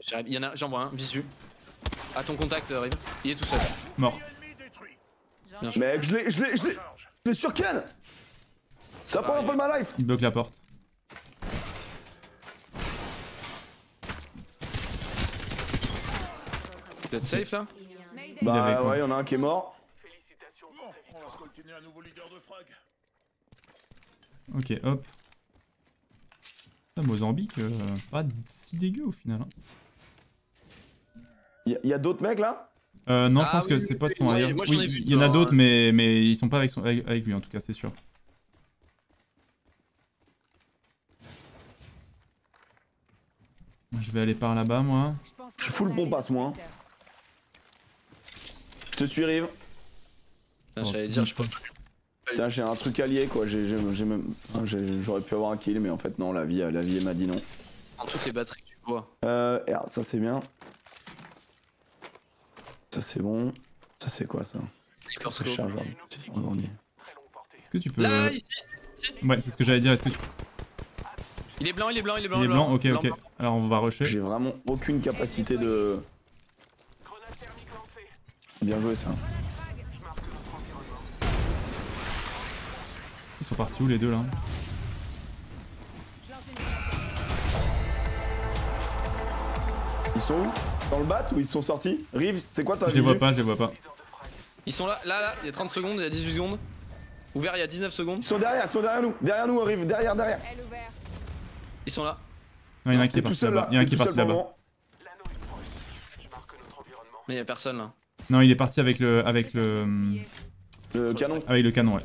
J'arrive, il y en a, j'en vois un, visu. À ton contact, Rive, il est tout seul. Mort. Mec, je l'ai sur-can. Ça prend un peu ma life. Il bloque la porte. Vous êtes safe là? Bah ouais, y'en a un qui est mort. Ok, hop. Putain, Mozambique, pas si dégueu au final. Hein. Y a d'autres mecs là? Non, je pense que ses potes sont ailleurs. Il y en a d'autres, mais ils sont pas avec lui en tout cas, c'est sûr. Je vais aller par là-bas moi. Je suis full bombasse moi. Je te suis Rive. Putain, j'allais dire je peux. Putain j'ai un truc allié quoi, j'aurais pu avoir un kill mais en fait non, la vie m'a dit non. En toutes les batteries tu vois. Ça c'est bien. Ça c'est bon. Ça c'est quoi ça? C'est chargeable. Est-ce que tu peux... Là ici. Ouais c'est ce que j'allais dire, est-ce que tu... Il est blanc, ok. Alors on va rusher. J'ai vraiment aucune capacité de... Bien joué ça. Ils sont partis où les deux là? Ils sont où? Dans le bat ou ils sont sortis? Rive, c'est quoi ta vision? Je les vois pas. Ils sont là, il y a 30 secondes, il y a 18 secondes. Ouvert il y a 19 secondes. Ils sont derrière nous. Derrière nous Rive, derrière. Ils sont là. Non, il y en a un qui est parti là-bas. Mais il y a personne là. Non, il est parti avec le canon. Avec le canon, ouais.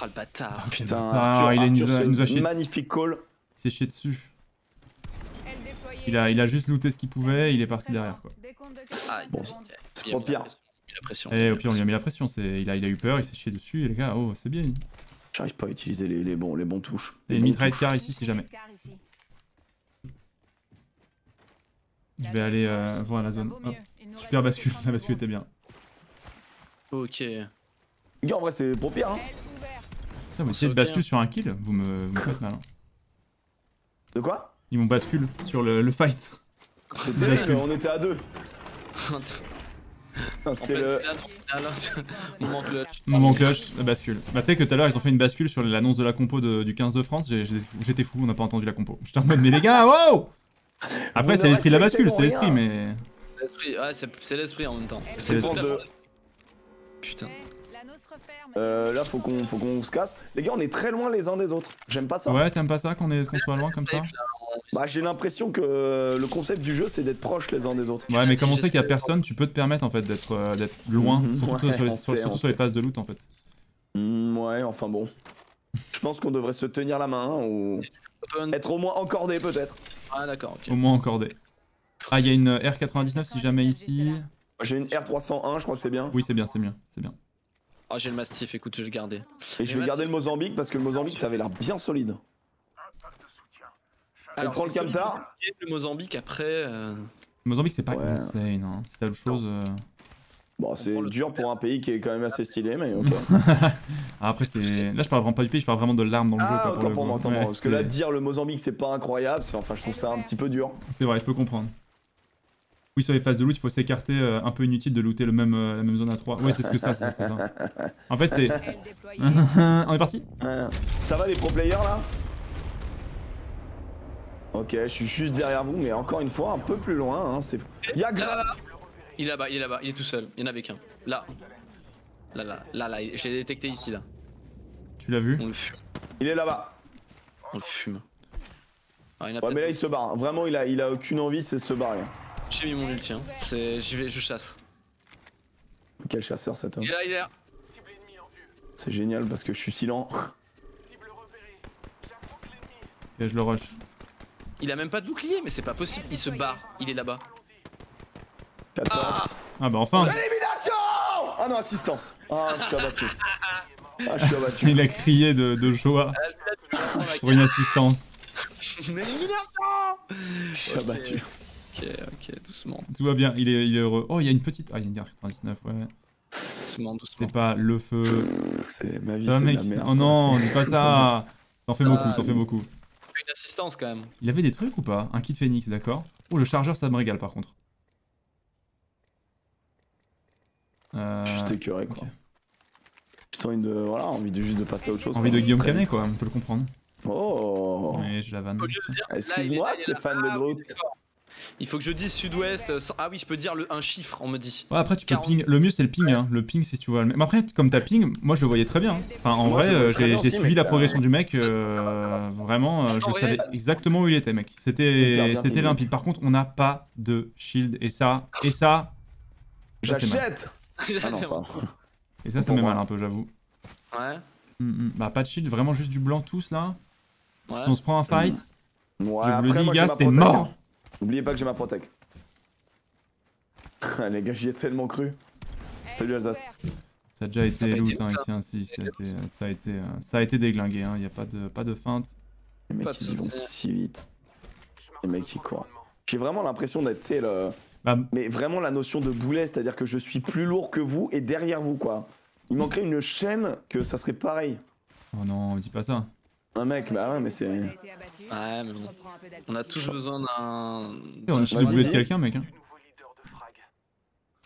Ah le bâtard. Putain, Arthur, il nous a chié. Magnifique call. Il s'est chié dessus. Il a juste looté ce qu'il pouvait, il est parti derrière quoi. Ah, bon, au pire. Et au pire, on lui a mis la pression. Il a eu peur, il s'est chié dessus. Et les gars, oh, c'est bien. J'arrive pas à utiliser les bons touches. Et une mitraille car ici, si jamais. Je vais aller voir la zone. Hop. Super bascule, la bascule était bien. Ok. Les gars, en vrai, c'est pour pire. Hein. Putain, vous essayez de bascule sur un kill, vous me faites mal. Hein. De quoi? Ils m'ont bascule sur le fight. C'était on était à deux. C'était le moment clutch, la bascule. Bah, tu sais que tout à l'heure, ils ont fait une bascule sur l'annonce de la compo du 15 de France. J'étais fou, on n'a pas entendu la compo. J'étais en mode, mais les gars, wow! Après, c'est l'esprit de la bascule, c'est l'esprit, mais. Ouais, c'est l'esprit en même temps. C'est l'esprit de. Putain. Là, faut qu'on se casse. Les gars, on est très loin les uns des autres. J'aime pas ça. Ouais, t'aimes pas ça qu'on soit loin comme ça? Bah, j'ai l'impression que le concept du jeu, c'est d'être proche les uns des autres. Ouais, mais comme on sait qu'il y a personne, tu peux te permettre en fait d'être loin, surtout, ouais, surtout sur les phases de loot en fait. Ouais, enfin bon. Je pense qu'on devrait se tenir la main hein, ou être au moins encordé peut-être. Ah d'accord. Okay. Au moins encordé. Ah, il y a une R99 si jamais ici. J'ai une R301, je crois que c'est bien. Oui, c'est bien, c'est bien, c'est bien. Ah, j'ai le Mastiff, écoute, je vais le garder. Et je vais garder le Mozambique parce que le Mozambique ça avait l'air bien solide. Elle prend le camtar. Le Mozambique après. Le Mozambique c'est pas insane, hein. C'est telle chose. Bon, c'est dur pour un pays qui est quand même assez stylé, mais ok. Après, c'est. Là, je parle vraiment pas du pays, je parle vraiment de l'arme dans le jeu. Ah, autant pour moi, parce que là, dire le Mozambique c'est pas incroyable, enfin, je trouve ça un petit peu dur. C'est vrai, je peux comprendre. Oui, sur les phases de loot, il faut s'écarter, un peu inutile de looter la même zone à 3. Ouais, c'est ce que ça, c'est ça. En fait, c'est... On est parti? Ça va les pro players là? Ok, je suis juste derrière vous, mais encore une fois, un peu plus loin. Hein, y'a Grave. Il est là-bas, il est là-bas, il est tout seul. Il y en avait qu'un. Là. Là, je l'ai détecté ici, là. Tu l'as vu? On le fume. Il est là-bas. On le fume. Ah, il a mais là, il se barre. Vraiment, il a aucune envie, c'est de se barrer. J'ai mis mon ulti, hein. Je chasse. Quel chasseur cet homme. Il est là. C'est génial parce que je suis si lent. Et je le rush. Il a même pas de bouclier, mais c'est pas possible. Il se barre, il est là-bas. Ah bah enfin. L'élimination! Ah non, assistance. Ah, je suis abattu. Ah, je suis abattu. Il a crié de joie pour une assistance. Une élimination! Je suis abattu. Ok, doucement. Tout va bien, il est heureux. Oh, il y a une petite. Ah, il y a une R99, ouais. Doucement. C'est pas le feu. C'est ma vie, c'est la merde. Oh non, dis pas ça. T'en fais beaucoup, t'en fais beaucoup. Une assistance quand même. Il avait des trucs ou pas? Un kit Phoenix, d'accord. Oh, le chargeur, ça me régale par contre. Juste écœuré, quoi. Okay. Putain, voilà, envie juste de passer à autre chose. Envie de Guillaume Canet, quoi, on peut le comprendre. Oh. Ouais, je la vanne. Excuse-moi, Stéphane Le Groot. Il faut que je dise sud-ouest. Ah oui, je peux dire un chiffre, on me dit. Ouais, après, tu peux ping. Le mieux, c'est le ping. Hein. Le ping, si tu vois. Mais après, comme t'as ping, moi, je le voyais très bien. Enfin, en vrai, j'ai suivi la progression du mec. Vraiment, je savais exactement où il était, mec. C'était limpide. Par contre, on n'a pas de shield. Et ça. J'achète. Ah non, et ça met mal un peu, j'avoue. Ouais. Bah, pas de shield, vraiment juste du blanc, tous là. Ouais. Si on se prend un fight, je vous le dis, gars, c'est mort. N'oubliez pas que j'ai ma protec. Les gars, j'y ai tellement cru. Salut Alsace. Ça a déjà été loot hein, ici, ça a été déglingué, hein. Y a pas de feinte. Les mecs ils vont si vite. Les mecs ils courent. J'ai vraiment l'impression d'être, tu sais, mais vraiment la notion de boulet, c'est-à-dire que je suis plus lourd que vous et derrière vous quoi. Il manquerait une chaîne que ça serait pareil. Oh non, dis pas ça. Un mec, bah ouais, mais c'est. Ouais, mais bon. On a tous besoin d'un. On a tous besoin de quelqu'un, mec. Hein.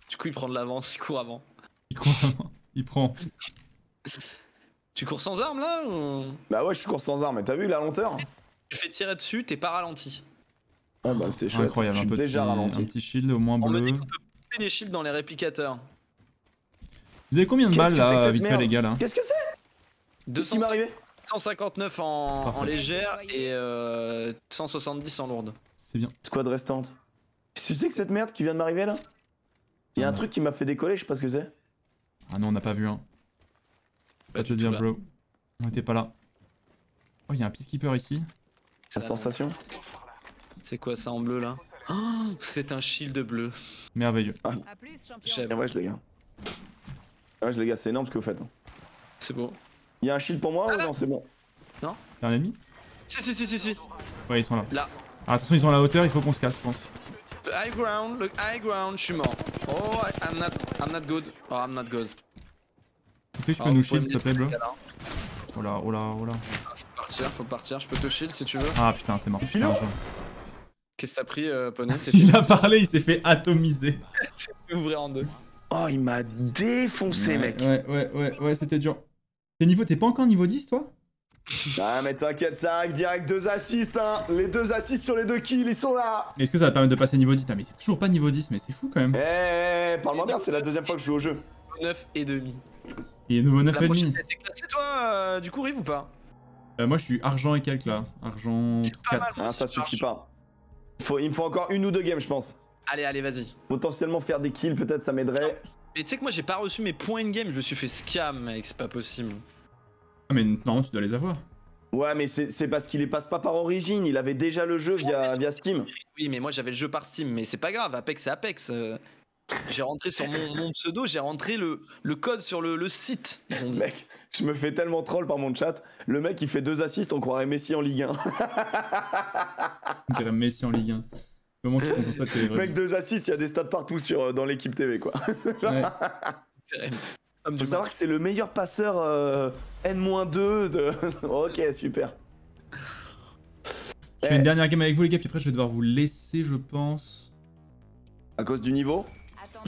Du coup, il prend de l'avance, il court avant. Il prend. Tu cours sans arme là ou... Bah ouais, je cours sans arme, mais t'as vu la lenteur? Tu fais tirer dessus, t'es pas ralenti. Ah bah c'est chouette. Incroyable, je suis déjà ralenti. Un petit shield au moins bleu. On me dit qu'on peut pousser les shields dans les réplicateurs. Vous avez combien de balles là, vite fait, les gars là? Qu'est-ce que c'est? Qu'est-ce qui m'est arrivé? 159 en légère et 170 en lourde. C'est bien. Squad restante. Tu sais que cette merde qui vient de m'arriver là? Il y a un truc qui m'a fait décoller, je sais pas ce que c'est. Ah non, on n'a pas vu hein. Pas te le dire, bro. On était pas là. Oh, il y a un Peacekeeper ici. La sensation. C'est quoi ça en bleu là? Oh, c'est un shield bleu. Merveilleux. Ah. Ouais, je les gars. Ouais, je les gars, c'est énorme ce que vous faites. C'est beau. Y'a un shield pour moi ou non? C'est bon. Non? T'as un ennemi? Si. Ouais, ils sont là. Ah, attention, ils sont à la hauteur, il faut qu'on se casse, je pense. Le high ground, je suis mort. Oh, I'm not good. Oh, I'm not good. Est-ce que tu peux nous shield, s'il te plaît, bleu? Oh là. Faut partir, je peux te shield si tu veux. Ah putain, c'est mort. Qu'est-ce que t'as pris, Poney? Il a parlé, il s'est fait atomiser. Il s'est fait ouvrir en deux. Oh, il m'a défoncé, ouais, mec. Ouais, c'était dur. T'es pas encore niveau 10, toi? Ah, mais t'inquiète, ça arrive direct, 2 assists, hein. Les 2 assists sur les 2 kills, ils sont là. Est-ce que ça va te permettre de passer niveau 10? Ah, mais c'est toujours pas niveau 10, mais c'est fou quand même. Eh, parle-moi bien, c'est la deuxième fois que je joue au jeu. 9 et demi. Et nouveau 9 et demi. T'es classé, toi, du coup, Rive ou pas? Moi, je suis argent et quelques, là. Argent 4. Ah, ça suffit pas. Il me faut encore une ou deux games, je pense. Allez, vas-y. Potentiellement faire des kills, peut-être, ça m'aiderait. Mais tu sais que moi, j'ai pas reçu mes points in game, je me suis fait scam, mec, c'est pas possible. Ah, mais non, tu dois les avoir. Ouais, mais c'est parce qu'il les passe pas par origine, il avait déjà le jeu via Steam. Oui, mais moi, j'avais le jeu par Steam, mais c'est pas grave, Apex, c'est Apex. J'ai rentré sur mon pseudo, j'ai rentré le code sur le site, ils ont dit. Mec, je me fais tellement troll par mon chat. Le mec, il fait 2 assists, on croirait Messi en Ligue 1. On dirait Messi en Ligue 1. Comment tu constates que les vrais... Mec, 2 assists, il y a des stats partout dans l'équipe TV, quoi. Ouais. Faut savoir que c'est le meilleur passeur N-2 de... Ok, super. Je fais une dernière game avec vous, les gars, puis après, je vais devoir vous laisser, je pense. À cause du niveau ?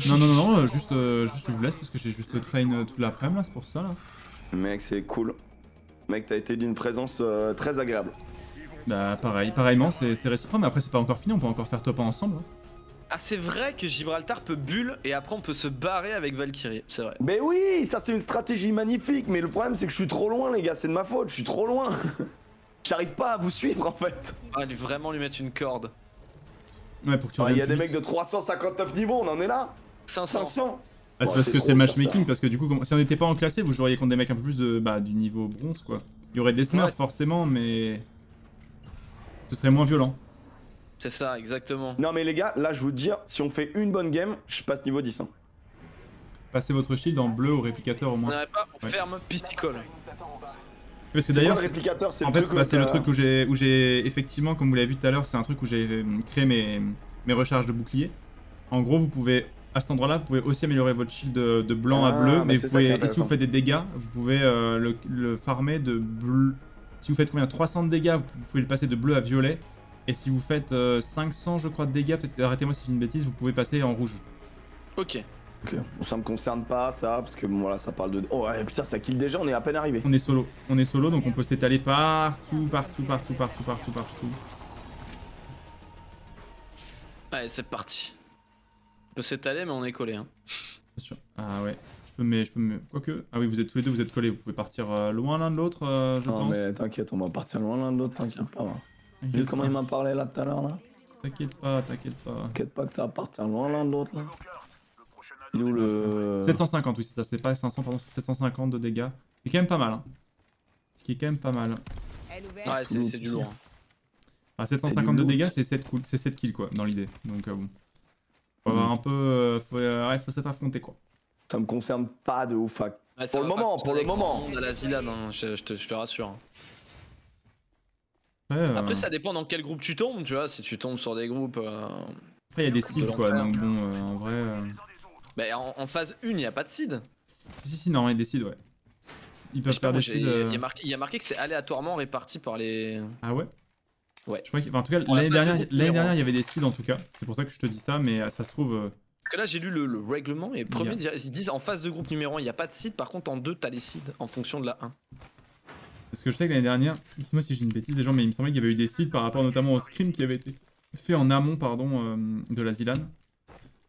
Non, juste je vous laisse parce que j'ai juste le train toute l'après-midi, c'est pour ça là. Mec, c'est cool. Mec, t'as été d'une présence très agréable. Bah pareillement, c'est réciproque, mais après c'est pas encore fini, on peut encore faire top 1 ensemble. Hein. Ah, c'est vrai que Gibraltar peut bulle et après on peut se barrer avec Valkyrie, c'est vrai. Mais oui, ça c'est une stratégie magnifique, mais le problème c'est que je suis trop loin les gars, c'est de ma faute, je suis trop loin. J'arrive pas à vous suivre en fait. Ah, vraiment lui mettre une corde. Ouais, pour que tu y a des mecs de 359 niveaux, on en est là. 500. Ah, c'est parce que c'est matchmaking, parce que du coup, si on n'était pas en classé, vous joueriez contre des mecs un peu plus du niveau bronze, quoi. Il y aurait des smurfs, forcément, mais ce serait moins violent. C'est ça, exactement. Non, mais les gars, là, je vous dis, si on fait une bonne game, je passe niveau 10. Hein. Passez votre shield en bleu au réplicateur au moins. On ferme piscicole. Parce que d'ailleurs, en fait, c'est le truc où j'ai effectivement, comme vous l'avez vu tout à l'heure, c'est un truc où j'ai créé mes recharges de bouclier. En gros, vous pouvez, à cet endroit-là, vous pouvez aussi améliorer votre shield de blanc à bleu. Mais vous pouvez, et si vous faites des dégâts, vous pouvez le farmer de bleu. Si vous faites combien, 300 de dégâts, vous pouvez le passer de bleu à violet. Et si vous faites 500, je crois, de dégâts, peut-être, arrêtez-moi si je dis une bêtise, vous pouvez passer en rouge. Ok. Okay. Ça me concerne pas ça, parce que bon, voilà, ça parle de... Oh ouais, putain, ça kill déjà, on est à peine arrivé. On est solo, donc on peut s'étaler partout. Allez, c'est parti. On peut s'étaler, mais on est collé, hein. Bien sûr. Ah ouais, je peux me... Quoique... Ah oui, vous êtes tous les deux, vous êtes collés, vous pouvez partir loin l'un de l'autre, je pense. Non mais t'inquiète, on va partir loin l'un de l'autre, t'inquiète pas. Vu comment il m'a parlé là tout à l'heure, là. T'inquiète pas. T'inquiète pas que ça va partir loin l'un de l'autre, là. Il est où le... 750, oui, c'est ça, c'est pas 500, pardon, c'est 750 de dégâts. C'est quand même pas mal, hein. Ce qui est quand même pas mal. Ouais, c'est du lourd. Enfin, 750 de dégâts, c'est 7 kills, quoi, dans l'idée. Donc, bon. Faut avoir un peu... faut s'être affronté, quoi. Ça me concerne pas de ouf. Ouais, pour le moment. On a la ZLAN, hein, je te rassure. Après, ça dépend dans quel groupe tu tombes, tu vois. Si tu tombes sur des groupes... Après, il y a des cibles, quoi, donc bon, en vrai... Bah en phase 1, il n'y a pas de seed. Si, non, il y a des seeds, ouais. Ils peuvent faire des seeds. Il y a marqué que c'est aléatoirement réparti par les... Ah ouais? Ouais. Je crois que... enfin, en tout cas, l'année dernière, il y avait des seeds en tout cas. C'est pour ça que je te dis ça, mais ça se trouve... Parce que là, j'ai lu le règlement et premier, ils disent en phase de groupe numéro 1, il n'y a pas de seed. Par contre, en 2, t'as les seeds en fonction de la 1. Parce que je sais que l'année dernière, dis-moi si j'ai une bêtise des gens, mais il me semblait qu'il y avait eu des seeds par rapport notamment au scrim qui avait été fait en amont, pardon, de la ZLAN.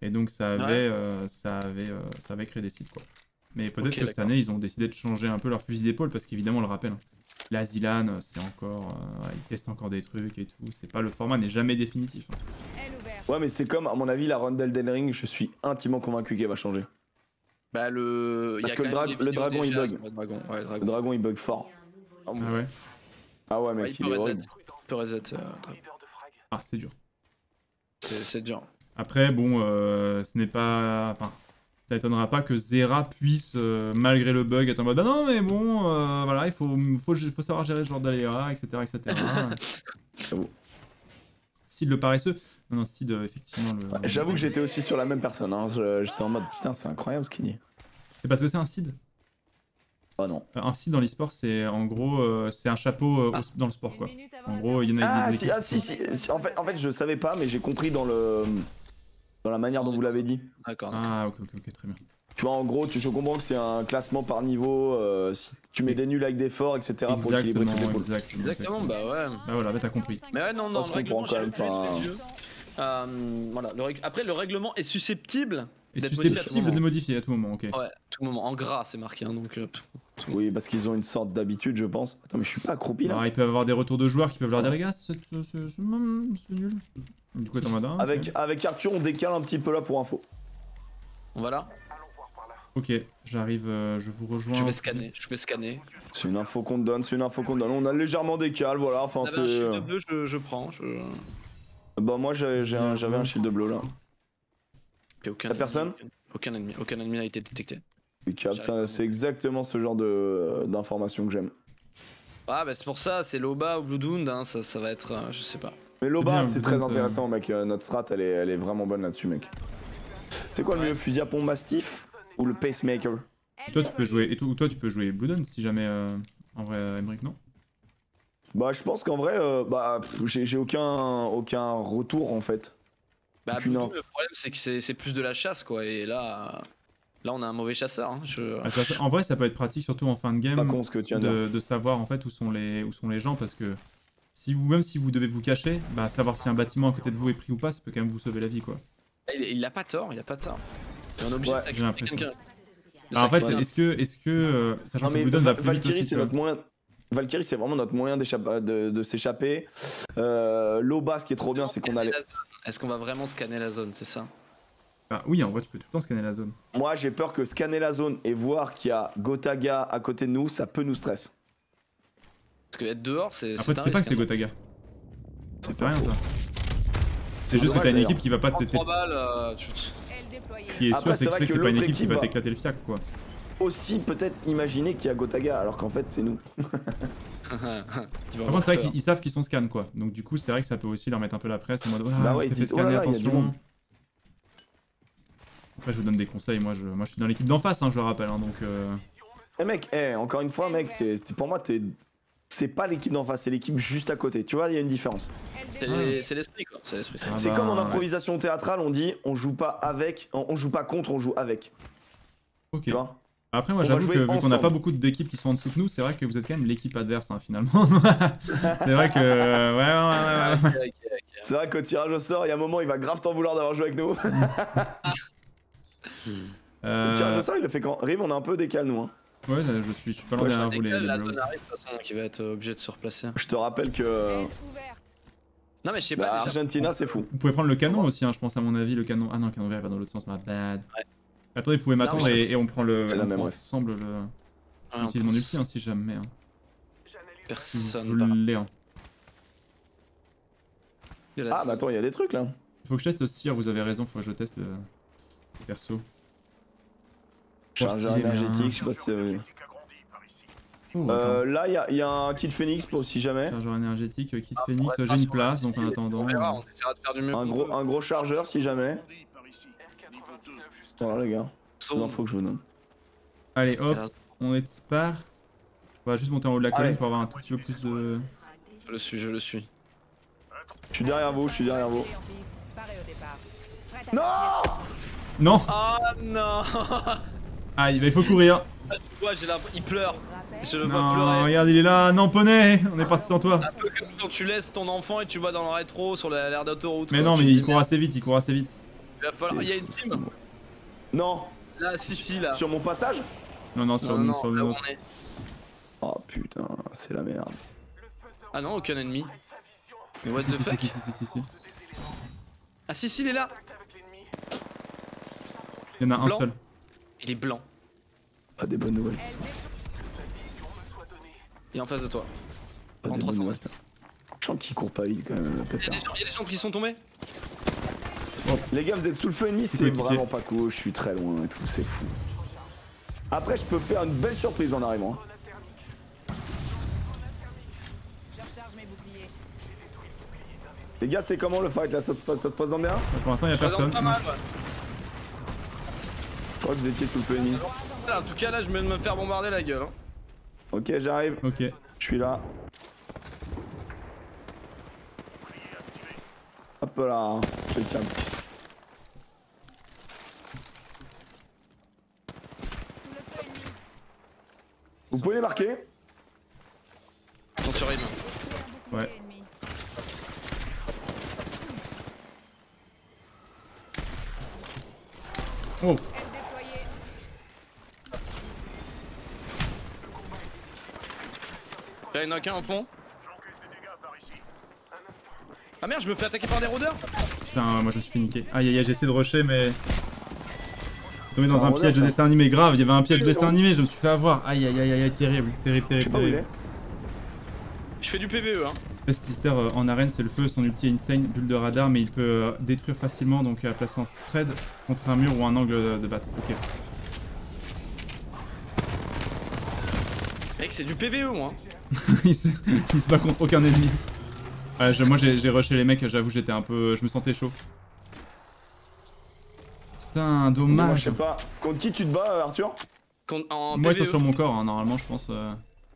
Et donc ça avait créé des seeds, quoi. Mais peut-être que cette année ils ont décidé de changer un peu leur fusil d'épaule parce qu'évidemment on le rappelle, hein, la ZLAN c'est encore, ils testent encore des trucs et tout, c'est pas, le format n'est jamais définitif. Hein. Ouais mais c'est comme à mon avis la run d'Elden Ring, je suis intimement convaincu qu'elle va changer. Bah parce que le dragon il bug. Le dragon il bug fort. Ah ouais. Ah ouais mec il peut reset. Ah c'est dur. C'est dur. Après, bon, ce n'est pas... Enfin, ça étonnera pas que Zera puisse, malgré le bug, être en mode bah non, mais bon, voilà, il faut savoir gérer ce genre d'aléas, etc. etc. Cid le paresseux. Non, non, Cid, effectivement. Le... Ouais, j'avoue que j'étais aussi sur la même personne. Hein. J'étais en mode putain, c'est incroyable ce qu'il dit. C'est parce que c'est un Cid. Oh non. Un Cid dans l'e-sport, c'est en gros, c'est un chapeau dans le sport, quoi. En gros, il y en a des. Ah, si, si. En fait, je savais pas, mais j'ai compris dans le. Dans la manière dont vous l'avez dit. D'accord. Ah ok, très bien. Tu vois en gros, je comprends que c'est un classement par niveau, si tu mets des nuls avec des forts, etc. Exactement, pour équilibrer toutes les poules. Exactement, bah ouais. Bah voilà, bah t'as compris. Mais ouais, non, je comprends quand même pas. Voilà, après le règlement est susceptible d'être modifié à tout moment, ok. Ouais, tout moment, en gras c'est marqué, hein, donc... Oui, parce qu'ils ont une sorte d'habitude, je pense. Attends, mais je suis pas accroupi là. Alors, ils peuvent avoir des retours de joueurs qui peuvent leur dire, les gars, c'est nul. Du coup, t'en mode 1, avec Arthur, on décale un petit peu là pour info. On va là. Ok, j'arrive, je vous rejoins. Je vais scanner, C'est une info qu'on te donne, On a légèrement décale, voilà. Enfin, c'est... Un shield bleu, je prends. Bah, moi, j'avais un shield bleu là. Okay, aucun personne ennemi, aucun ennemi n'a été détecté. C'est exactement ce genre d'information que j'aime. Ah, bah, c'est pour ça, c'est Loba ou Bloodhound, hein, ça va être. Je sais pas. Mais Loba, c'est très intéressant, mec. Notre strat, elle est vraiment bonne là-dessus, mec. C'est quoi le mieux, fusil à pompe Mastiff ou le pacemaker? Toi, tu peux jouer Bloodhound si jamais, en vrai, Emeric, non? Bah, je pense qu'en vrai, bah, j'ai aucun retour en fait. Bah, Bloodhound, le problème, c'est que c'est plus de la chasse, quoi. Et là, on a un mauvais chasseur. Hein, En vrai, ça peut être pratique, surtout en fin de game, de savoir en fait où sont les gens, parce que. Si vous, même si vous devez vous cacher, bah savoir si un bâtiment à côté de vous est pris ou pas, ça peut quand même vous sauver la vie, quoi. Il a pas tort, Et on est obligé de sacrifier quelqu'un. En fait, est-ce que sachant que Bloodhound va plus vite aussi, Valkyrie, c'est vraiment notre moyen de s'échapper. Loba, ce qui est trop bien, c'est qu'on a les... Est-ce qu'on va vraiment scanner la zone, c'est ça? Bah oui, en vrai, tu peux tout le temps scanner la zone. Moi, j'ai peur que scanner la zone et voir qu'il y a Gotaga à côté de nous, ça peut nous stresser. Parce que être dehors, c'est. Après, tu sais pas que c'est Gotaga. C'est rien ça. C'est juste que t'as une équipe qui va pas t'éclater. Ce qui est sûr, c'est que c'est pas une équipe qui va t'éclater le fiac, quoi. Aussi, peut-être imaginer qu'il y a Gotaga alors qu'en fait, c'est nous. Par contre, c'est vrai qu'ils savent qu'ils sont scan, quoi. Donc, du coup, c'est vrai que ça peut aussi leur mettre un peu la presse en mode ah, c'est fait scanner, attention. Après, je vous donne des conseils. Moi, je suis dans l'équipe d'en face, je le rappelle. Eh, mec, encore une fois, mec, pour moi, t'es. C'est pas l'équipe d'en face, c'est l'équipe juste à côté. Tu vois, il y a une différence. C'est l'esprit, quoi. C'est comme en improvisation théâtrale, on dit on joue pas avec, on joue pas contre, on joue avec. Ok. Tu vois. Après, moi, j'avoue que vu qu'on n'a pas beaucoup d'équipes qui sont en dessous de nous, c'est vrai que vous êtes quand même l'équipe adverse, hein, finalement. C'est vrai que. Ouais. C'est vrai qu'au tirage au sort, il y a un moment, il va grave t'en vouloir d'avoir joué avec nous. Le tirage au sort, il le fait quand Rive, on a un peu décalé, nous. Hein. Ouais, je suis pas loin derrière vous, les zone arrive de toute façon, qui va être obligé de se replacer. Je te rappelle que... Non mais je sais pas déjà. Argentina, c'est fou. Vous pouvez prendre le canon aussi, hein, je pense à mon avis, le canon... Ah non, le canon vert va dans l'autre sens, ma bad. Ouais. Attendez, vous pouvez m'attendre et on prend le... On ensemble le... On utilise mon ulti, hein, si jamais. Hein. Personne. Ah bah attends, il y a des trucs là. Faut que je teste aussi, vous avez raison, faut que je teste le perso. Chargeur énergétique, je sais pas si là, il y a un kit Phoenix pour si jamais. Chargeur énergétique, kit Phoenix, j'ai une place donc en attendant. On essaiera de faire du mieux. Un gros chargeur si jamais. Voilà les gars, c'est l'info que je vous donne. Allez hop, on est spar. On va juste monter en haut de la colline pour avoir un tout petit peu plus de. Je le suis. Je suis derrière vous. Non. Oh non. Ah, il faut courir. Ah, je vois, il pleure. Je le vois pleurer. Regarde, il est là. Non, Poney, on est parti sans toi. Un peu comme quand tu laisses ton enfant et tu vois dans le rétro sur l'air d'autoroute. Mais non, mais il court assez vite, Il y a une team. Non. Là, si, là. Sur mon passage? Non, sur le nôtre. Oh putain, c'est la merde. Ah non, aucun ennemi. Mais what the fuck? Ah si, il est là. Il y en a un seul. Il est blanc. Pas des bonnes nouvelles. Il est en face de toi. En 300 mètres. Je sens qu'il court pas vite quand même. Il y a des gens qui sont tombés. Les gars, vous êtes sous le feu ennemi, c'est vraiment pas cool, je suis très loin et tout, c'est fou. Après, je peux faire une belle surprise en arrivant. Les gars, c'est comment le fight là? Ça se passe dans bien? Pour l'instant, y'a personne. Je crois que vous étiez sous le feu ennemi. En tout cas, là, je viens de me faire bombarder la gueule. Hein. Ok, j'arrive. Ok. Je suis là. Hop là, c'est calme. Vous pouvez les marquer. Ils sont sur aim. Ouais. Oh. Là, il y en a qu'un au fond. Ah merde, je me fais attaquer par des rôdeurs. Putain, moi je me suis fait niquer. Aïe aïe aïe, j'ai essayé de rusher mais... tombé dans un piège de dessin animé, grave, il y avait un piège de dessin animé, je me suis fait avoir. Aïe aïe aïe aïe, terrible, terrible, terrible, terrible. Je fais du PVE hein. Best Sister en arène, c'est le feu, son ulti est insane, bulle de radar, mais il peut détruire facilement, donc placer un spread contre un mur ou un angle de batte. Ok. Mec, c'est du PVE moi. Il se bat contre aucun ennemi. Ouais, moi j'ai rushé les mecs, j'avoue j'étais un peu... je me sentais chaud. Putain, dommage. Moi, je sais pas, contre qui tu te bats Arthur? Moi ils sont sur mon corps hein, normalement je pense.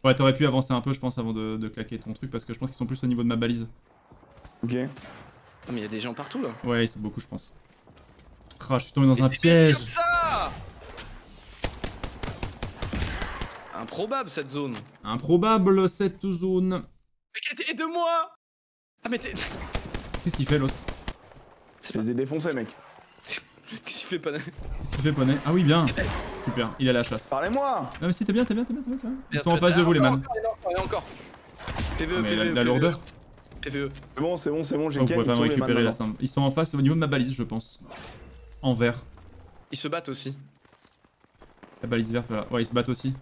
Ouais, t'aurais pu avancer un peu je pense avant de claquer ton truc parce que je pense qu'ils sont plus au niveau de ma balise. Ok. Ah mais y'a des gens partout là. Ouais, ils sont beaucoup je pense. Ah, je suis tombé dans un piège. Improbable cette zone. Improbable cette zone. Mais et de moi. Ah mais t'es... Qu'est-ce qu'il fait l'autre? Je les ai défoncés mec. Qu'est-ce qu'il fait Poney? Qu'est-ce qu'il fait Poney? Ah oui bien. Super, il a la chasse. Parlez-moi. Non mais si t'es bien. Ils sont en face de vous les man. Encore. PVE. La lourdeur. PVE. C'est bon, j'ai gagné. Vous pouvez pas me récupérer la simple. Ils sont en face au niveau de ma balise je pense. En vert. Ils se battent aussi. La balise verte voilà. Ouais ils se battent aussi.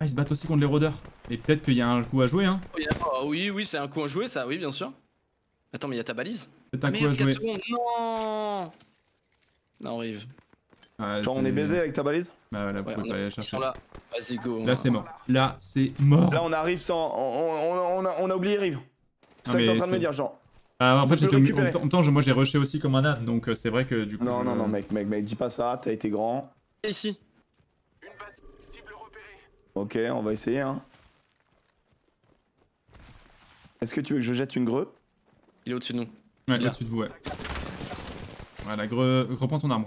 Ah, ils se battent aussi contre les rôdeurs. Mais peut-être qu'il y a un coup à jouer hein. Oh, oui c'est un coup à jouer ça, oui bien sûr. Attends mais il y a ta balise. C'est un coup à jouer. Non. Non Rive. Ouais, genre on est baisé avec ta balise. Bah là vous pouvez pas aller la chercher. Ils sont là. Vas-y go. Là c'est mort. Là c'est mort. Là on arrive sans... On a oublié Rive. C'est ça que t'es en train de me dire genre. En fait j'étais... En même temps moi j'ai rushé aussi comme un âne donc c'est vrai que du coup... Non mec dis pas ça, t'as été grand. Ici. Ok, on va essayer hein. Est-ce que tu veux que je jette une greu? Il est au-dessus de nous. Ouais, il est au-dessus de vous, ouais. Ouais, la greu... Reprends ton arme.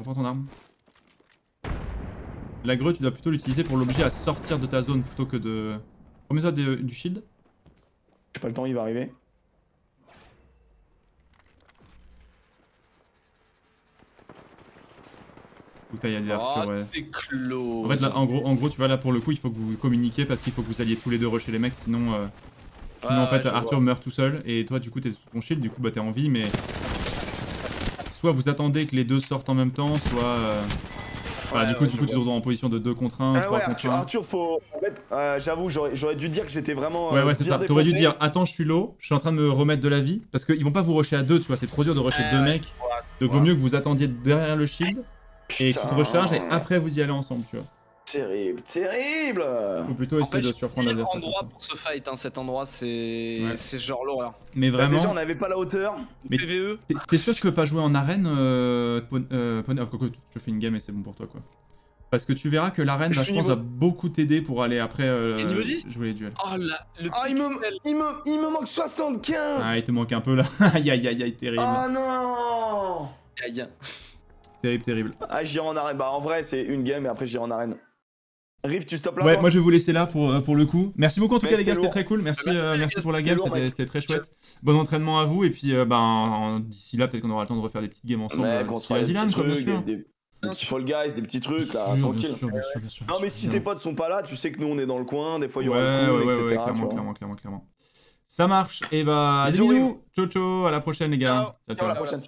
La greu, tu dois plutôt l'utiliser pour l'obliger à sortir de ta zone plutôt que de... Remets-toi du shield. J'ai pas le temps, il va arriver. Oh, c'est clos. En fait, là, en gros, tu vois là pour le coup, il faut que vous communiquiez parce qu'il faut que vous alliez tous les deux rusher les mecs, sinon, sinon en fait, Arthur meurt tout seul et toi, du coup, t'es sous ton shield, du coup, bah t'es en vie, mais soit vous attendez que les deux sortent en même temps, soit, du coup, tu es en position de 2 contre 1, 3 contre 1. Arthur, faut, en fait, j'avoue, j'aurais dû dire que j'étais vraiment. Ouais, c'est ça. T'aurais dû dire, attends, je suis low, je suis en train de me remettre de la vie, parce qu'ils vont pas vous rusher à deux, tu vois, c'est trop dur de rusher deux mecs, donc vaut mieux que vous attendiez derrière le shield. Et tu te recharges et après vous y allez ensemble, tu vois. Terrible. Faut plutôt essayer de surprendre l'adversaire. Endroit pour ce fight, hein, cet endroit c'est genre l'horreur. Mais vraiment. Déjà on n'avait pas la hauteur. Mais PVE. T'es sûr que tu peux pas jouer en arène, tu fais une game et c'est bon pour toi quoi. Parce que tu verras que l'arène, je pense, va beaucoup t'aider pour aller après jouer les duels. Oh là, il me manque 75. Ah, il te manque un peu là. Aïe, terrible. Ah non. Aïe. Terrible. Ah, j'irai en arène. Bah, en vrai, c'est une game et après, j'irai en arène. Rive, tu stoppes là. Ouais, moi, je vais vous laisser là pour le coup. Merci beaucoup, en tout cas, les gars, c'était très cool. Merci pour la game, c'était très chouette. Bon entraînement à vous. Et puis, d'ici là, peut-être qu'on aura le temps de refaire des petites games ensemble. Contre la ZLAN, quoi, bien sûr. Des petits Fall Guys, des petits trucs là, tranquille. Bien sûr, non, mais si tes potes sont pas là, tu sais que nous, on est dans le coin. Des fois, il y aura le coup, etc. Ouais, clairement. Ça marche. Et bah, bisous. Ciao, à la prochaine, les gars. Ciao, à la prochaine.